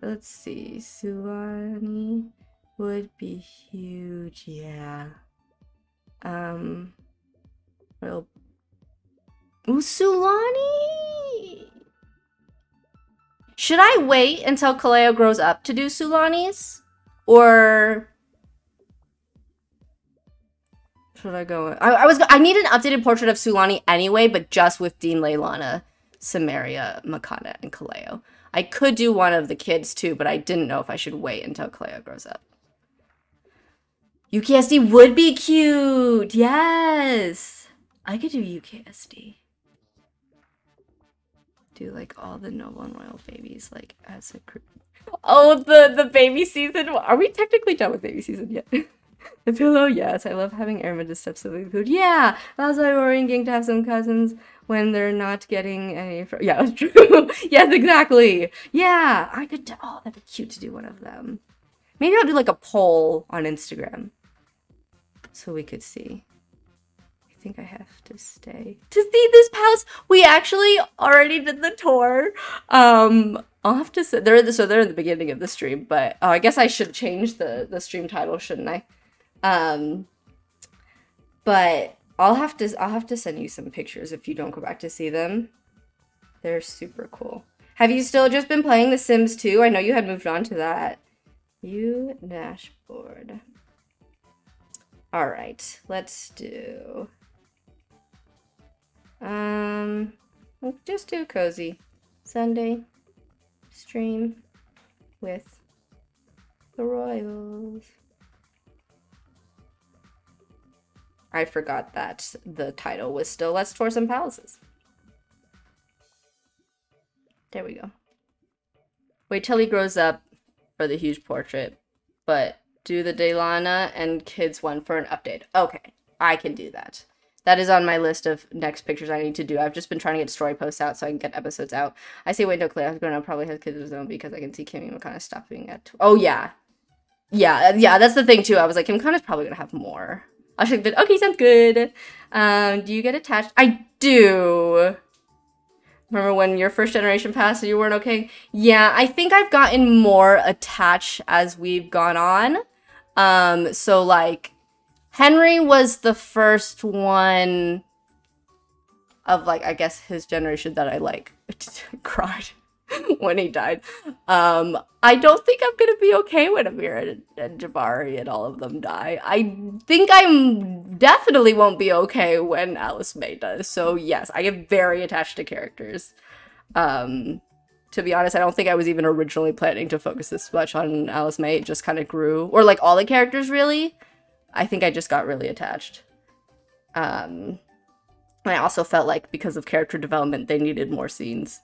Let's see, Sulani would be huge, yeah. Um, real. Ooh, Sulani! Should I wait until Kaleo grows up to do Sulani's? Or should I go? I, I was. I need an updated portrait of Sulani anyway, but just with Dean, Leilana, Samaria, Makana, and Kaleo. I could do one of the kids too, but I didn't know if I should wait until Kaleo grows up. U K S D would be cute. Yes, I could do U K S D. Do like all the noble and royal babies, like as a group. Oh, the, the baby season. Are we technically done with baby season yet? The pillow, yes. I love having Armanda's step-sibling food. Yeah! That's why we're getting to have some cousins when they're not getting any... Fr yeah, that's true. Yes, exactly. Yeah, I could... Oh, that'd be cute to do one of them. Maybe I'll do like a poll on Instagram so we could see. I think I have to stay to see this palace. We actually already did the tour. Um... I'll have to say, they're in the, so they're in the beginning of the stream, but oh, I guess I should change the, the stream title, shouldn't I? Um, but I'll have to, I'll have to send you some pictures if you don't go back to see them. They're super cool. Have you still just been playing The Sims two? I know you had moved on to that. You dashboard. All right, let's do, um, let's just do cozy Sunday stream with the Royals. I forgot that the title was still Let's Tour Some Palaces. There we go. Wait till he grows up for the huge portrait, but do the Delana and kids one for an update. Okay, I can do that. That is on my list of next pictures I need to do. I've just been trying to get story posts out so I can get episodes out. I say wait, no, Claire, I'm gonna probably have kids of his own because I can see Kimmy McConaughey stopping at... Oh, yeah. Yeah, yeah, that's the thing, too. I was like, Kim McConaughey's probably gonna have more. I should have been, okay, sounds good. Um, do you get attached? I do. Remember when your first generation passed and you weren't okay? Yeah, I think I've gotten more attached as we've gone on. Um, so, like, Henry was the first one of, like, I guess his generation that I, like, cried when he died. Um, I don't think I'm gonna be okay when Amir and, and Jabari and all of them die. I think I'm definitely won't be okay when Alice May does. So yes, I get very attached to characters. Um, to be honest, I don't think I was even originally planning to focus this much on Alice May. It just kind of grew, or like all the characters really. I think I just got really attached. Um, and I also felt like because of character development, they needed more scenes.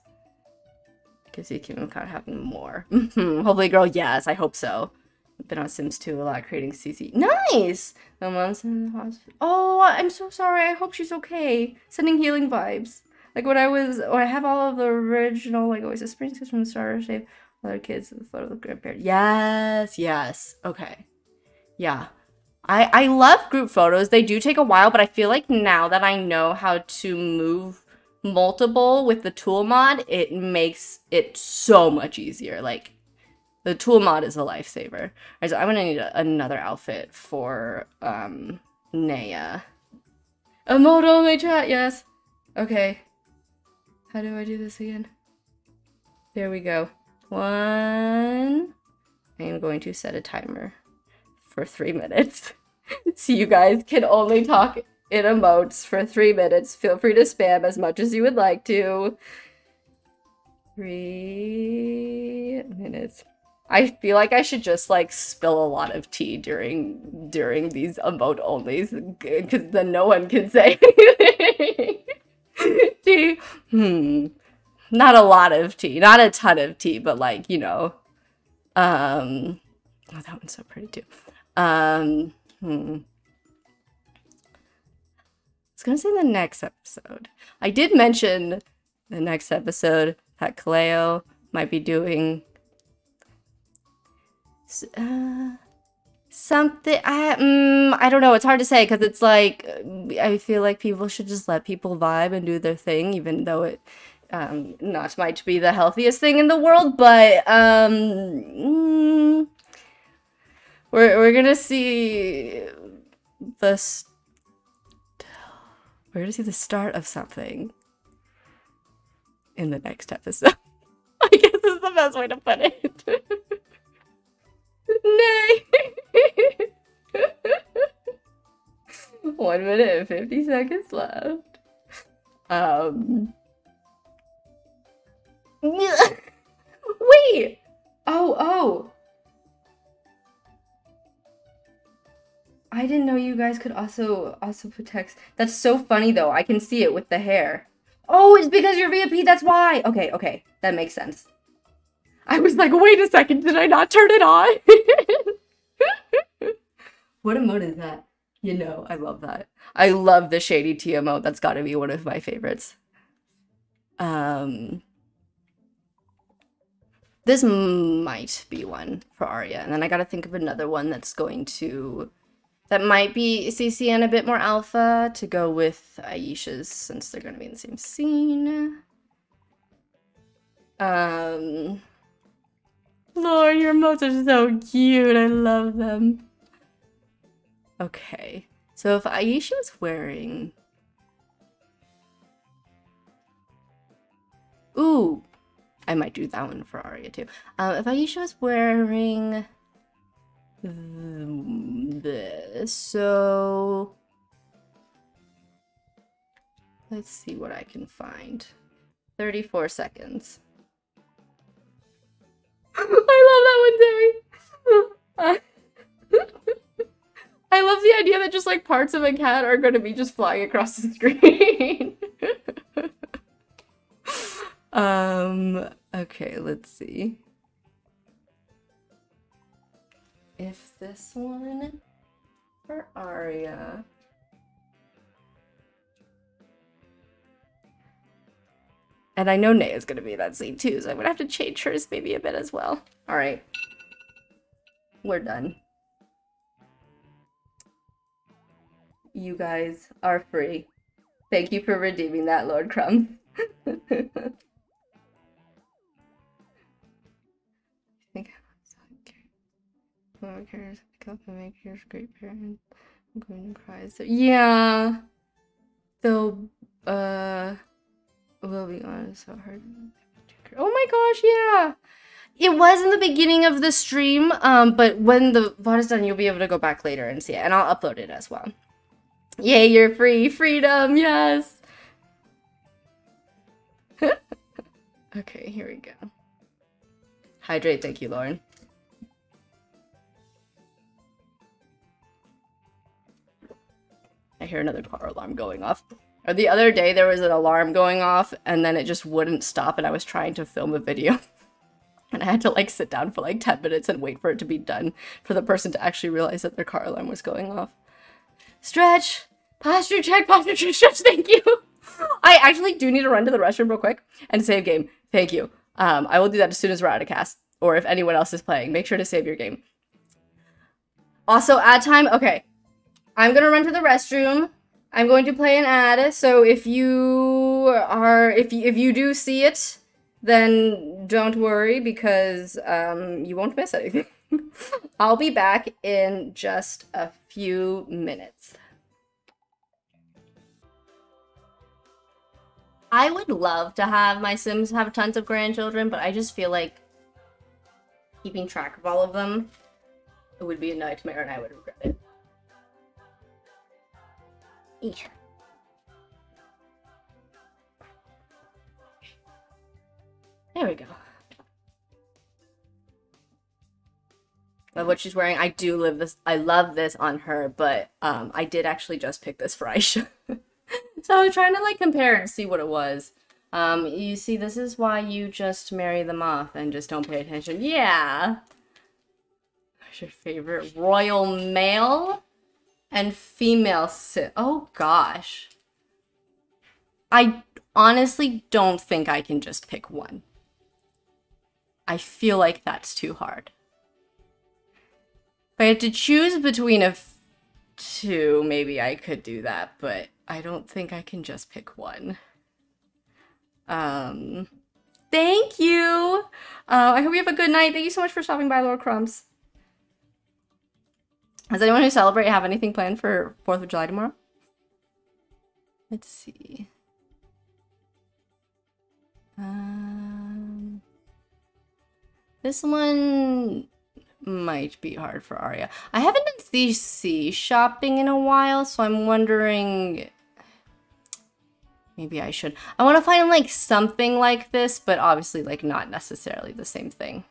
Because you can kind of have more. Mm-hmm. Hopefully, girl, yes, I hope so. I've been on Sims two a lot, creating C C. Nice! My mom's in the hospital. Oh, I'm so sorry. I hope she's okay. Sending healing vibes. Like when I was, oh, I have all of the original, like, Oasis Springs from the Star Shape. Other kids with the photo of the grandparents. Yes, yes. Okay. Yeah. I, I love group photos. They do take a while, but I feel like now that I know how to move multiple with the tool mod, it makes it so much easier. Like, the tool mod is a lifesaver. All right, so I'm gonna need a, another outfit for um Naya. Emoto my chat, yes. Okay, how do I do this again? There we go. One. I am going to set a timer for three minutes, so you guys can only talk in emotes for three minutes. Feel free to spam as much as you would like to. Three minutes. I feel like I should just like spill a lot of tea during during these emote onlys, because then no one can say tea. Hmm. Not a lot of tea, not a ton of tea, but like, you know. Um. Oh, that one's so pretty too. Um. Hmm. I was gonna say the next episode. I did mention the next episode that Kaleo might be doing uh, something. I um, I don't know. It's hard to say because it's like I feel like people should just let people vibe and do their thing, even though it um, not might be the healthiest thing in the world. But um, mm, we're we're gonna see the. St We're gonna see the start of something in the next episode. I guess is the best way to put it. Nay. One minute and fifty seconds left. Um. Wait. Oh, oh. I didn't know you guys could also also put text. That's so funny though. I can see it with the hair. Oh, it's because you're V I P. That's why. Okay, okay, that makes sense. I was like, wait a second, did I not turn it on? What emote is that? You know, I love that. I love the shady T emote. That's got to be one of my favorites. Um, this might be one for Arya, and then I got to think of another one that's going to. That might be C C and a bit more alpha to go with Aisha's since they're going to be in the same scene. Um, Lord, your emotes are so cute. I love them. Okay, so if Aisha was wearing... Ooh, I might do that one for Arya too. Um, if Aisha was wearing this, so let's see what I can find. Thirty-four seconds. I love that one, Zoe. I love the idea that just like parts of a cat are going to be just flying across the screen. Um, okay, let's see. If this one for Arya. And I know Nea is going to be in that scene too, so I'm going to have to change hers maybe a bit as well. All right. We're done. You guys are free. Thank you for redeeming that, Lord Crumb. Characters pick up and make your great parents. I'm going to cry. So yeah, so uh, we'll be honest. So hard. Oh my gosh, yeah. It was in the beginning of the stream, um, but when the V O D is done, you'll be able to go back later and see it, and I'll upload it as well. Yay, you're free, freedom, yes. Okay, here we go. Hydrate, thank you, Lauren. I hear another car alarm going off. Or the other day there was an alarm going off and then it just wouldn't stop and I was trying to film a video and I had to like sit down for like ten minutes and wait for it to be done for the person to actually realize that their car alarm was going off. Stretch! Posture check! Posture check! Stretch! Thank you! I actually do need to run to the restroom real quick and save game. Thank you. Um, I will do that as soon as we're out of cast or if anyone else is playing. Make sure to save your game. Also ad time? Okay. I'm gonna run to the restroom. I'm going to play an ad, so if you are, if you, if you do see it, then don't worry because um, you won't miss anything. I'll be back in just a few minutes. I would love to have my Sims have tons of grandchildren, but I just feel like keeping track of all of them, it would be a nightmare and I would regret it. There we go. Love what she's wearing. I do live this. I love this on her, but um, I did actually just pick this for Aisha. So I'm trying to like compare and see what it was. Um, you see, this is why you just marry them off and just don't pay attention. Yeah. What's your favorite royal male? And female Sim. Oh gosh. I honestly don't think I can just pick one. I feel like that's too hard. If I had to choose between a f two, maybe I could do that, but I don't think I can just pick one. Um, thank you. Uh, I hope you have a good night. Thank you so much for stopping by, Lord Crumbs. Does anyone who celebrate have anything planned for fourth of July tomorrow? Let's see. Um, this one might be hard for Arya. I haven't been C C shopping in a while, so I'm wondering... Maybe I should. I want to find like something like this, but obviously like not necessarily the same thing.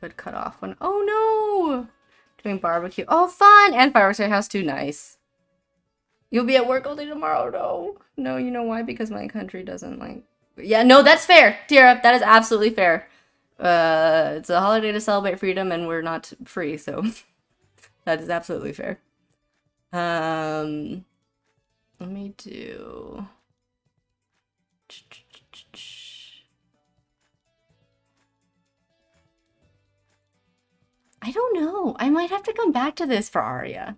But cut off one. Oh no! Doing barbecue. Oh, fun! And fireworks at your house too. Nice. You'll be at work all day tomorrow. No. No, you know why? Because my country doesn't like... Yeah, no, that's fair, Tira. That is absolutely fair. Uh, it's a holiday to celebrate freedom and we're not free, so... that is absolutely fair. Um, let me do... I don't know. I might have to come back to this for Arya.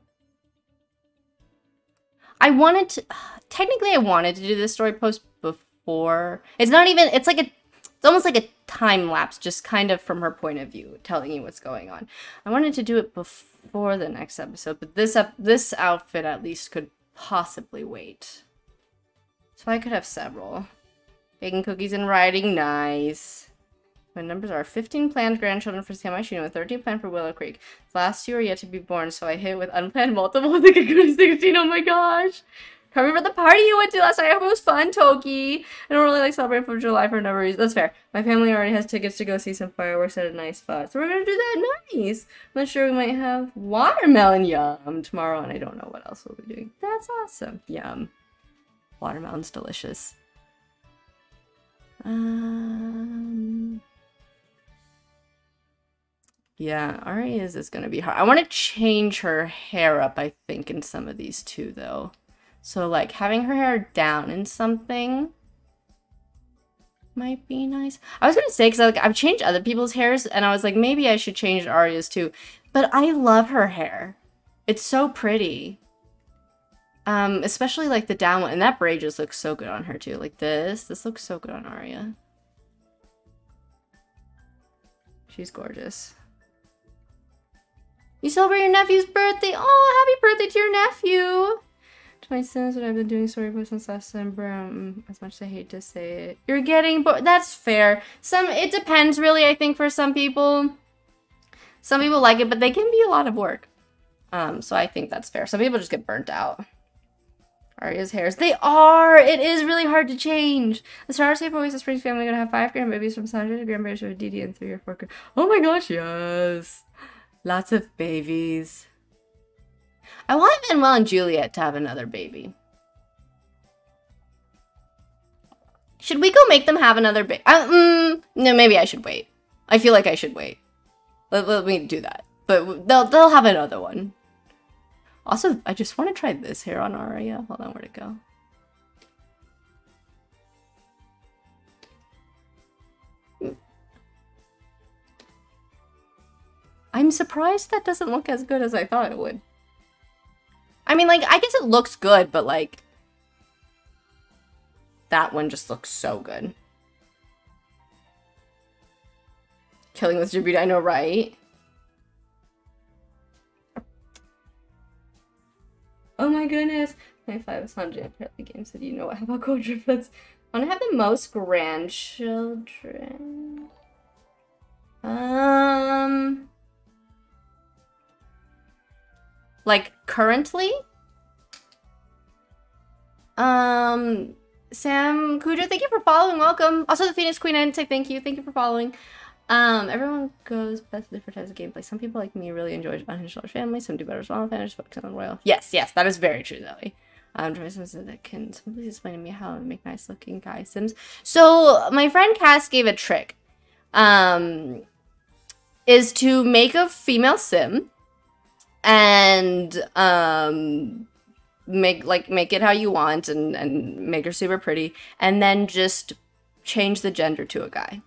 I wanted to... Technically, I wanted to do this story post before. It's not even... It's like a... It's almost like a time lapse, just kind of from her point of view, telling you what's going on. I wanted to do it before the next episode, but this up, this outfit at least could possibly wait. So I could have several. Baking cookies and riding, nice. My numbers are fifteen planned grandchildren for Sam Ishino and thirteen planned for Willow Creek. The last two are yet to be born, so I hit with unplanned multiple. I think I could have sixteen, oh my gosh. I remember the party you went to last night. I hope it was fun, Toki. I don't really like celebrating fourth of July for no reason. That's fair. My family already has tickets to go see some fireworks at a nice spot. So we're going to do that. Nice. I'm not sure, we might have watermelon yum tomorrow, and I don't know what else we'll be doing. That's awesome. Yum. Watermelon's delicious. Um... Yeah, Aria's is going to be hard. I want to change her hair up, I think, in some of these too, though. So, like, having her hair down in something might be nice. I was going to say, because like, I've changed other people's hairs, and I was like, maybe I should change Aria's too. But I love her hair. It's so pretty. Um, especially, like, the down one. And that braid just looks so good on her too. Like, this. This looks so good on Aria. She's gorgeous. You celebrate your nephew's birthday. Oh, happy birthday to your nephew. My Sims, what I've been doing story posts since last December, as much as I hate to say it. You're getting bored. That's fair. Some, it depends really, I think, for some people. Some people like it, but they can be a lot of work. Um, so I think that's fair. Some people just get burnt out. Aria's hairs. They are! It is really hard to change! The Star Safe Always the Springs family gonna have five grandbabies from Sandra to grandbabies from Didi and three or four grand. Oh my gosh, yes! Lots of babies. I want Manuel and Juliet to have another baby. Should we go make them have another baby? Uh, mm, no, maybe I should wait. I feel like I should wait. Let, let me do that. But they'll, they'll have another one. Also, I just want to try this hair on Aria. Hold on, where'd it go? I'm surprised that doesn't look as good as I thought it would. I mean, like, I guess it looks good, but, like, that one just looks so good. Killing with Jabita, I know, right? Oh my goodness. My five is on Jam the game said, you know what, how about go triplets? I want to have the most grandchildren. Um... Like, currently? Um, Sam Kujo, thank you for following. Welcome. Also, the Phoenix Queen, I didn't say thank you. Thank you for following. Um, everyone goes best different types of gameplay. Some people like me really enjoy Unhinged Large Family. Some do better as well. Fans focus on Royal. Yes, yes, that is very true, Zoe. Um, Troy Sims said that can somebody explain to me how to make nice looking guy Sims. So, my friend Cass gave a trick. Um, is to make a female Sim. And um make like make it how you want and and make her super pretty, and then just change the gender to a guy,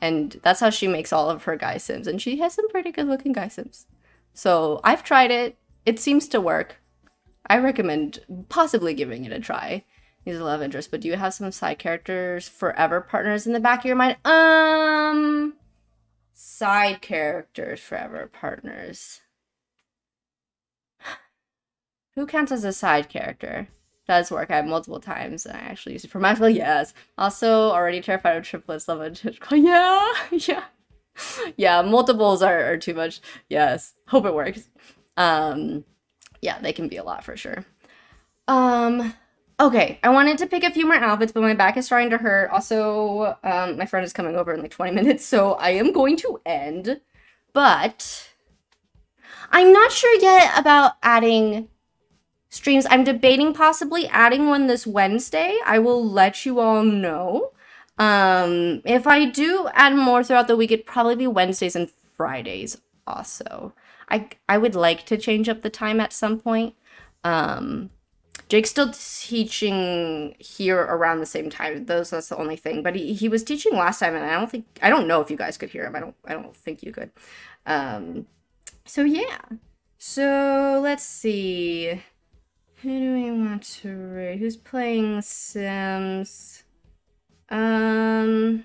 and that's how she makes all of her guy Sims, and she has some pretty good looking guy Sims. So I've tried it, it seems to work. I recommend possibly giving it a try. These are love interests, but do you have some side characters, forever partners in the back of your mind? Um side characters, forever partners. Who counts as a side character? Does work. I have multiple times, and I actually use it for magical. Yes. Also, already terrified of triplets. Love it. Yeah, yeah, yeah. Multiples are, are too much. Yes. Hope it works. Um, yeah, they can be a lot for sure. Um, okay. I wanted to pick a few more outfits, but my back is starting to hurt. Also, um, my friend is coming over in like twenty minutes, so I am going to end. But I'm not sure yet about adding streams. I'm debating possibly adding one this Wednesday. I will let you all know. Um, if I do add more throughout the week, it'd probably be Wednesdays and Fridays also. I, I would like to change up the time at some point. Um, Jake's still teaching here around the same time. Those, that's the only thing. But he, he was teaching last time, and I don't think, I don't know if you guys could hear him. I don't, I don't think you could. Um, so yeah. So let's see. Who do we want to read? Who's playing The Sims? Um...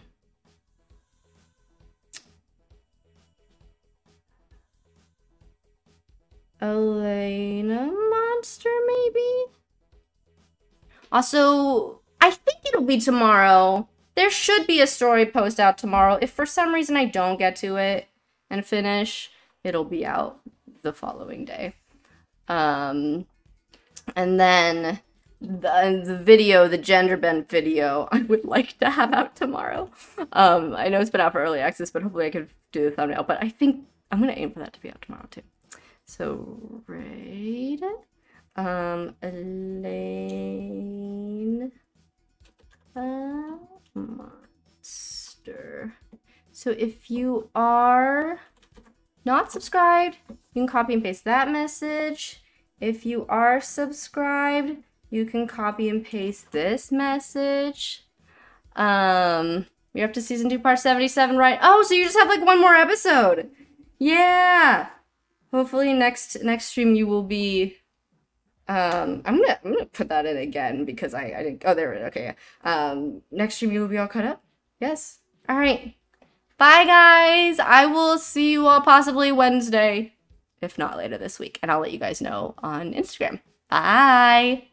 Elena Monster, maybe? Also, I think it'll be tomorrow. There should be a story post out tomorrow. If for some reason I don't get to it and finish, it'll be out the following day. Um... And then the, the video, the gender bend video, I would like to have out tomorrow. Um, I know it's been out for early access, but hopefully I could do the thumbnail. But I think I'm going to aim for that to be out tomorrow, too. So, raid. Um, Elena Monster. So, if you are not subscribed, you can copy and paste that message. If you are subscribed, you can copy and paste this message. Um, you're up to season two, part seventy-seven, right? Oh, so you just have like one more episode. Yeah. Hopefully next next stream you will be. Um, I'm gonna I'm gonna put that in again because I I didn't. Oh, there it is. Okay. Yeah. Um, next stream you will be all caught up. Yes. All right. Bye guys. I will see you all possibly Wednesday. If not later this week. And I'll let you guys know on Instagram. Bye!